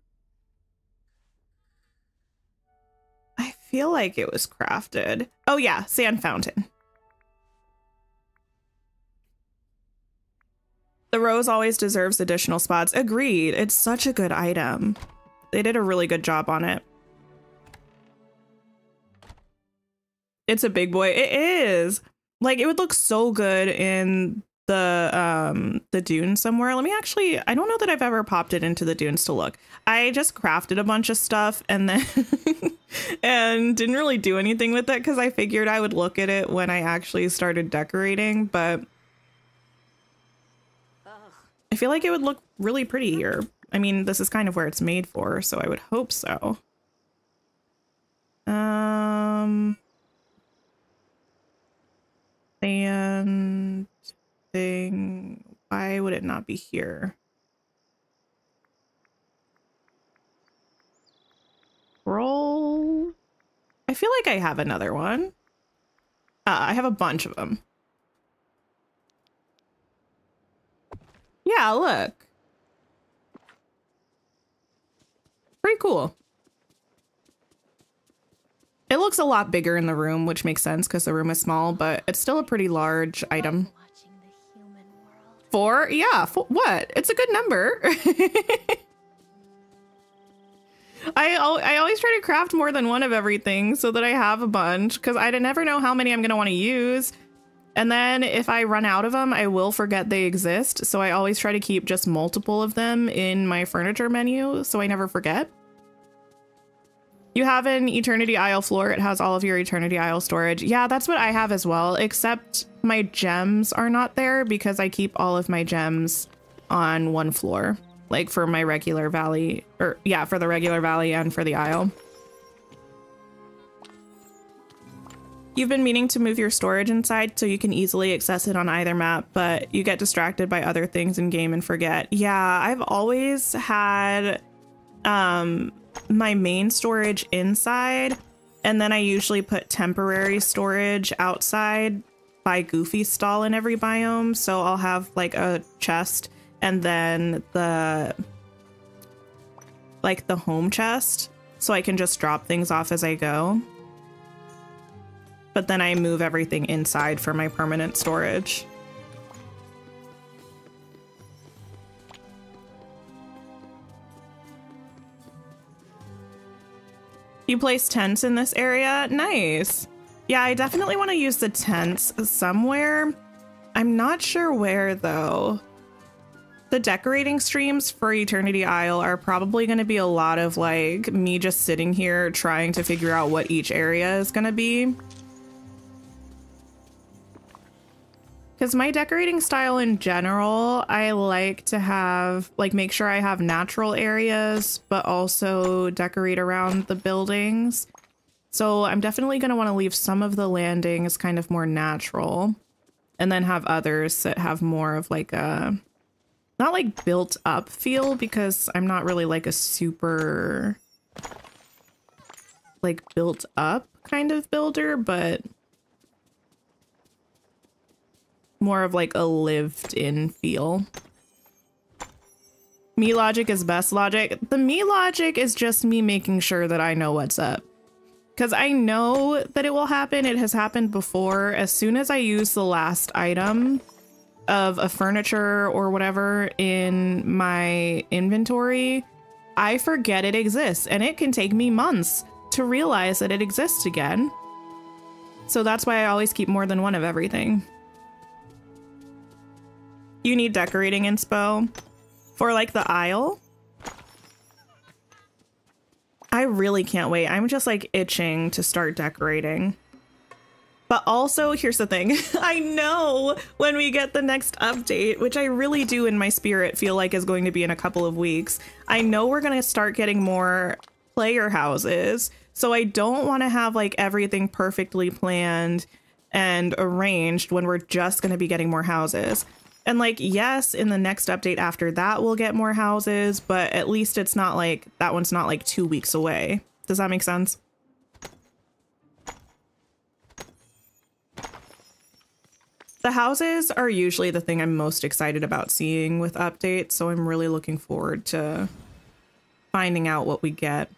I feel like it was crafted. Oh yeah, sand fountain. The rose always deserves additional spots. Agreed. It's such a good item. They did a really good job on it. It's a big boy. It is. Like, it would look so good in the um the dune somewhere. Let me actually, I don't know that I've ever popped it into the dunes to look. I just crafted a bunch of stuff and then and didn't really do anything with it because I figured I would look at it when I actually started decorating, but I feel like it would look really pretty here. I mean, this is kind of where it's made for, so I would hope so. Um, and thing, why would it not be here? Roll. I feel like I have another one. Uh, I have a bunch of them. Yeah, look. Pretty cool. It looks a lot bigger in the room, which makes sense because the room is small, but it's still a pretty large item. Four? Yeah, four, what? It's a good number. I, al I always try to craft more than one of everything so that I have a bunch because I never know how many I'm going to want to use. And then if I run out of them, I will forget they exist. So I always try to keep just multiple of them in my furniture menu so I never forget. You have an Eternity Isle floor. It has all of your Eternity Isle storage. Yeah, that's what I have as well, except my gems are not there because I keep all of my gems on one floor, like for my regular valley, or yeah, for the regular valley and for the Isle. You've been meaning to move your storage inside so you can easily access it on either map, but you get distracted by other things in game and forget. Yeah, I've always had um, my main storage inside, and then I usually put temporary storage outside by Goofy stall in every biome. So I'll have like a chest and then the like the home chest so I can just drop things off as I go. but then I move everything inside for my permanent storage. You place tents in this area? Nice. Yeah, I definitely want to use the tents somewhere. I'm not sure where, though. The decorating streams for Eternity Isle are probably going to be a lot of, like, me just sitting here trying to figure out what each area is going to be. Because my decorating style in general, I like to have, like, make sure I have natural areas, but also decorate around the buildings. So I'm definitely going to want to leave some of the landings kind of more natural, and then have others that have more of like a, not like built up feel, because I'm not really like a super like built up kind of builder, but more of like a lived in feel. Me logic is best logic. The me logic is just me making sure that I know what's up, because I know that it will happen. It has happened before. As soon as I use the last item of a furniture or whatever in my inventory, I forget it exists, and it can take me months to realize that it exists again. So that's why I always keep more than one of everything. You need decorating inspo for like the aisle. I really can't wait. I'm just like itching to start decorating. But also, here's the thing. I know when we get the next update, which I really do in my spirit feel like is going to be in a couple of weeks, I know we're going to start getting more player houses. So I don't want to have like everything perfectly planned and arranged when we're just going to be getting more houses. And like, yes, in the next update after that, we'll get more houses, but at least it's not like that one's not like two weeks away. Does that make sense? The houses are usually the thing I'm most excited about seeing with updates, so I'm really looking forward to finding out what we get.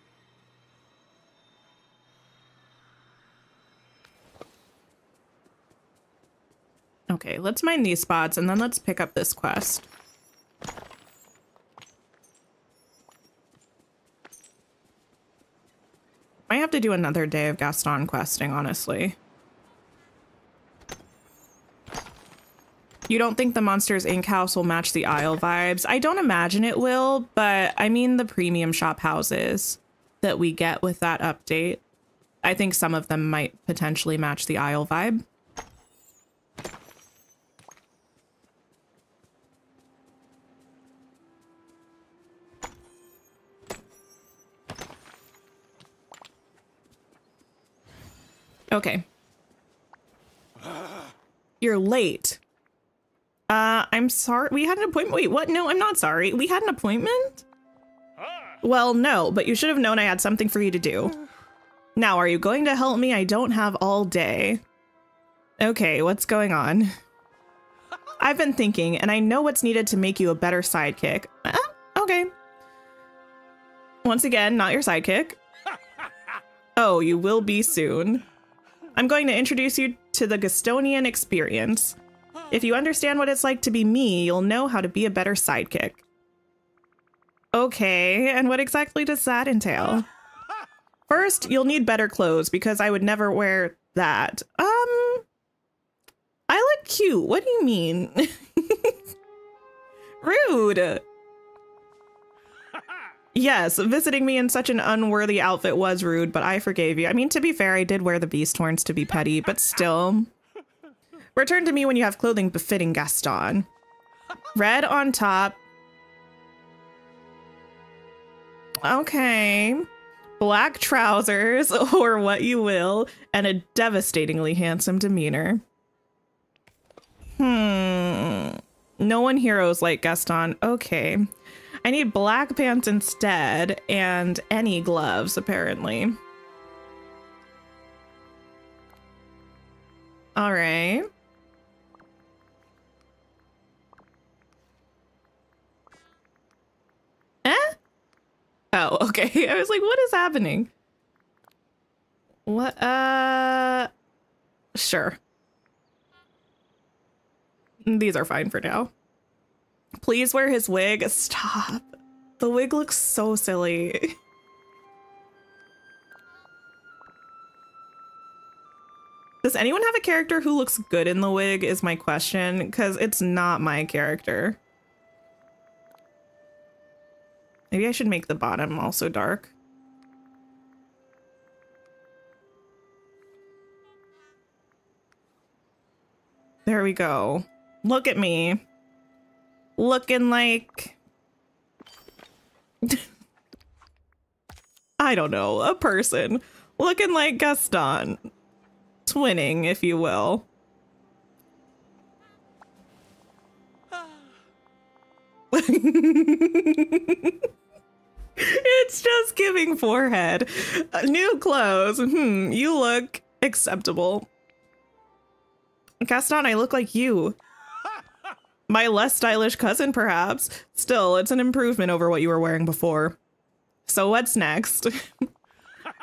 Okay, let's mine these spots and then let's pick up this quest. Might have to do another day of Gaston questing, honestly. You don't think the Monsters Incorporated house will match the Isle vibes? I don't imagine it will, but I mean the premium shop houses that we get with that update. I think some of them might potentially match the Isle vibe. Okay. You're late. Uh, I'm sorry. We had an appointment. Wait, what? No, I'm not sorry. We had an appointment? Well, no, but you should have known I had something for you to do. Now, are you going to help me? I don't have all day. Okay, what's going on? I've been thinking, and I know what's needed to make you a better sidekick. Uh, okay. Once again, not your sidekick. Oh, you will be soon. I'm going to introduce you to the Gastonian experience. If you understand what it's like to be me, you'll know how to be a better sidekick. Okay, and what exactly does that entail? First, you'll need better clothes, because I would never wear that. Um, I look cute. What do you mean? Rude. Yes, visiting me in such an unworthy outfit was rude, but I forgave you. I mean, to be fair, I did wear the beast horns to be petty, but still. Return to me when you have clothing befitting Gaston. Red on top. Okay. Black trousers, or what you will, and a devastatingly handsome demeanor. Hmm. No one heroes like Gaston. Okay. I need black pants instead, and any gloves, apparently. All right. Eh? Oh, okay. I was like, what is happening? What? Uh, Sure. These are fine for now. Please wear his wig. Stop. The wig looks so silly. Does anyone have a character who looks good in the wig is my question, because it's not my character. Maybe I should make the bottom also dark. There we go. Look at me. Looking like... I don't know, a person. Looking like Gaston. Twinning, if you will. It's just giving forehead. Uh, new clothes. Hmm, you look acceptable. Gaston, I look like you. My less stylish cousin, perhaps. Still, it's an improvement over what you were wearing before. So what's next?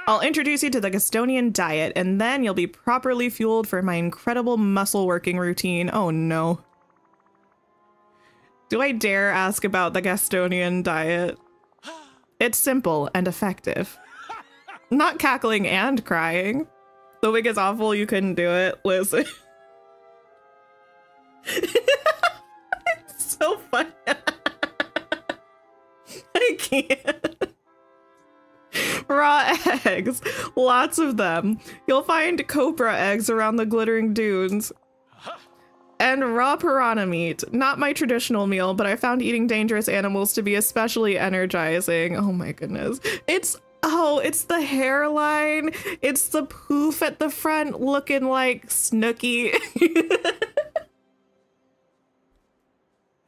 I'll introduce you to the Gastonian diet, and then you'll be properly fueled for my incredible muscle working routine. Oh no. Do I dare ask about the Gastonian diet? It's simple and effective. Not cackling and crying. The wig is awful, you couldn't do it. Listen. It's so fun. I can't. Raw eggs. Lots of them. You'll find copra eggs around the glittering dunes. And raw piranha meat. Not my traditional meal, but I found eating dangerous animals to be especially energizing. Oh my goodness. It's, oh, it's the hairline. It's the poof at the front looking like Snooki.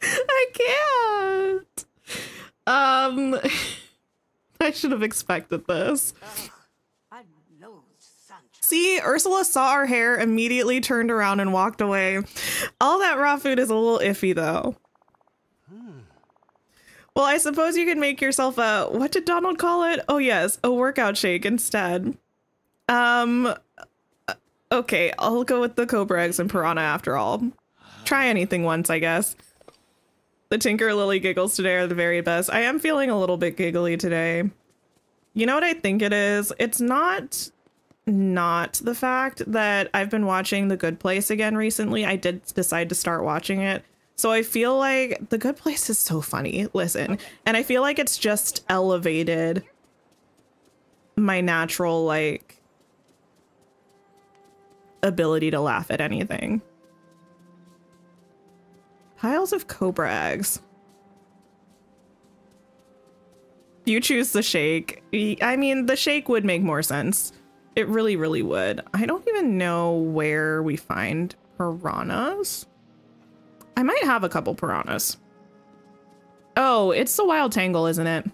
I can't. Um... I should have expected this. See, Ursula saw our hair, immediately turned around and walked away. All that raw food is a little iffy, though. Hmm. Well, I suppose you can make yourself a, what did Donald call it? Oh, yes, a workout shake instead. Um, okay, I'll go with the cobra eggs and piranha after all. Try anything once, I guess. The Tinker Lily giggles today are the very best. I am feeling a little bit giggly today. You know what I think it is? It's not not the fact that I've been watching The Good Place again recently. I did decide to start watching it. So I feel like The Good Place is so funny. Listen, and I feel like it's just elevated my natural, like, ability to laugh at anything. Piles of cobra eggs. You choose the shake. I mean, the shake would make more sense. It really, really would. I don't even know where we find piranhas. I might have a couple piranhas. Oh, it's the wild tangle, isn't it?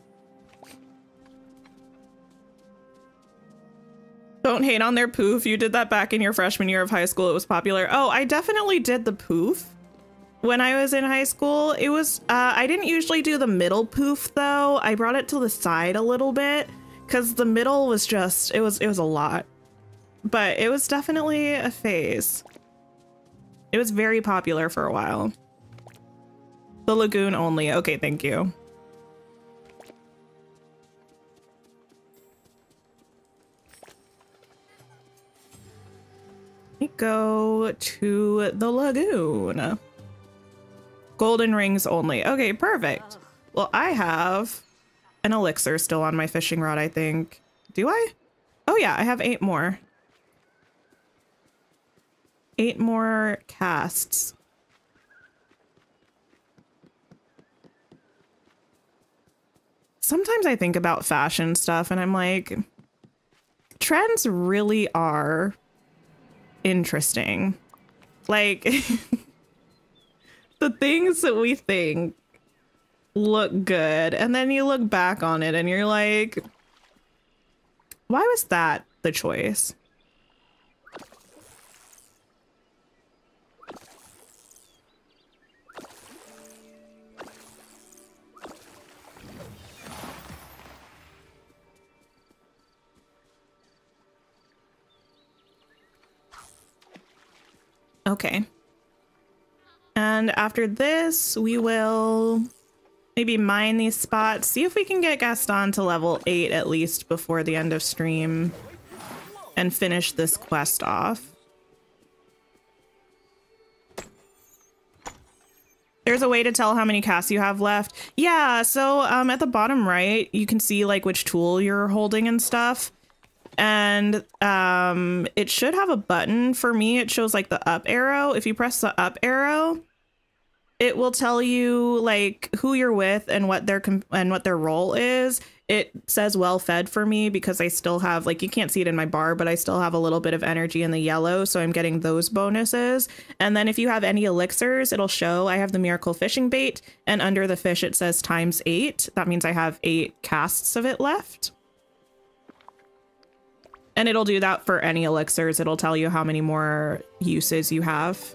Don't hate on their poof. You did that back in your freshman year of high school. It was popular. Oh, I definitely did the poof. When I was in high school, it was, uh, I didn't usually do the middle poof though. I brought it to the side a little bit because the middle was just, it was, it was a lot, but it was definitely a phase. It was very popular for a while. The lagoon only. Okay, thank you. Let me go to the lagoon. Golden rings only. Okay, perfect. Well, I have an elixir still on my fishing rod, I think. Do I? Oh, yeah, I have eight more. Eight more casts. Sometimes I think about fashion stuff and I'm like, trends really are interesting. Like... The things that we think look good, and then you look back on it and you're like, why was that the choice? Okay. And after this, we will maybe mine these spots, see if we can get Gaston to level eight at least before the end of stream and finish this quest off. There's a way to tell how many casts you have left. Yeah, so um, at the bottom right, you can see like which tool you're holding and stuff. And um, it should have a button. For me, it shows like the up arrow. If you press the up arrow, it will tell you like who you're with and what their com and what their role is. It says well fed for me because I still have like, you can't see it in my bar, but I still have a little bit of energy in the yellow. So I'm getting those bonuses. And then if you have any elixirs, it'll show I have the miracle fishing bait, and under the fish, it says times eight. That means I have eight casts of it left. And it'll do that for any elixirs. It'll tell you how many more uses you have.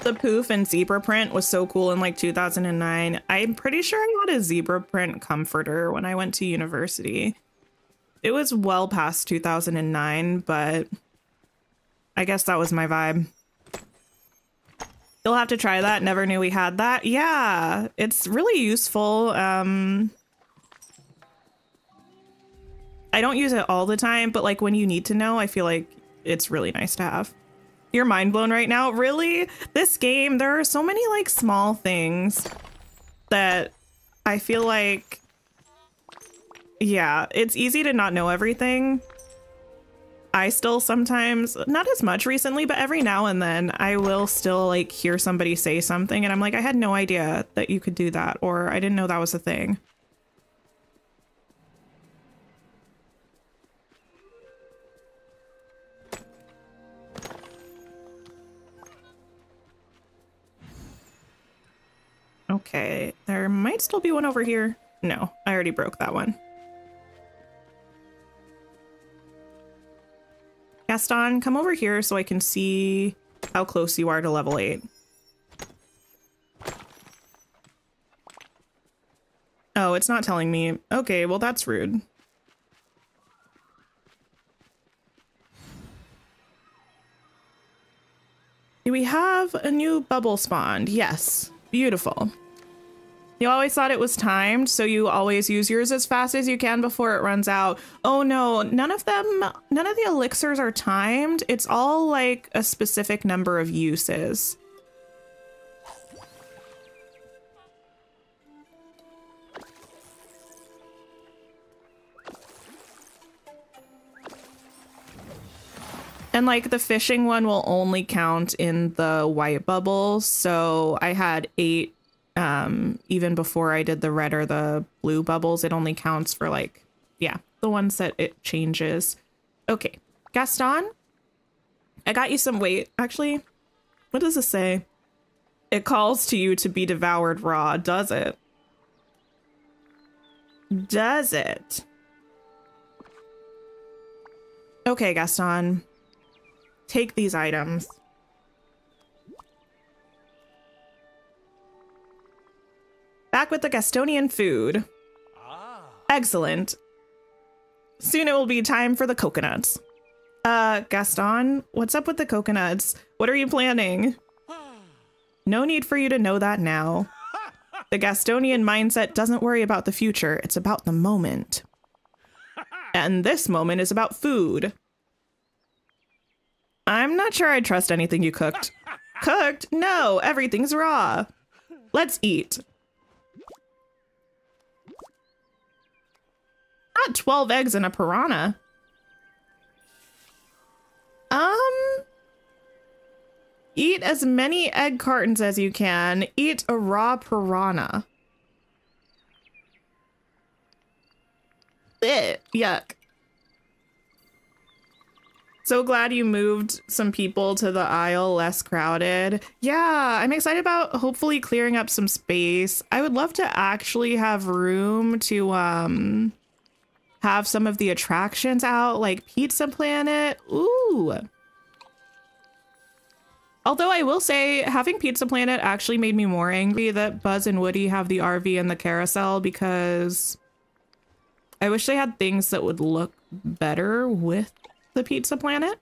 The poof and zebra print was so cool in like two thousand nine. I'm pretty sure I had a zebra print comforter when I went to university. It was well past two thousand nine, but I guess that was my vibe. You'll have to try that. Never knew we had that. Yeah, it's really useful. Um, I don't use it all the time, but like when you need to know, I feel like it's really nice to have. You're mind blown right now. Really? This game, there are so many like small things that I feel like, yeah, it's easy to not know everything. I still sometimes, not as much recently, but every now and then I will still like hear somebody say something and I'm like, I had no idea that you could do that, or I didn't know that was a thing. Okay, there might still be one over here. No, I already broke that one. Gaston, come over here so I can see how close you are to level eight. Oh, it's not telling me. Okay, well, that's rude. Do we have a new bubble spawned? Yes, beautiful. You always thought it was timed, so you always use yours as fast as you can before it runs out. Oh no, none of them, none of the elixirs are timed. It's all like a specific number of uses. And like the fishing one will only count in the white bubble. So I had eight. Um, even before I did the red or the blue bubbles, it only counts for like, yeah, the ones that it changes. Okay, Gaston, I got you some weight. Actually, what does this say? It calls to you to be devoured raw, does it? Does it? Okay, Gaston, take these items. Back with the Gastonian food. Ah. Excellent. Soon it will be time for the coconuts. Uh, Gaston, what's up with the coconuts? What are you planning? No need for you to know that now. The Gastonian mindset doesn't worry about the future. It's about the moment. And this moment is about food. I'm not sure I trust anything you cooked. Cooked? No, everything's raw. Let's eat. Not twelve eggs and a piranha. Um, eat as many egg cartons as you can. Eat a raw piranha. Ugh, yuck. So glad you moved some people to the aisle less crowded. Yeah, I'm excited about hopefully clearing up some space. I would love to actually have room to, um... have some of the attractions out, like Pizza Planet. Ooh. Although I will say, having Pizza Planet actually made me more angry that Buzz and Woody have the R V and the carousel, because I wish they had things that would look better with the Pizza Planet.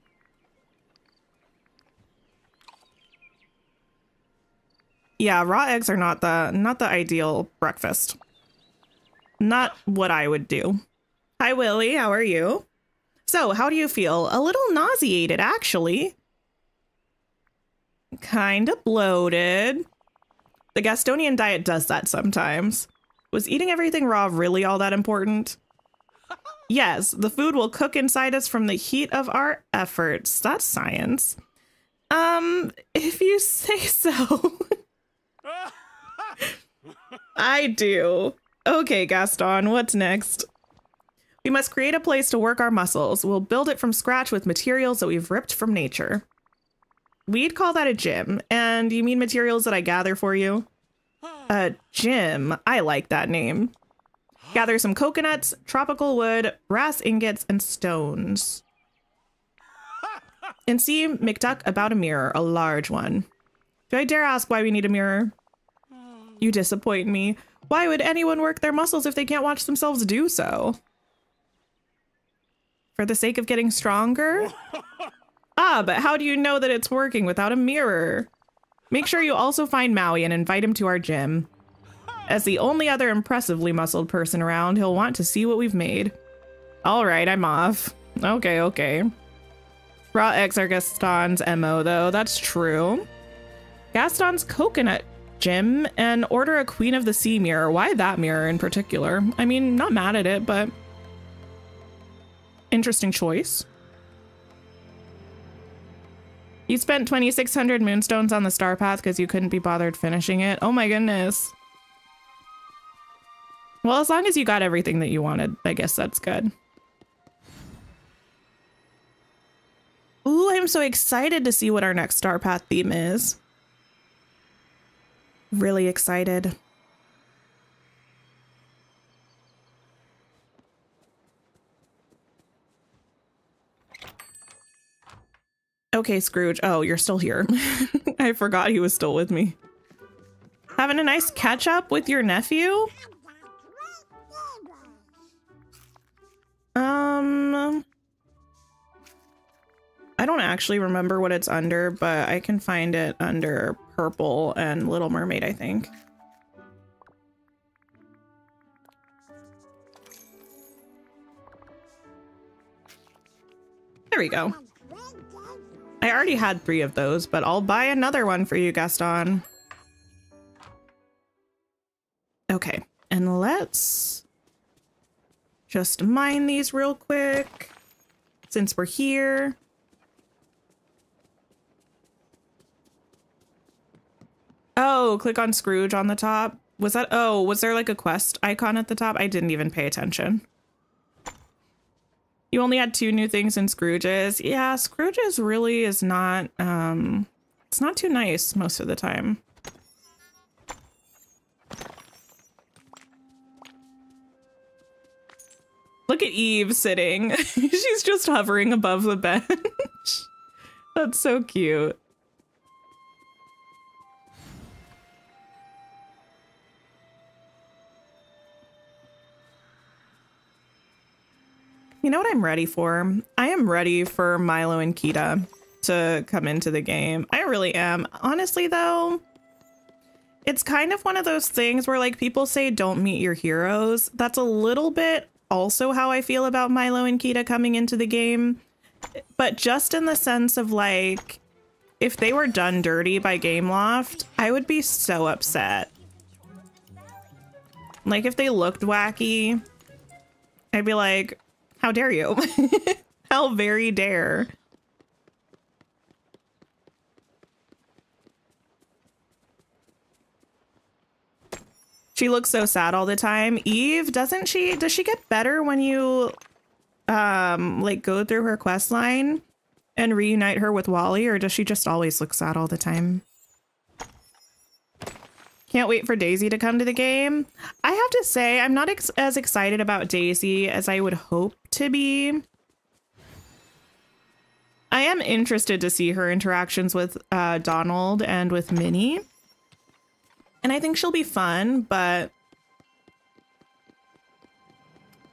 Yeah, raw eggs are not the not the ideal breakfast. Not what I would do. Hi, Willie. How are you? So, how do you feel? A little nauseated, actually. Kind of bloated. The Gastonian diet does that sometimes. Was eating everything raw really all that important? Yes, the food will cook inside us from the heat of our efforts. That's science. Um, if you say so. I do. Okay, Gaston, what's next? We must create a place to work our muscles. We'll build it from scratch with materials that we've ripped from nature. We'd call that a gym. And you mean materials that I gather for you? A gym. I like that name. Gather some coconuts, tropical wood, brass ingots, and stones. And see McDuck about a mirror, a large one. Do I dare ask why we need a mirror? You disappoint me. Why would anyone work their muscles if they can't watch themselves do so? For the sake of getting stronger? Ah, but how do you know that it's working without a mirror? Make sure you also find Maui and invite him to our gym. As the only other impressively muscled person around, he'll want to see what we've made. All right, I'm off. Okay, okay. Raw eggs are Gaston's M O, though. That's true. Gaston's coconut gym, and order a Queen of the Sea mirror. Why that mirror in particular? I mean, not mad at it, but interesting choice. You spent twenty-six hundred moonstones on the star path because you couldn't be bothered finishing it. Oh my goodness. Well, as long as you got everything that you wanted, I guess that's good. Ooh, I'm so excited to see what our next star path theme is. Really excited. Okay, Scrooge. Oh, you're still here. I forgot he was still with me. Having a nice catch up with your nephew? Um, I don't actually remember what it's under, but I can find it under Purple and Little Mermaid, I think. There we go. I already had three of those, but I'll buy another one for you, Gaston. Okay, and let's just mine these real quick since we're here. Oh, click on Scrooge on the top. Was that, oh, was there like a quest icon at the top? I didn't even pay attention. You only had two new things in Scrooge's. Yeah, Scrooge's really is not, um, it's not too nice most of the time. Look at Eve sitting. She's just hovering above the bench. That's so cute. You know what I'm ready for? I am ready for Milo and Kita to come into the game. I really am. Honestly, though, it's kind of one of those things where, like, people say don't meet your heroes. That's a little bit also how I feel about Milo and Kita coming into the game. But just in the sense of, like, if they were done dirty by Gameloft, I would be so upset. Like, if they looked wacky, I'd be like, how dare you? How very dare. She looks so sad all the time. Eve, doesn't she? Does she get better when you um, like go through her quest line and reunite her with Wall-E, or does she just always look sad all the time? Can't wait for Daisy to come to the game. I have to say, I'm not ex as excited about Daisy as I would hope to be. I am interested to see her interactions with uh, Donald and with Minnie. And I think she'll be fun, but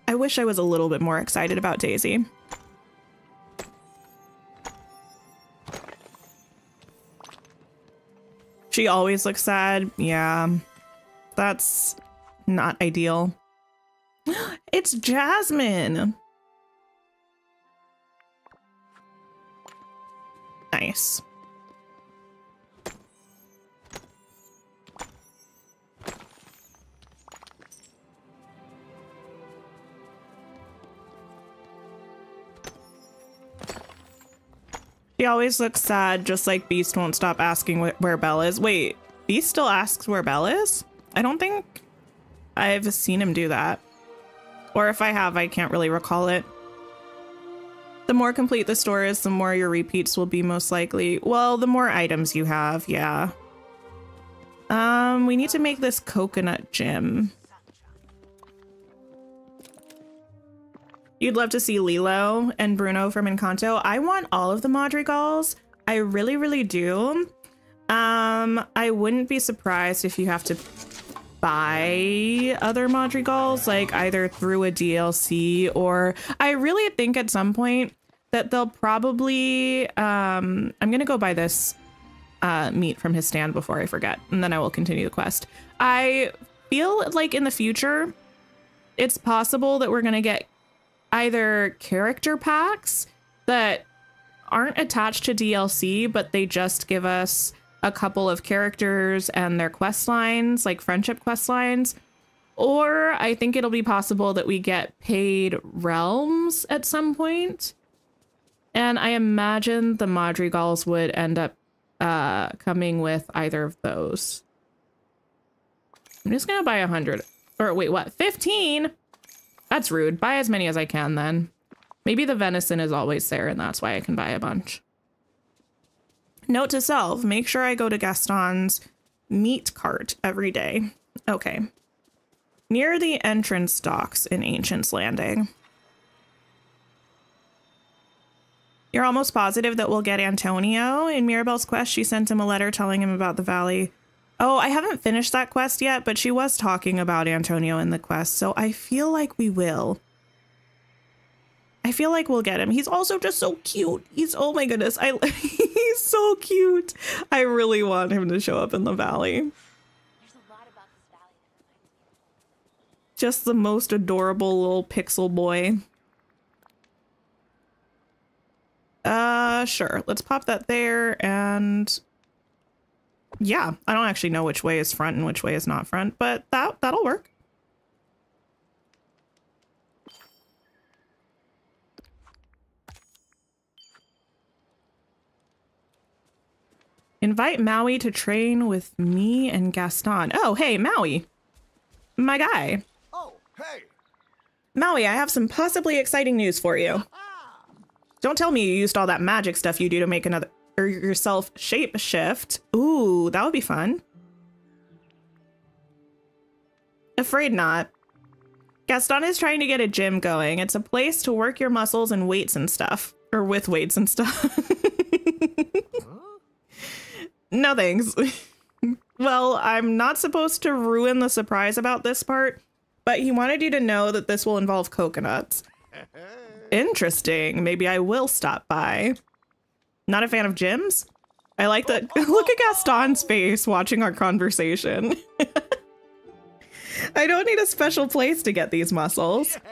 I wish I was a little bit more excited about Daisy. She always looks sad. Yeah, that's not ideal. It's Jasmine. Nice. She always looks sad, just like Beast won't stop asking wh where Belle is. Wait, Beast still asks where Belle is? I don't think I've seen him do that. Or if I have, I can't really recall it. The more complete the store is, the more your repeats will be most likely. Well, the more items you have, yeah. Um, we need to make this coconut gym. You'd love to see Lilo and Bruno from Encanto. I want all of the Madrigals. I really, really do. Um, I wouldn't be surprised if you have to buy other Madrigals, like either through a D L C, or I really think at some point that they'll probably... Um, I'm going to go buy this uh, meat from his stand before I forget, and then I will continue the quest. I feel like in the future, it's possible that we're going to get either character packs that aren't attached to D L C, but they just give us a couple of characters and their quest lines, like friendship quest lines, or I think it'll be possible that we get paid realms at some point. And I imagine the Madrigals would end up uh, coming with either of those. I'm just gonna buy a hundred, or wait, what, fifteen? That's rude. Buy as many as I can then. Maybe the venison is always there and that's why I can buy a bunch. Note to self, make sure I go to Gaston's meat cart every day. Okay. Near the entrance docks in Ancient's Landing. You're almost positive that we'll get Antonio. In Mirabelle's quest, she sent him a letter telling him about the valley. Oh, I haven't finished that quest yet, but she was talking about Antonio in the quest, so I feel like we will. I feel like we'll get him. He's also just so cute. He's, oh my goodness, I, he's so cute. I really want him to show up in the valley. There's a lot about this valley that reminds me. Just the most adorable little pixel boy. Uh, sure. Let's pop that there and... Yeah, I don't actually know which way is front and which way is not front, but that, that'll work. Invite Maui to train with me and Gaston. Oh, hey, Maui. My guy. Oh, hey. Maui, I have some possibly exciting news for you. Don't tell me you used all that magic stuff you do to make another... or yourself shape shift. Ooh, that would be fun. Afraid not. Gaston is trying to get a gym going. It's a place to work your muscles and weights and stuff, or with weights and stuff. Huh? No thanks. Well, I'm not supposed to ruin the surprise about this part, but he wanted you to know that this will involve coconuts. Interesting. Maybe I will stop by. Not a fan of gyms? I like that. Look at Gaston's face watching our conversation. I don't need a special place to get these muscles. Yeah.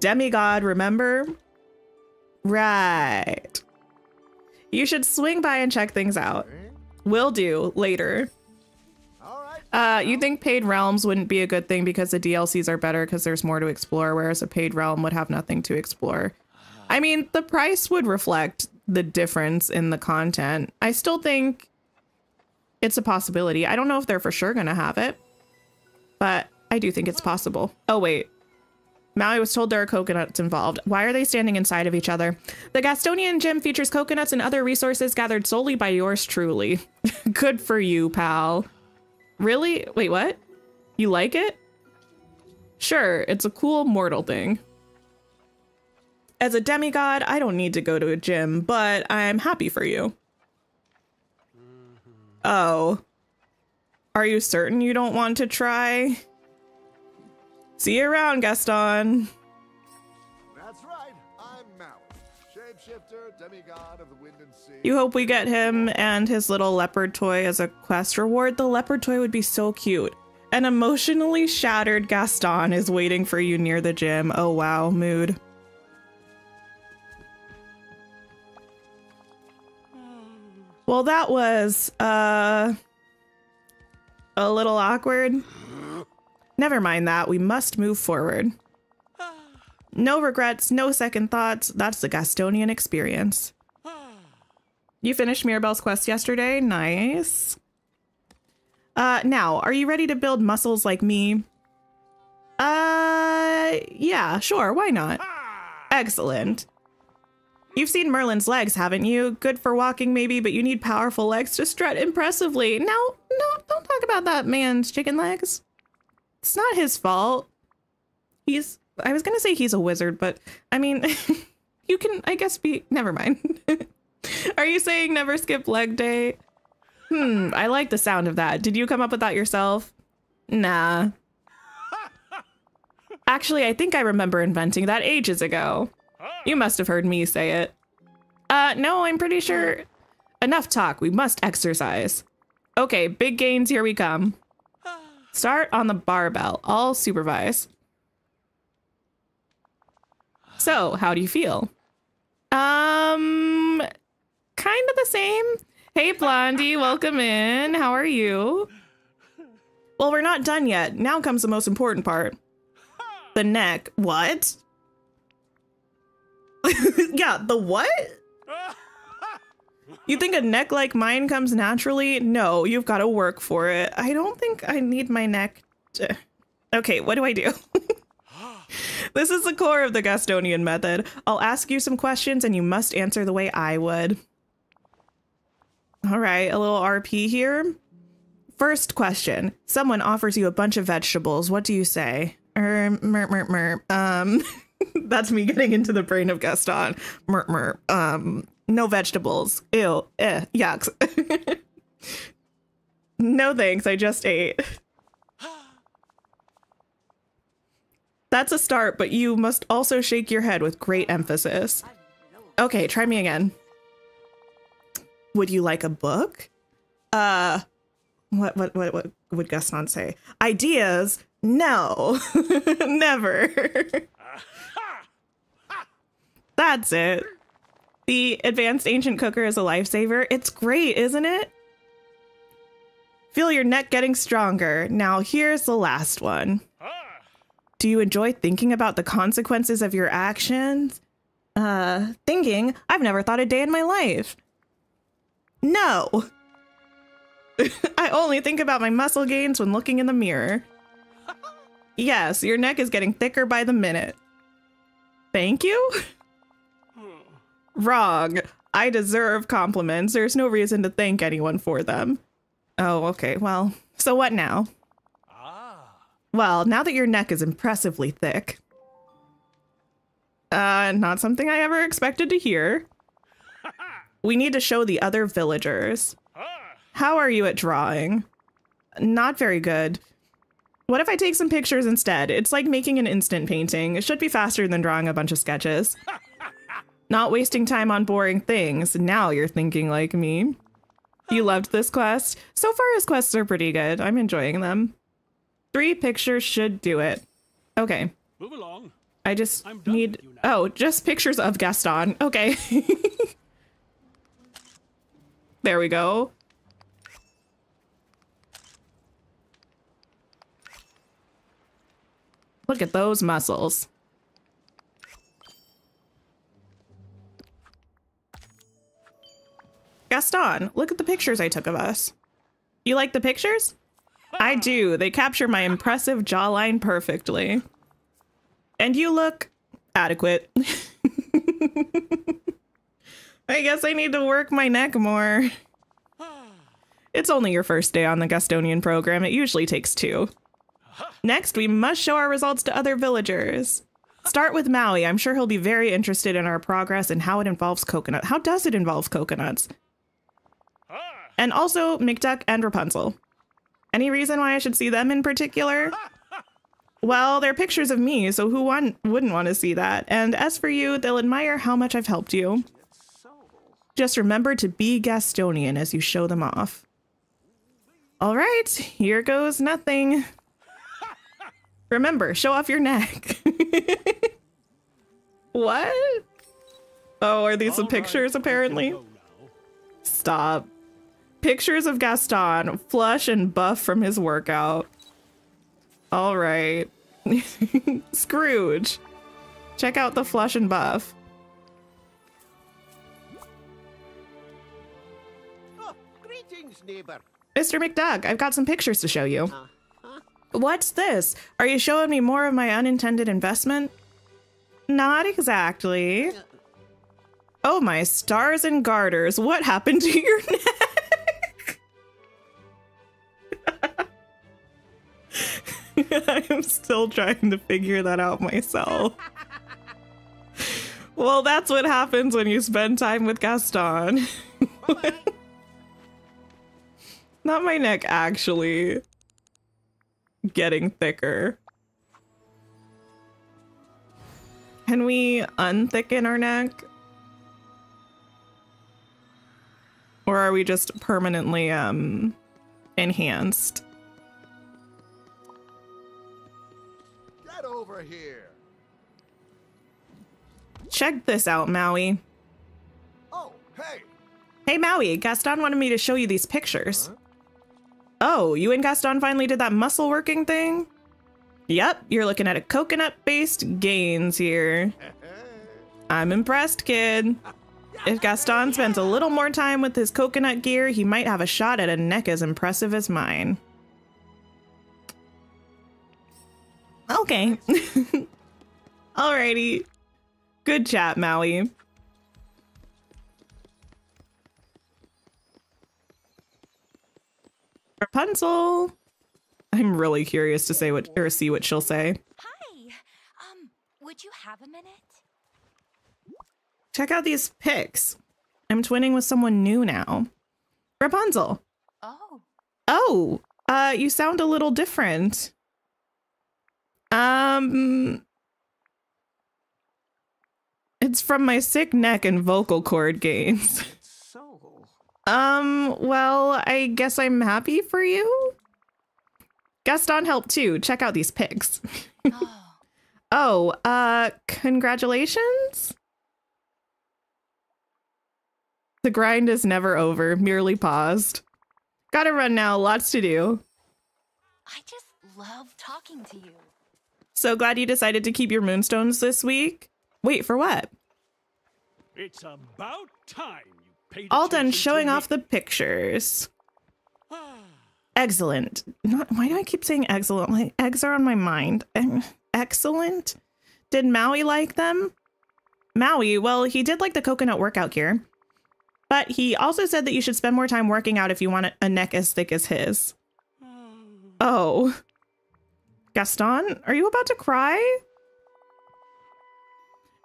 Demigod, remember? Right. You should swing by and check things out. Will do later. Uh, you think paid realms wouldn't be a good thing because the D L Cs are better because there's more to explore, whereas a paid realm would have nothing to explore. I mean, the price would reflect the difference in the content. I still think it's a possibility. I don't know if they're for sure going to have it, but I do think it's possible. Oh, wait. Maui was told there are coconuts involved. Why are they standing inside of each other? The Gastonian gym features coconuts and other resources gathered solely by yours truly. Good for you, pal. Really? Wait, what? You like it? Sure, it's a cool mortal thing. As a demigod, I don't need to go to a gym, but I'm happy for you. Oh. Are you certain you don't want to try? See you around, Gaston. That's right. I'm Maui, shapeshifter, demigod of the wind and sea. You hope we get him and his little leopard toy as a quest reward. The leopard toy would be so cute. An emotionally shattered Gaston is waiting for you near the gym. Oh, wow. Mood. Well, that was uh, a little awkward. Never mind that. We must move forward. No regrets, no second thoughts. That's the Gastonian experience. You finished Mirabelle's quest yesterday. Nice. Uh, now, are you ready to build muscles like me? Uh, yeah, sure. Why not? Excellent. You've seen Merlin's legs, haven't you? Good for walking, maybe, but you need powerful legs to strut impressively. No, no, don't talk about that man's chicken legs. It's not his fault. He's, I was going to say he's a wizard, but I mean, you can, I guess, be, never mind. Are you saying never skip leg day? Hmm, I like the sound of that. Did you come up with that yourself? Nah. Actually, I think I remember inventing that ages ago. You must have heard me say it. Uh, no, I'm pretty sure. Enough talk. We must exercise. Okay, big gains. Here we come. Start on the barbell. I'll supervise. So, how do you feel? Um, kind of the same. Hey, Blondie, welcome in. How are you? Well, we're not done yet. Now comes the most important part. The neck. What? Yeah, the what? You think a neck like mine comes naturally? No, you've got to work for it. I don't think I need my neck to... Okay, what do I do? This is the core of the Gastonian method. I'll ask you some questions and you must answer the way I would. All right, a little R P here. First question. Someone offers you a bunch of vegetables. What do you say? Er, mer, mer, mer. Um... That's me getting into the brain of Gaston. Mer, mer, um, no vegetables. Ew. Eh. Yucks. No thanks. I just ate. That's a start, but you must also shake your head with great emphasis. Okay, try me again. Would you like a book? Uh, what, what, what, what would Gaston say? Ideas? No. Never. That's it. The advanced ancient cooker is a lifesaver. It's great, isn't it? Feel your neck getting stronger. Now here's the last one. Do you enjoy thinking about the consequences of your actions? Uh, thinking? I've never thought a day in my life. No. I only think about my muscle gains when looking in the mirror. Yes, your neck is getting thicker by the minute. Thank you? Wrong. I deserve compliments. There's no reason to thank anyone for them. Oh, okay. Well, so what now? Ah. Well, now that your neck is impressively thick. Uh, not something I ever expected to hear. We need to show the other villagers. How are you at drawing? Not very good. What if I take some pictures instead? It's like making an instant painting. It should be faster than drawing a bunch of sketches. Not wasting time on boring things. Now you're thinking like me. You loved this quest? So far his quests are pretty good. I'm enjoying them. Three pictures should do it. Okay. Move along. I just need... Oh, just pictures of Gaston. Okay. There we go. Look at those muscles. Gaston, look at the pictures I took of us. You like the pictures? I do. They capture my impressive jawline perfectly. And you look adequate. I guess I need to work my neck more. It's only your first day on the Gastonian program. It usually takes two. Next, we must show our results to other villagers. Start with Maui. I'm sure he'll be very interested in our progress and how it involves coconut. How does it involve coconuts? And also McDuck and Rapunzel. Any reason why I should see them in particular? Well, they're pictures of me, so who want, wouldn't want to see that? And as for you, they'll admire how much I've helped you. Just remember to be Gastonian as you show them off. All right, here goes nothing. Remember, show off your neck. What? Oh, are these the pictures apparently? Stop. Pictures of Gaston, flush and buff from his workout. All right. Scrooge. Check out the flush and buff. Oh, greetings, neighbor. Mister McDuck, I've got some pictures to show you. Uh-huh. What's this? Are you showing me more of my unintended investment? Not exactly. Oh, my stars and garters. What happened to your neck? I'm still trying to figure that out myself. Well, that's what happens when you spend time with Gaston. Bye-bye. Not my neck, actually. Getting thicker. Can we unthicken our neck? Or are we just permanently um, enhanced? Over here. Check this out, Maui. Oh, hey. Hey, Maui. Gaston wanted me to show you these pictures. Huh? Oh, you and Gaston finally did that muscle working thing? Yep, you're looking at a coconut-based gains here. I'm impressed, kid. If Gaston spends a little more time with his coconut gear, he might have a shot at a neck as impressive as mine. Okay. Alrighty. Good chat, Maui. Rapunzel. I'm really curious to say what or see what she'll say. Hi. Um, would you have a minute? Check out these pics. I'm twinning with someone new now. Rapunzel. Oh. Oh. Uh, you sound a little different. Um, it's from my sick neck and vocal cord gains. um, well, I guess I'm happy for you. Gaston helped too. Check out these pics. Oh, uh, congratulations. The grind is never over, merely paused. Gotta run now. Lots to do. I just love talking to you. So glad you decided to keep your moonstones this week. Wait, for what? It's about time you paid. All done showing off the pictures. Excellent. Not, why do I keep saying excellent? Like, eggs are on my mind. Excellent? Did Maui like them? Maui, well, he did like the coconut workout gear. But he also said that you should spend more time working out if you want a neck as thick as his. Oh. Gaston, are you about to cry?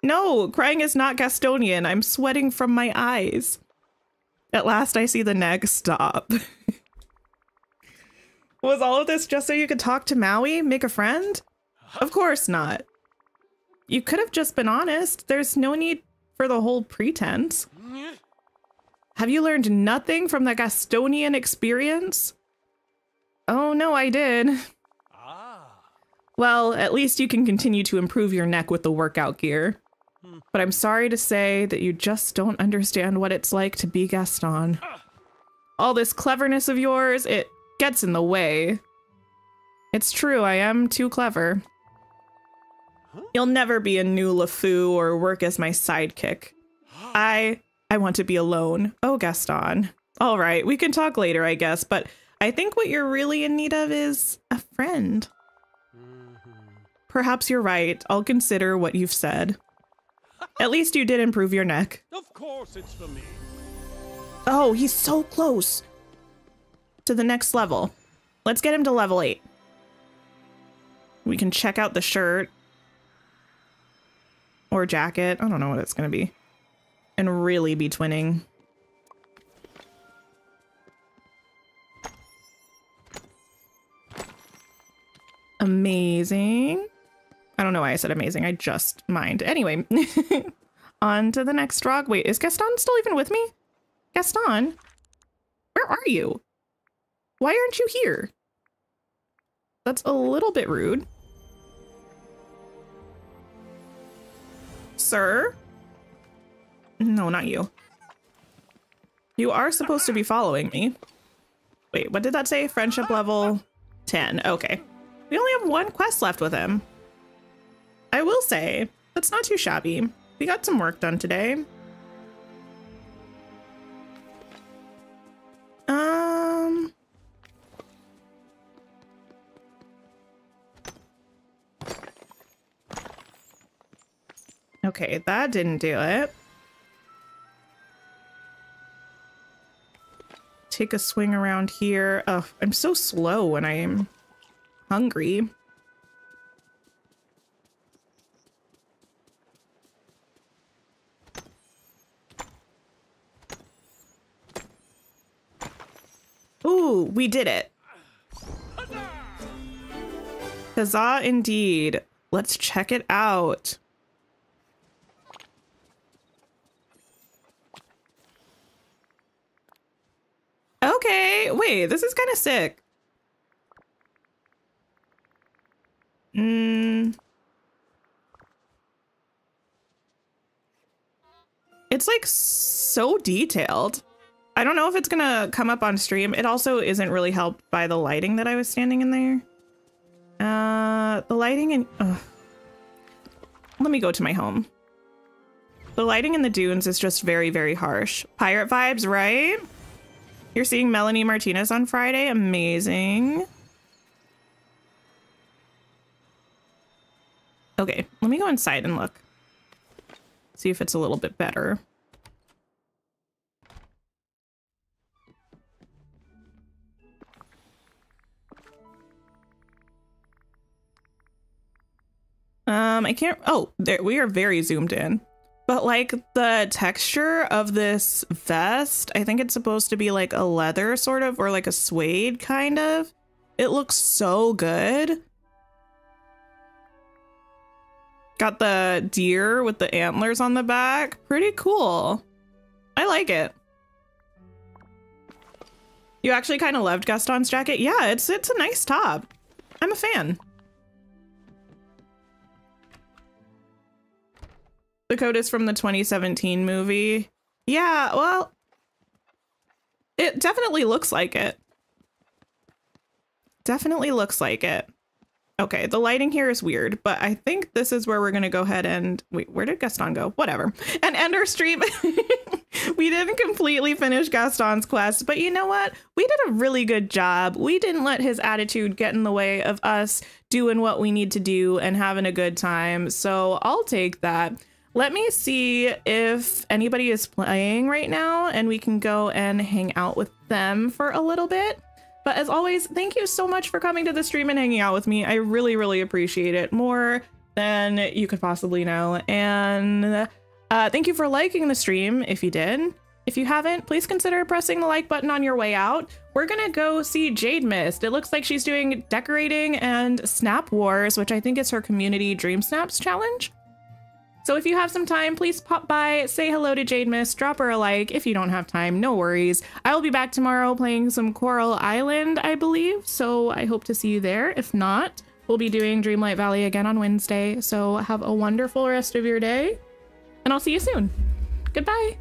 No, crying is not Gastonian. I'm sweating from my eyes. At last I see the neck. Stop. Was all of this just so you could talk to Maui, make a friend? Of course not. You could have just been honest. There's no need for the whole pretense. Have you learned nothing from the Gastonian experience? Oh no, I did. Well, at least you can continue to improve your neck with the workout gear. But I'm sorry to say that you just don't understand what it's like to be Gaston. All this cleverness of yours, it gets in the way. It's true, I am too clever. You'll never be a new LeFou or work as my sidekick. I, I want to be alone. Oh, Gaston. All right, we can talk later, I guess. But I think what you're really in need of is a friend. Perhaps you're right. I'll consider what you've said. At least you did improve your neck. Of course it's for me. Oh, he's so close to the next level. Let's get him to level eight. We can check out the shirt. or jacket. I don't know what it's going to be. And really be twinning. Amazing. I don't know why I said amazing. I just mind. Anyway, on to the next rock. Wait, is Gaston still even with me? Gaston, where are you? Why aren't you here? That's a little bit rude. Sir? No, not you. You are supposed to be following me. Wait, what did that say? Friendship level ten. Okay. We only have one quest left with him. I will say, that's not too shabby. We got some work done today. Um, okay, that didn't do it. Take a swing around here. Ugh, I'm so slow when I'm hungry. Ooh, we did it. Huzzah indeed. Let's check it out. Okay, wait, this is kind of sick. Mm. It's like so detailed. I don't know if it's gonna come up on stream. It also isn't really helped by the lighting that I was standing in there. Uh, the lighting and... Ugh. Let me go to my home. The lighting in the dunes is just very, very harsh. Pirate vibes, right? You're seeing Melanie Martinez on Friday. Amazing. Okay, let me go inside and look. See if it's a little bit better. Um, I can't. Oh, there, we are very zoomed in, but like the texture of this vest, I think it's supposed to be like a leather sort of, or like a suede kind of. It looks so good. Got the deer with the antlers on the back. Pretty cool. I like it. You actually kind of loved Gaston's jacket. Yeah, it's it's a nice top. I'm a fan. The code is from the twenty seventeen movie. Yeah, well, it definitely looks like it. Definitely looks like it. Okay, the lighting here is weird, but I think this is where we're going to go ahead and... Wait, where did Gaston go? Whatever. And end our stream. We didn't completely finish Gaston's quest, but you know what? We did a really good job. We didn't let his attitude get in the way of us doing what we need to do and having a good time. So I'll take that. Let me see if anybody is playing right now and we can go and hang out with them for a little bit. But as always, thank you so much for coming to the stream and hanging out with me. I really, really appreciate it more than you could possibly know. And uh, thank you for liking the stream if you did. If you haven't, please consider pressing the like button on your way out. We're gonna go see Jade Mist. It looks like she's doing decorating and Snap Wars, which I think is her community Dream Snaps challenge. So if you have some time, please pop by, say hello to Jade Mist, drop her a like. If you don't have time, no worries. I will be back tomorrow playing some Coral Island, I believe. So I hope to see you there. If not, we'll be doing Dreamlight Valley again on Wednesday. So have a wonderful rest of your day and I'll see you soon. Goodbye.